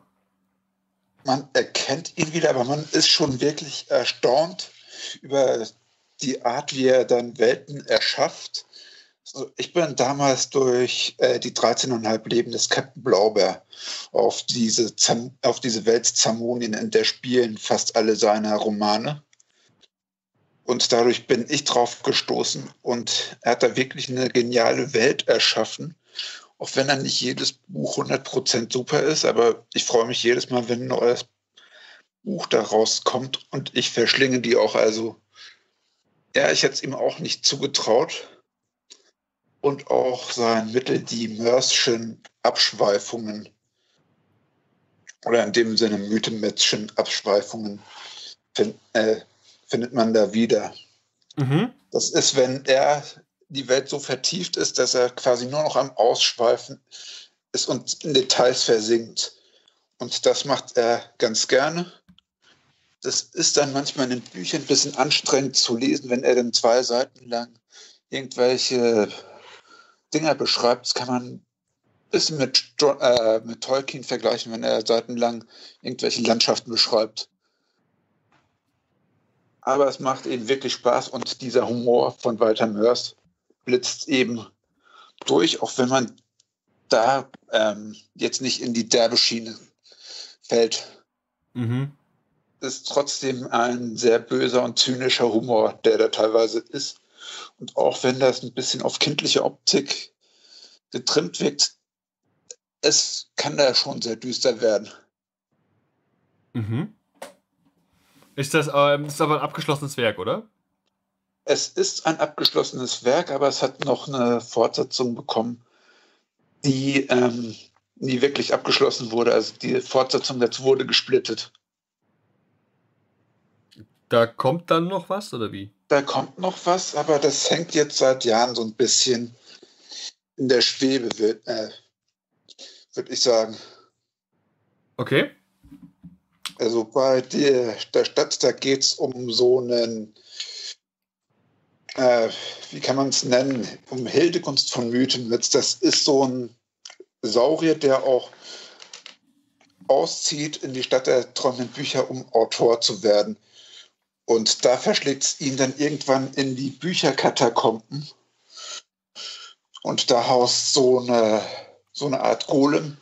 Man erkennt ihn wieder, aber man ist schon wirklich erstaunt über die Art, wie er dann Welten erschafft. Also ich bin damals durch äh, die dreizehn Komma fünf Leben des Captain Blaubeer auf diese, Zam auf diese Welt Zamonien, in der spielen fast alle seiner Romane. Und dadurch bin ich drauf gestoßen und er hat da wirklich eine geniale Welt erschaffen. Auch wenn dann nicht jedes Buch hundert Prozent super ist, aber ich freue mich jedes Mal, wenn ein neues Buch daraus kommt und ich verschlinge die auch. Also ja, ich hätte es ihm auch nicht zugetraut. Und auch sein Mittel, die Mörschen Abschweifungen. oder in dem Sinne Mythenmätzchen Abschweifungen find, äh, findet man da wieder. Mhm. Das ist, wenn er die Welt so vertieft ist, dass er quasi nur noch am Ausschweifen ist und in Details versinkt. Und das macht er ganz gerne. Das ist dann manchmal in den Büchern ein bisschen anstrengend zu lesen, wenn er dann zwei Seiten lang irgendwelche Dinger beschreibt. Das kann man ein bisschen mit, äh, mit Tolkien vergleichen, wenn er seitenlang irgendwelche Landschaften beschreibt. Aber es macht eben wirklich Spaß und dieser Humor von Walter Mörs blitzt eben durch, auch wenn man da ähm, jetzt nicht in die derbe Schiene fällt. Mhm. Ist trotzdem ein sehr böser und zynischer Humor, der da teilweise ist. Und auch wenn das ein bisschen auf kindliche Optik getrimmt wirkt, es kann da schon sehr düster werden. Mhm. Ist das, ähm, ist aber ein abgeschlossenes Werk, oder? Es ist ein abgeschlossenes Werk, aber es hat noch eine Fortsetzung bekommen, die ähm, nie wirklich abgeschlossen wurde. Also die Fortsetzung dazu wurde gesplittet. Da kommt dann noch was, oder wie? Da kommt noch was, aber das hängt jetzt seit Jahren so ein bisschen in der Schwebe, äh, würde ich sagen. Okay. Also bei der, der Stadt, da geht es um so einen, äh, wie kann man es nennen, um Hildegunst von Mythenwitz. Das ist so ein Saurier, der auch auszieht in die Stadt der träumenden Bücher, um Autor zu werden. Und da verschlägt es ihn dann irgendwann in die Bücherkatakomben. Und da haust so eine, so eine Art Golem.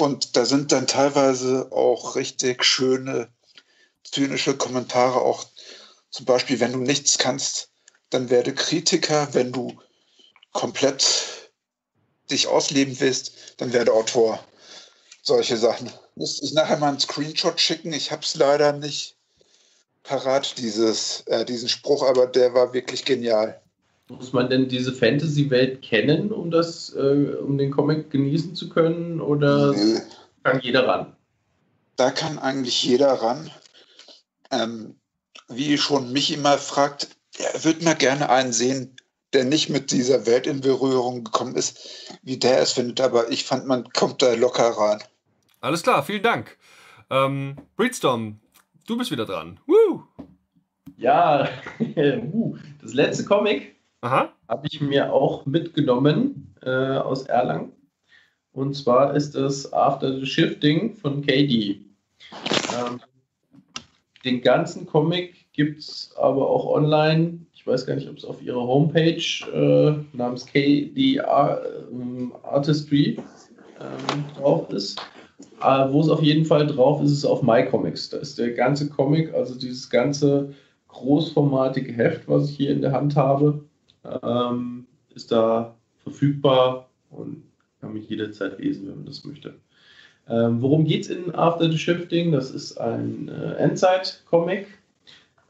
Und da sind dann teilweise auch richtig schöne, zynische Kommentare. Auch zum Beispiel, wenn du nichts kannst, dann werde Kritiker. Wenn du komplett dich ausleben willst, dann werde Autor. Solche Sachen. Muss ich nachher mal einen Screenshot schicken. Ich habe es leider nicht parat, dieses, äh, diesen Spruch, aber der war wirklich genial. Muss man denn diese Fantasy-Welt kennen, um das, äh, um den Comic genießen zu können? Oder nee. Kann jeder ran? Da kann eigentlich jeder ran. Ähm, wie schon mich immer fragt, er würde mal gerne einen sehen, der nicht mit dieser Welt in Berührung gekommen ist, wie der es findet. Aber ich fand, man kommt da locker ran. Alles klar, vielen Dank. Ähm, Breedstorm, du bist wieder dran. Woo! Ja, das letzte Comic habe ich mir auch mitgenommen äh, aus Erlangen. Und zwar ist das After the Shifting von K D. Ähm, den ganzen Comic gibt es aber auch online. Ich weiß gar nicht, ob es auf ihrer Homepage äh, namens K D Ar- ähm, Artistry äh, drauf ist. Äh, wo es auf jeden Fall drauf ist, ist auf MyComics. Da ist der ganze Comic, also dieses ganze großformatige Heft, was ich hier in der Hand habe, ähm, ist da verfügbar und kann mich jederzeit lesen, wenn man das möchte. Ähm, worum geht es in After the Shifting? Das ist ein äh, Endzeit-Comic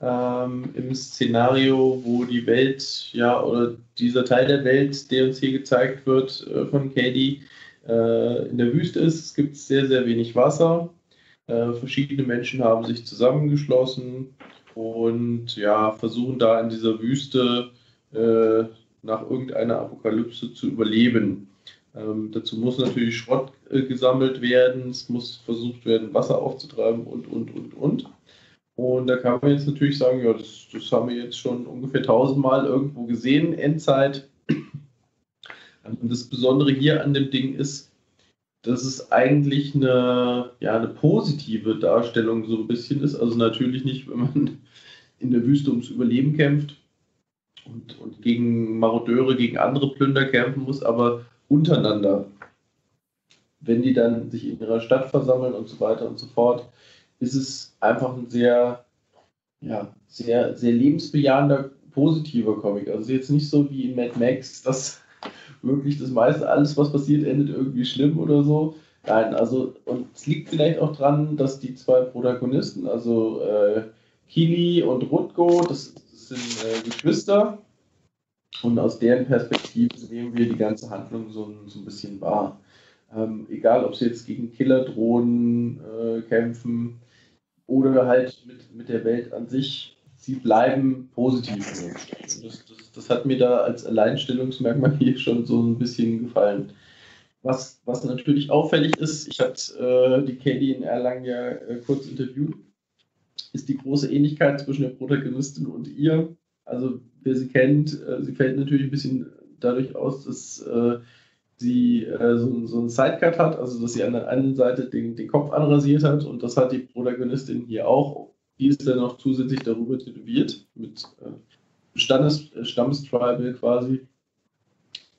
ähm, im Szenario, wo die Welt, ja, oder dieser Teil der Welt, der uns hier gezeigt wird äh, von Katie, äh, in der Wüste ist. Es gibt sehr, sehr wenig Wasser. Äh, verschiedene Menschen haben sich zusammengeschlossen und ja, versuchen da in dieser Wüste äh, nach irgendeiner Apokalypse zu überleben. Ähm, dazu muss natürlich Schrott äh, gesammelt werden, es muss versucht werden, Wasser aufzutreiben und, und, und, und. Und da kann man jetzt natürlich sagen, ja, das, das haben wir jetzt schon ungefähr tausendmal irgendwo gesehen, Endzeit. Und das Besondere hier an dem Ding ist, dass es eigentlich eine, ja, eine positive Darstellung so ein bisschen ist. Also natürlich nicht, wenn man in der Wüste ums Überleben kämpft und, und gegen Marodeure, gegen andere Plünder kämpfen muss, aber untereinander. Wenn die dann sich in ihrer Stadt versammeln und so weiter und so fort, ist es einfach ein sehr, ja, sehr, sehr lebensbejahender, positiver Comic. Also jetzt nicht so wie in Mad Max, das wirklich das meiste, alles was passiert, endet irgendwie schlimm oder so. Nein, also, und es liegt vielleicht auch dran, dass die zwei Protagonisten, also äh, Kili und Rutko, das, das sind äh, Geschwister, und aus deren Perspektive nehmen wir die ganze Handlung so, so ein bisschen wahr. Ähm, egal, ob sie jetzt gegen Killerdrohnen äh, kämpfen oder halt mit, mit der Welt an sich, sie bleiben positiv. Das, das, das hat mir da als Alleinstellungsmerkmal hier schon so ein bisschen gefallen. Was, was natürlich auffällig ist, ich habe äh, die Katie in Erlangen ja äh, kurz interviewt, ist die große Ähnlichkeit zwischen der Protagonistin und ihr. Also wer sie kennt, äh, sie fällt natürlich ein bisschen dadurch aus, dass äh, sie äh, so, so einen Sidecut hat, also dass sie an der einen Seite den, den Kopf anrasiert hat, und das hat die Protagonistin hier auch. Die ist dann noch zusätzlich darüber tätowiert, mit äh, Standes, Stammestribal quasi.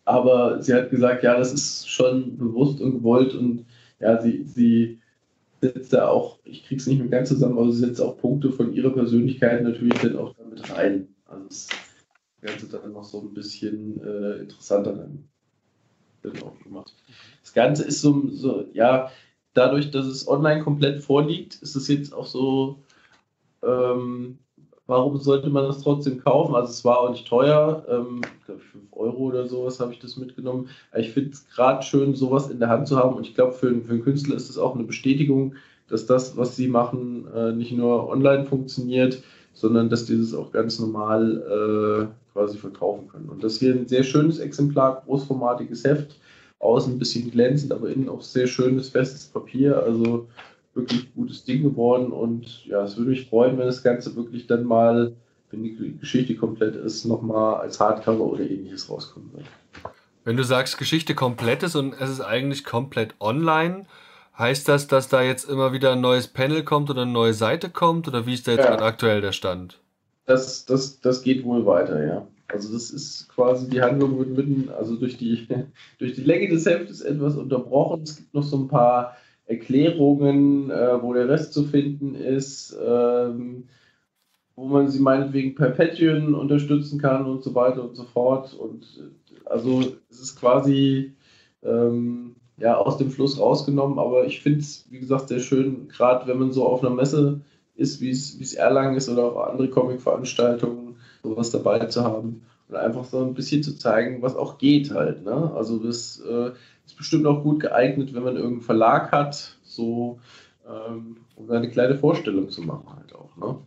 Aber sie hat gesagt, ja, das ist schon bewusst und gewollt, und ja, sie, sie setzt da auch, ich krieg's nicht mehr ganz zusammen, aber sie setzt auch Punkte von ihrer Persönlichkeit natürlich dann auch damit rein. Also das Ganze dann noch so ein bisschen äh, interessanter dann, dann auch gemacht. Das Ganze ist so, so, ja, dadurch, dass es online komplett vorliegt, ist es jetzt auch so, ähm, warum sollte man das trotzdem kaufen? Also es war auch nicht teuer, ähm, ich glaube fünf Euro oder sowas habe ich das mitgenommen. Aber ich finde es gerade schön, sowas in der Hand zu haben, und ich glaube, für, für einen Künstler ist es auch eine Bestätigung, dass das, was sie machen, äh, nicht nur online funktioniert, sondern dass die das auch ganz normal äh, quasi verkaufen können. Und das hier ein sehr schönes Exemplar, großformatiges Heft, außen ein bisschen glänzend, aber innen auch sehr schönes, festes Papier, also wirklich gutes Ding geworden, und ja, es würde mich freuen, wenn das Ganze wirklich dann mal, wenn die Geschichte komplett ist, nochmal als Hardcover oder ähnliches rauskommen wird. Wenn du sagst, Geschichte komplett ist und es ist eigentlich komplett online, heißt das, dass da jetzt immer wieder ein neues Panel kommt oder eine neue Seite kommt, oder wie ist da jetzt ja. aktuell der Stand? Das, das, das geht wohl weiter, ja. Also das ist quasi, die Handlung wird mitten, also durch die, durch die Länge des Heftes etwas unterbrochen. Es gibt noch so ein paar Erklärungen, äh, wo der Rest zu finden ist, ähm, wo man sie meinetwegen per Patreon unterstützen kann und so weiter und so fort. Und also es ist quasi ähm, ja, aus dem Fluss rausgenommen, aber ich finde es, wie gesagt, sehr schön, gerade wenn man so auf einer Messe ist, wie es Erlangen ist, oder auf andere Comic-Veranstaltungen, sowas dabei zu haben und einfach so ein bisschen zu zeigen, was auch geht halt, ne? Also das äh, ist bestimmt auch gut geeignet, wenn man irgendeinen Verlag hat, so ähm, um eine kleine Vorstellung zu machen halt auch, ne?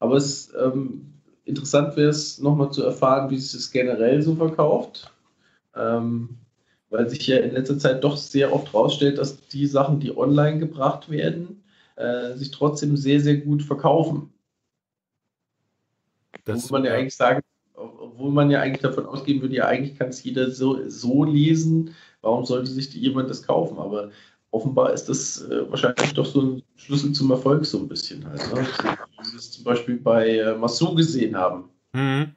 Aber es ähm, interessant wäre es nochmal zu erfahren, wie es das generell so verkauft, ähm, weil sich ja in letzter Zeit doch sehr oft rausstellt, dass die Sachen, die online gebracht werden, äh, sich trotzdem sehr, sehr gut verkaufen. Das muss man ja eigentlich sagen, obwohl man ja eigentlich davon ausgehen würde, ja, eigentlich kann es jeder so, so lesen, warum sollte sich jemand das kaufen? Aber offenbar ist das äh, wahrscheinlich doch so ein Schlüssel zum Erfolg, so ein bisschen halt, ne? Wie wir es zum Beispiel bei äh, Massou gesehen haben. Mhm.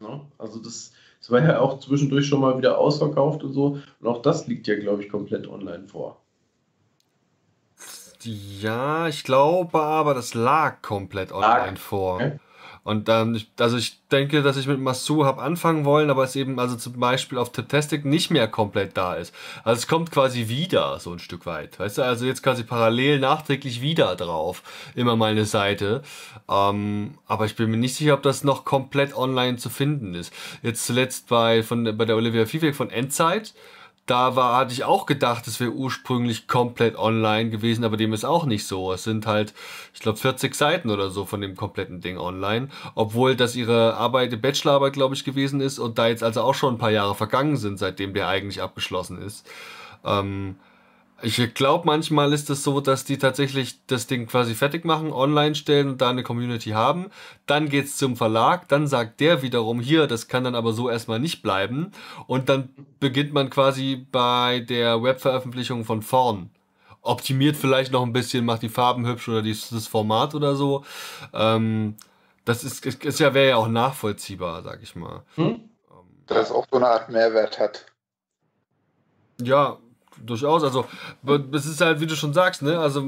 Ne? Also das, das war ja auch zwischendurch schon mal wieder ausverkauft und so. Und auch das liegt ja, glaube ich, komplett online vor. Ja, ich glaube aber, das lag komplett online lag. vor. Okay. Und ähm, also ich denke, dass ich mit Massou habe anfangen wollen, aber es eben also zum Beispiel auf Taptastic nicht mehr komplett da ist. Also es kommt quasi wieder so ein Stück weit, weißt du, also jetzt quasi parallel nachträglich wieder drauf, immer mal eine Seite. Ähm, aber ich bin mir nicht sicher, ob das noch komplett online zu finden ist. Jetzt zuletzt bei, von, bei der Olivia Viehweg von Endzeit, da war, hatte ich auch gedacht, es wäre ursprünglich komplett online gewesen, aber dem ist auch nicht so. Es sind halt, ich glaube, vierzig Seiten oder so von dem kompletten Ding online, obwohl das ihre Arbeit, die Bachelorarbeit, glaube ich, gewesen ist und da jetzt also auch schon ein paar Jahre vergangen sind, seitdem der eigentlich abgeschlossen ist. Ähm, ich glaube, manchmal ist es so, dass die tatsächlich das Ding quasi fertig machen, online stellen und da eine Community haben. Dann geht's zum Verlag, dann sagt der wiederum, hier, das kann dann aber so erstmal nicht bleiben. Und dann beginnt man quasi bei der Webveröffentlichung von vorn. Optimiert vielleicht noch ein bisschen, macht die Farben hübsch oder die, das Format oder so. Ähm, das ist, ist ja, wäre ja auch nachvollziehbar, sag ich mal. Hm? Dass es auch so eine Art Mehrwert hat. Ja, durchaus, also es ist halt, wie du schon sagst, ne, also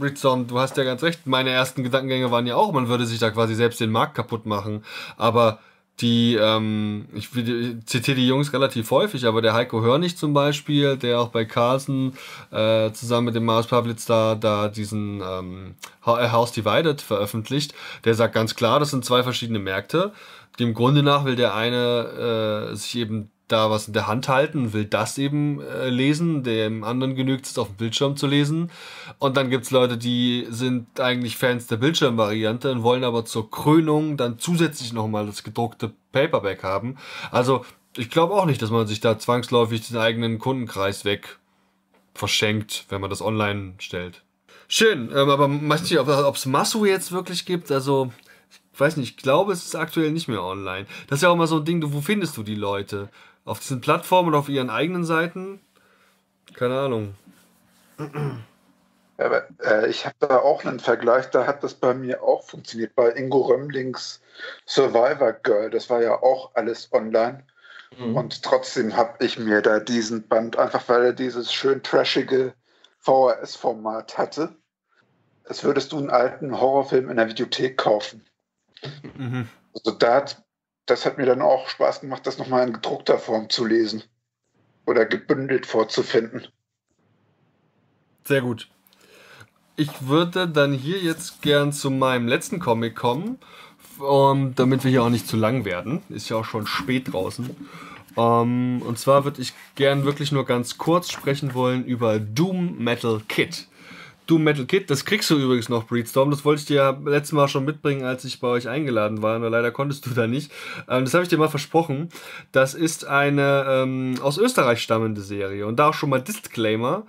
Bridson, du hast ja ganz recht, meine ersten Gedankengänge waren ja auch, man würde sich da quasi selbst den Markt kaputt machen, aber die, ähm, ich, ich zitiere die Jungs relativ häufig, aber der Heiko Hörnig zum Beispiel, der auch bei Carlsen äh, zusammen mit dem Marius Pavlitz da, da diesen ähm, House Divided veröffentlicht, der sagt ganz klar, das sind zwei verschiedene Märkte, dem Grunde nach will der eine äh, sich eben da was in der Hand halten und will das eben äh, lesen. Dem anderen genügt es, auf dem Bildschirm zu lesen. Und dann gibt's Leute, die sind eigentlich Fans der Bildschirmvariante und wollen aber zur Krönung dann zusätzlich nochmal das gedruckte Paperback haben. Also ich glaube auch nicht, dass man sich da zwangsläufig den eigenen Kundenkreis weg verschenkt, wenn man das online stellt. Schön, ähm, aber weiß nicht, ob es Masu jetzt wirklich gibt. Also ich weiß nicht, ich glaube, es ist aktuell nicht mehr online. Das ist ja auch mal so ein Ding, wo findest du die Leute? Auf diesen Plattformen oder auf ihren eigenen Seiten? Keine Ahnung. Aber, äh, ich habe da auch einen Vergleich, da hat das bei mir auch funktioniert. Bei Ingo Römlings Survivor Girl, das war ja auch alles online. Mhm. Und trotzdem habe ich mir da diesen Band, einfach weil er dieses schön trashige V H S-Format hatte, als würdest du einen alten Horrorfilm in der Videothek kaufen. Mhm. Also da hat, das hat mir dann auch Spaß gemacht, das nochmal in gedruckter Form zu lesen oder gebündelt vorzufinden. Sehr gut. Ich würde dann hier jetzt gern zu meinem letzten Comic kommen, um, damit wir hier auch nicht zu lang werden. Ist ja auch schon spät draußen. Um, und zwar würde ich gern wirklich nur ganz kurz sprechen wollen über Doom Metal Kid. Doom Metal Kid, das kriegst du übrigens noch, Breedstorm. Das wollte ich dir ja letztes Mal schon mitbringen, als ich bei euch eingeladen war. Nur leider konntest du da nicht. Das habe ich dir mal versprochen. Das ist eine ähm, aus Österreich stammende Serie. Und da auch schon mal Disclaimer.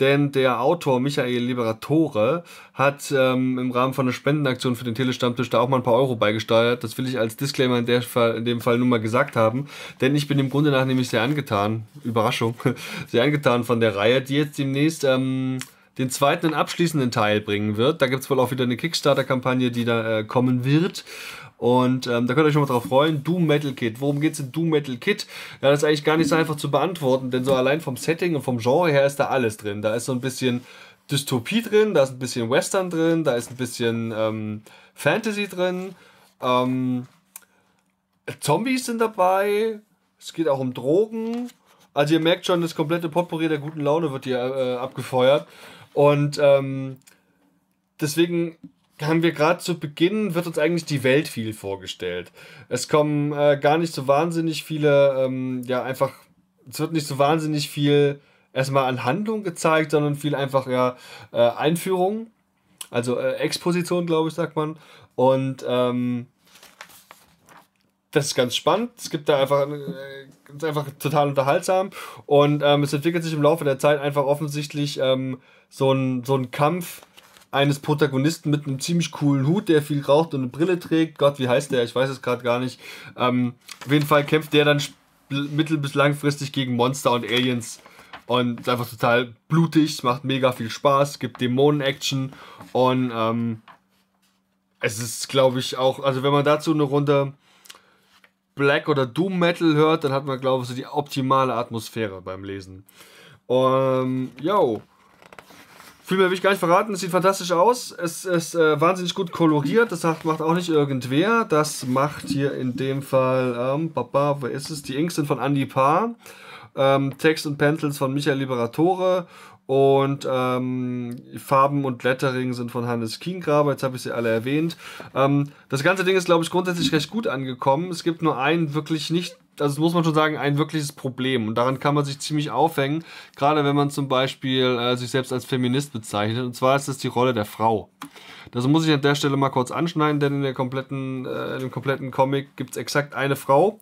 Denn der Autor Michael Liberatore hat ähm, im Rahmen von einer Spendenaktion für den Telestammtisch da auch mal ein paar Euro beigesteuert. Das will ich als Disclaimer in, der Fall, in dem Fall nur mal gesagt haben. Denn ich bin im Grunde nach nämlich sehr angetan, Überraschung, sehr angetan von der Reihe, die jetzt demnächst ähm, den zweiten und abschließenden Teil bringen wird. Da gibt's wohl auch wieder eine Kickstarter-Kampagne, die da äh, kommen wird. Und ähm, da könnt ihr euch schon mal drauf freuen. Doom Metal Kid. Worum geht's in Doom Metal Kid? Ja, das ist eigentlich gar nicht so einfach zu beantworten, denn so allein vom Setting und vom Genre her ist da alles drin. Da ist so ein bisschen Dystopie drin, da ist ein bisschen Western drin, da ist ein bisschen ähm, Fantasy drin. Ähm, Zombies sind dabei. Es geht auch um Drogen. Also ihr merkt schon, das komplette Potpourri der guten Laune wird hier äh, abgefeuert. Und ähm, deswegen haben wir gerade zu Beginn, wird uns eigentlich die Welt viel vorgestellt. Es kommen äh, gar nicht so wahnsinnig viele, ähm, ja einfach, es wird nicht so wahnsinnig viel erstmal an Handlung gezeigt, sondern viel einfach ja äh, Einführung, also äh, Exposition, glaube ich, sagt man. Und ähm, das ist ganz spannend. Es gibt da einfach, äh, ist einfach total unterhaltsam. Und ähm, es entwickelt sich im Laufe der Zeit einfach offensichtlich ähm, so ein, so ein Kampf eines Protagonisten mit einem ziemlich coolen Hut, der viel raucht und eine Brille trägt. Gott, wie heißt der? Ich weiß es gerade gar nicht. Ähm, auf jeden Fall kämpft der dann mittel- bis langfristig gegen Monster und Aliens. Und ist einfach total blutig, macht mega viel Spaß, gibt Dämonen-Action. Und ähm, es ist, glaube ich, auch, also wenn man dazu eine Runde Black oder Doom Metal hört, dann hat man, glaube ich, so die optimale Atmosphäre beim Lesen. Ähm, yo. Viel mehr will ich gar nicht verraten, es sieht fantastisch aus, es ist äh, wahnsinnig gut koloriert, das macht auch nicht irgendwer, das macht hier in dem Fall, ähm, Papa, wer ist es? Die Inks sind von Andy Paar, ähm, Text und Pencils von Michael Liberatore und ähm, Farben und Lettering sind von Hannes Kiengraber, jetzt habe ich sie alle erwähnt. Ähm, das ganze Ding ist, glaube ich, grundsätzlich recht gut angekommen, es gibt nur einen wirklich nicht, also das muss man schon sagen, ein wirkliches Problem. Und daran kann man sich ziemlich aufhängen, gerade wenn man zum Beispiel äh, sich selbst als Feminist bezeichnet. Und zwar ist das die Rolle der Frau. Das muss ich an der Stelle mal kurz anschneiden, denn in, der kompletten, äh, in dem kompletten Comic gibt es exakt eine Frau.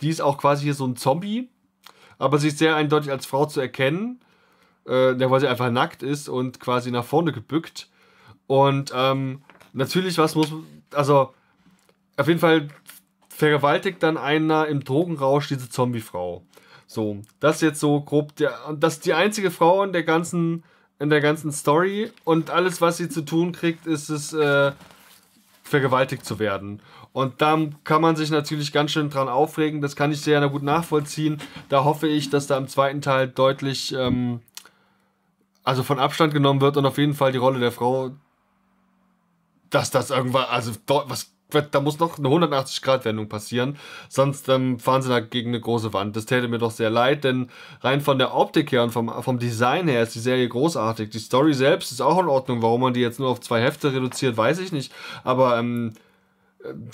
Die ist auch quasi hier so ein Zombie, aber sie ist sehr eindeutig als Frau zu erkennen, äh, weil sie einfach nackt ist und quasi nach vorne gebückt. Und ähm, natürlich, was muss... Also, auf jeden Fall vergewaltigt dann einer im Drogenrausch diese Zombie-Frau. So, das ist jetzt so grob, der, das ist die einzige Frau in der ganzen, in der ganzen Story und alles, was sie zu tun kriegt, ist es, äh, vergewaltigt zu werden. Und da kann man sich natürlich ganz schön dran aufregen, das kann ich sehr gut nachvollziehen. Da hoffe ich, dass da im zweiten Teil deutlich, ähm, also von Abstand genommen wird und auf jeden Fall die Rolle der Frau, dass das irgendwann, also was da muss noch eine hundertachtzig Grad Wendung passieren, sonst ähm, fahren sie da gegen eine große Wand. Das täte mir doch sehr leid, denn rein von der Optik her und vom, vom Design her ist die Serie großartig. Die Story selbst ist auch in Ordnung. Warum man die jetzt nur auf zwei Hefte reduziert, weiß ich nicht. Aber ähm,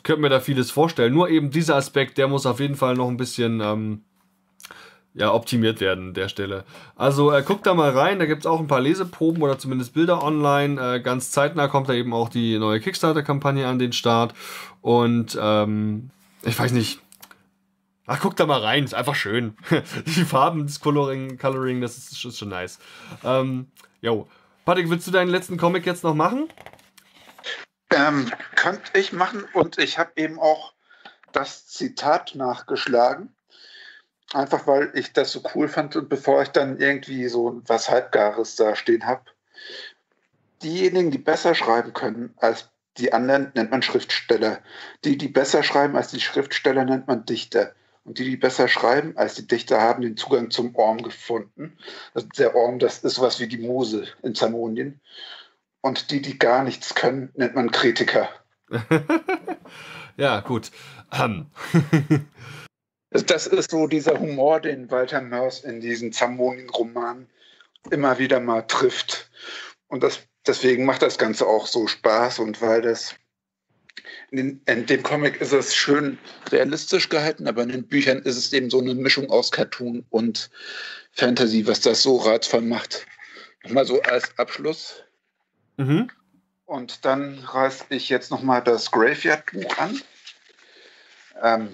könnte mir da vieles vorstellen. Nur eben dieser Aspekt, der muss auf jeden Fall noch ein bisschen ähm, ja, optimiert werden an der Stelle. Also äh, guckt da mal rein, da gibt es auch ein paar Leseproben oder zumindest Bilder online. Äh, ganz zeitnah kommt da eben auch die neue Kickstarter-Kampagne an den Start. Und ähm, ich weiß nicht, ach, guckt da mal rein, ist einfach schön. Die Farben, das Coloring, Coloring das ist, ist schon nice. Ähm, jo, Patrick, willst du deinen letzten Comic jetzt noch machen? Ähm, könnte ich machen, und ich habe eben auch das Zitat nachgeschlagen. Einfach weil ich das so cool fand und bevor ich dann irgendwie so was Halbgares da stehen habe. Diejenigen, die besser schreiben können als die anderen, nennt man Schriftsteller. Die, die besser schreiben als die Schriftsteller, nennt man Dichter. Und die, die besser schreiben als die Dichter, haben den Zugang zum Orm gefunden. Also der Orm, das ist sowas wie die Mosel in Zamonien. Und die, die gar nichts können, nennt man Kritiker. Ja, gut. Um. Das ist so dieser Humor, den Walter Mörs in diesen Zamonien-Romanen immer wieder mal trifft. Und das, deswegen macht das Ganze auch so Spaß. Und weil das in, in dem Comic ist es schön realistisch gehalten, aber in den Büchern ist es eben so eine Mischung aus Cartoon und Fantasy, was das so reizvoll macht. Nochmal so als Abschluss. Mhm. Und dann reiße ich jetzt nochmal das Graveyard-Buch an. Ähm,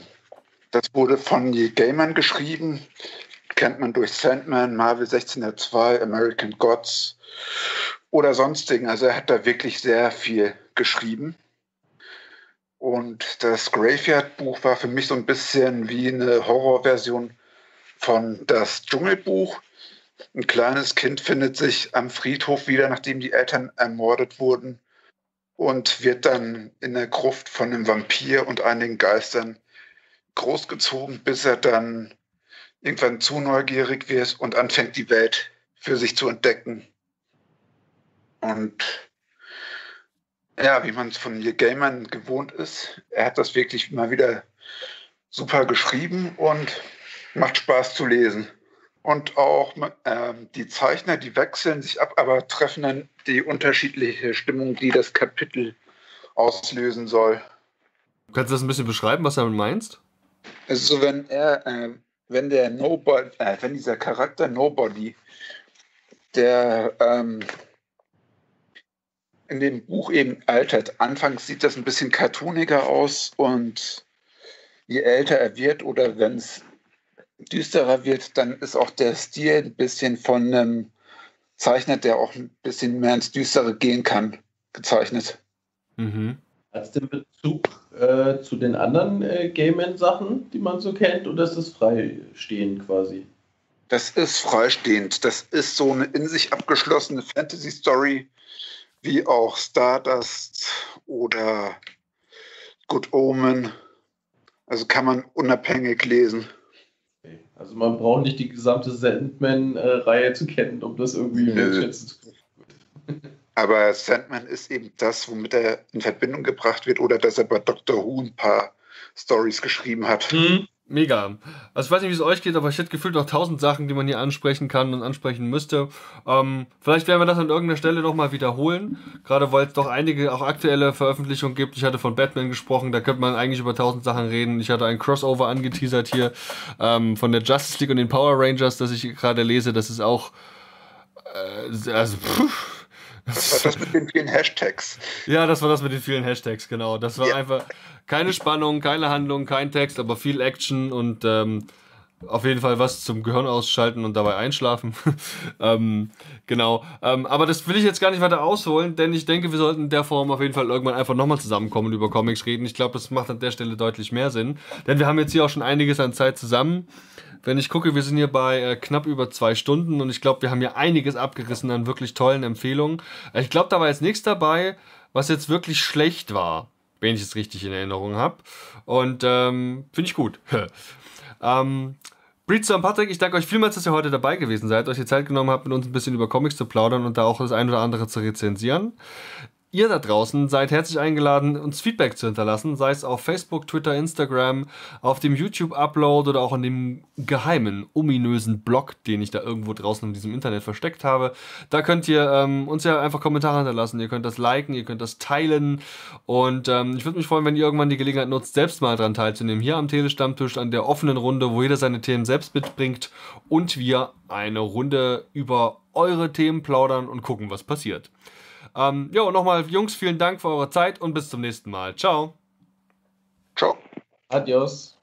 Das wurde von Gaiman geschrieben, kennt man durch Sandman, Marvel sechzehnhundertzwei, American Gods oder sonstigen. Also er hat da wirklich sehr viel geschrieben. Und das Graveyard-Buch war für mich so ein bisschen wie eine Horrorversion von Das Dschungelbuch. Ein kleines Kind findet sich am Friedhof wieder, nachdem die Eltern ermordet wurden, und wird dann in der Gruft von einem Vampir und einigen Geistern großgezogen, bis er dann irgendwann zu neugierig wird und anfängt, die Welt für sich zu entdecken. Und ja, wie man es von Gaiman gewohnt ist, er hat das wirklich mal wieder super geschrieben und macht Spaß zu lesen. Und auch äh, die Zeichner, die wechseln sich ab, aber treffen dann die unterschiedliche Stimmung, die das Kapitel auslösen soll. Kannst du das ein bisschen beschreiben, was du damit meinst? Also wenn er, äh, wenn der Nobody, äh, wenn dieser Charakter Nobody, der ähm, in dem Buch eben altert, anfangs sieht das ein bisschen cartooniger aus, und je älter er wird oder wenn es düsterer wird, dann ist auch der Stil ein bisschen von einem Zeichner, der auch ein bisschen mehr ins Düstere gehen kann, gezeichnet. Mhm. Hast du den Bezug äh, zu den anderen äh, Gaiman-Sachen, die man so kennt, oder ist es freistehend quasi? Das ist freistehend. Das ist so eine in sich abgeschlossene Fantasy-Story, wie auch Stardust oder Good Omen. Also kann man unabhängig lesen. Okay. Also man braucht nicht die gesamte Sandman-Reihe zu kennen, um das irgendwie schätzen zu können. Aber Sandman ist eben das, womit er in Verbindung gebracht wird, oder dass er bei Doctor Who ein paar Stories geschrieben hat. Mhm. Mega. Also ich weiß nicht, wie es euch geht, aber ich hätte gefühlt noch tausend Sachen, die man hier ansprechen kann und ansprechen müsste. Ähm, vielleicht werden wir das an irgendeiner Stelle nochmal wiederholen, gerade weil es doch einige auch aktuelle Veröffentlichungen gibt. Ich hatte von Batman gesprochen, da könnte man eigentlich über tausend Sachen reden. Ich hatte einen Crossover angeteasert hier ähm, von der Justice League und den Power Rangers, das ich gerade lese. Das ist auch... Äh, also... Pff. Das war das mit den vielen Hashtags. Ja, das war das mit den vielen Hashtags, genau. Das war ja. Einfach keine Spannung, keine Handlung, kein Text, aber viel Action und ähm, auf jeden Fall was zum Gehirn ausschalten und dabei einschlafen. ähm, genau. Ähm, aber das will ich jetzt gar nicht weiter ausholen, denn ich denke, wir sollten in der Form auf jeden Fall irgendwann einfach nochmal zusammenkommen und über Comics reden. Ich glaube, das macht an der Stelle deutlich mehr Sinn, denn wir haben jetzt hier auch schon einiges an Zeit zusammen. Wenn ich gucke, wir sind hier bei äh, knapp über zwei Stunden und ich glaube, wir haben hier einiges abgerissen an wirklich tollen Empfehlungen. Ich glaube, da war jetzt nichts dabei, was jetzt wirklich schlecht war, wenn ich es richtig in Erinnerung habe. Und ähm, finde ich gut. ähm, Breedstorm Patrick, ich danke euch vielmals, dass ihr heute dabei gewesen seid, euch die Zeit genommen habt, mit uns ein bisschen über Comics zu plaudern und da auch das ein oder andere zu rezensieren. Ihr da draußen seid herzlich eingeladen, uns Feedback zu hinterlassen, sei es auf Facebook, Twitter, Instagram, auf dem YouTube-Upload oder auch in dem geheimen, ominösen Blog, den ich da irgendwo draußen in diesem Internet versteckt habe. Da könnt ihr ähm, uns ja einfach Kommentare hinterlassen, ihr könnt das liken, ihr könnt das teilen und ähm, ich würde mich freuen, wenn ihr irgendwann die Gelegenheit nutzt, selbst mal daran teilzunehmen, hier am Telestammtisch, an der offenen Runde, wo jeder seine Themen selbst mitbringt und wir eine Runde über eure Themen plaudern und gucken, was passiert. Ähm, jo, nochmal, Jungs, vielen Dank für eure Zeit und bis zum nächsten Mal. Ciao. Ciao. Adios.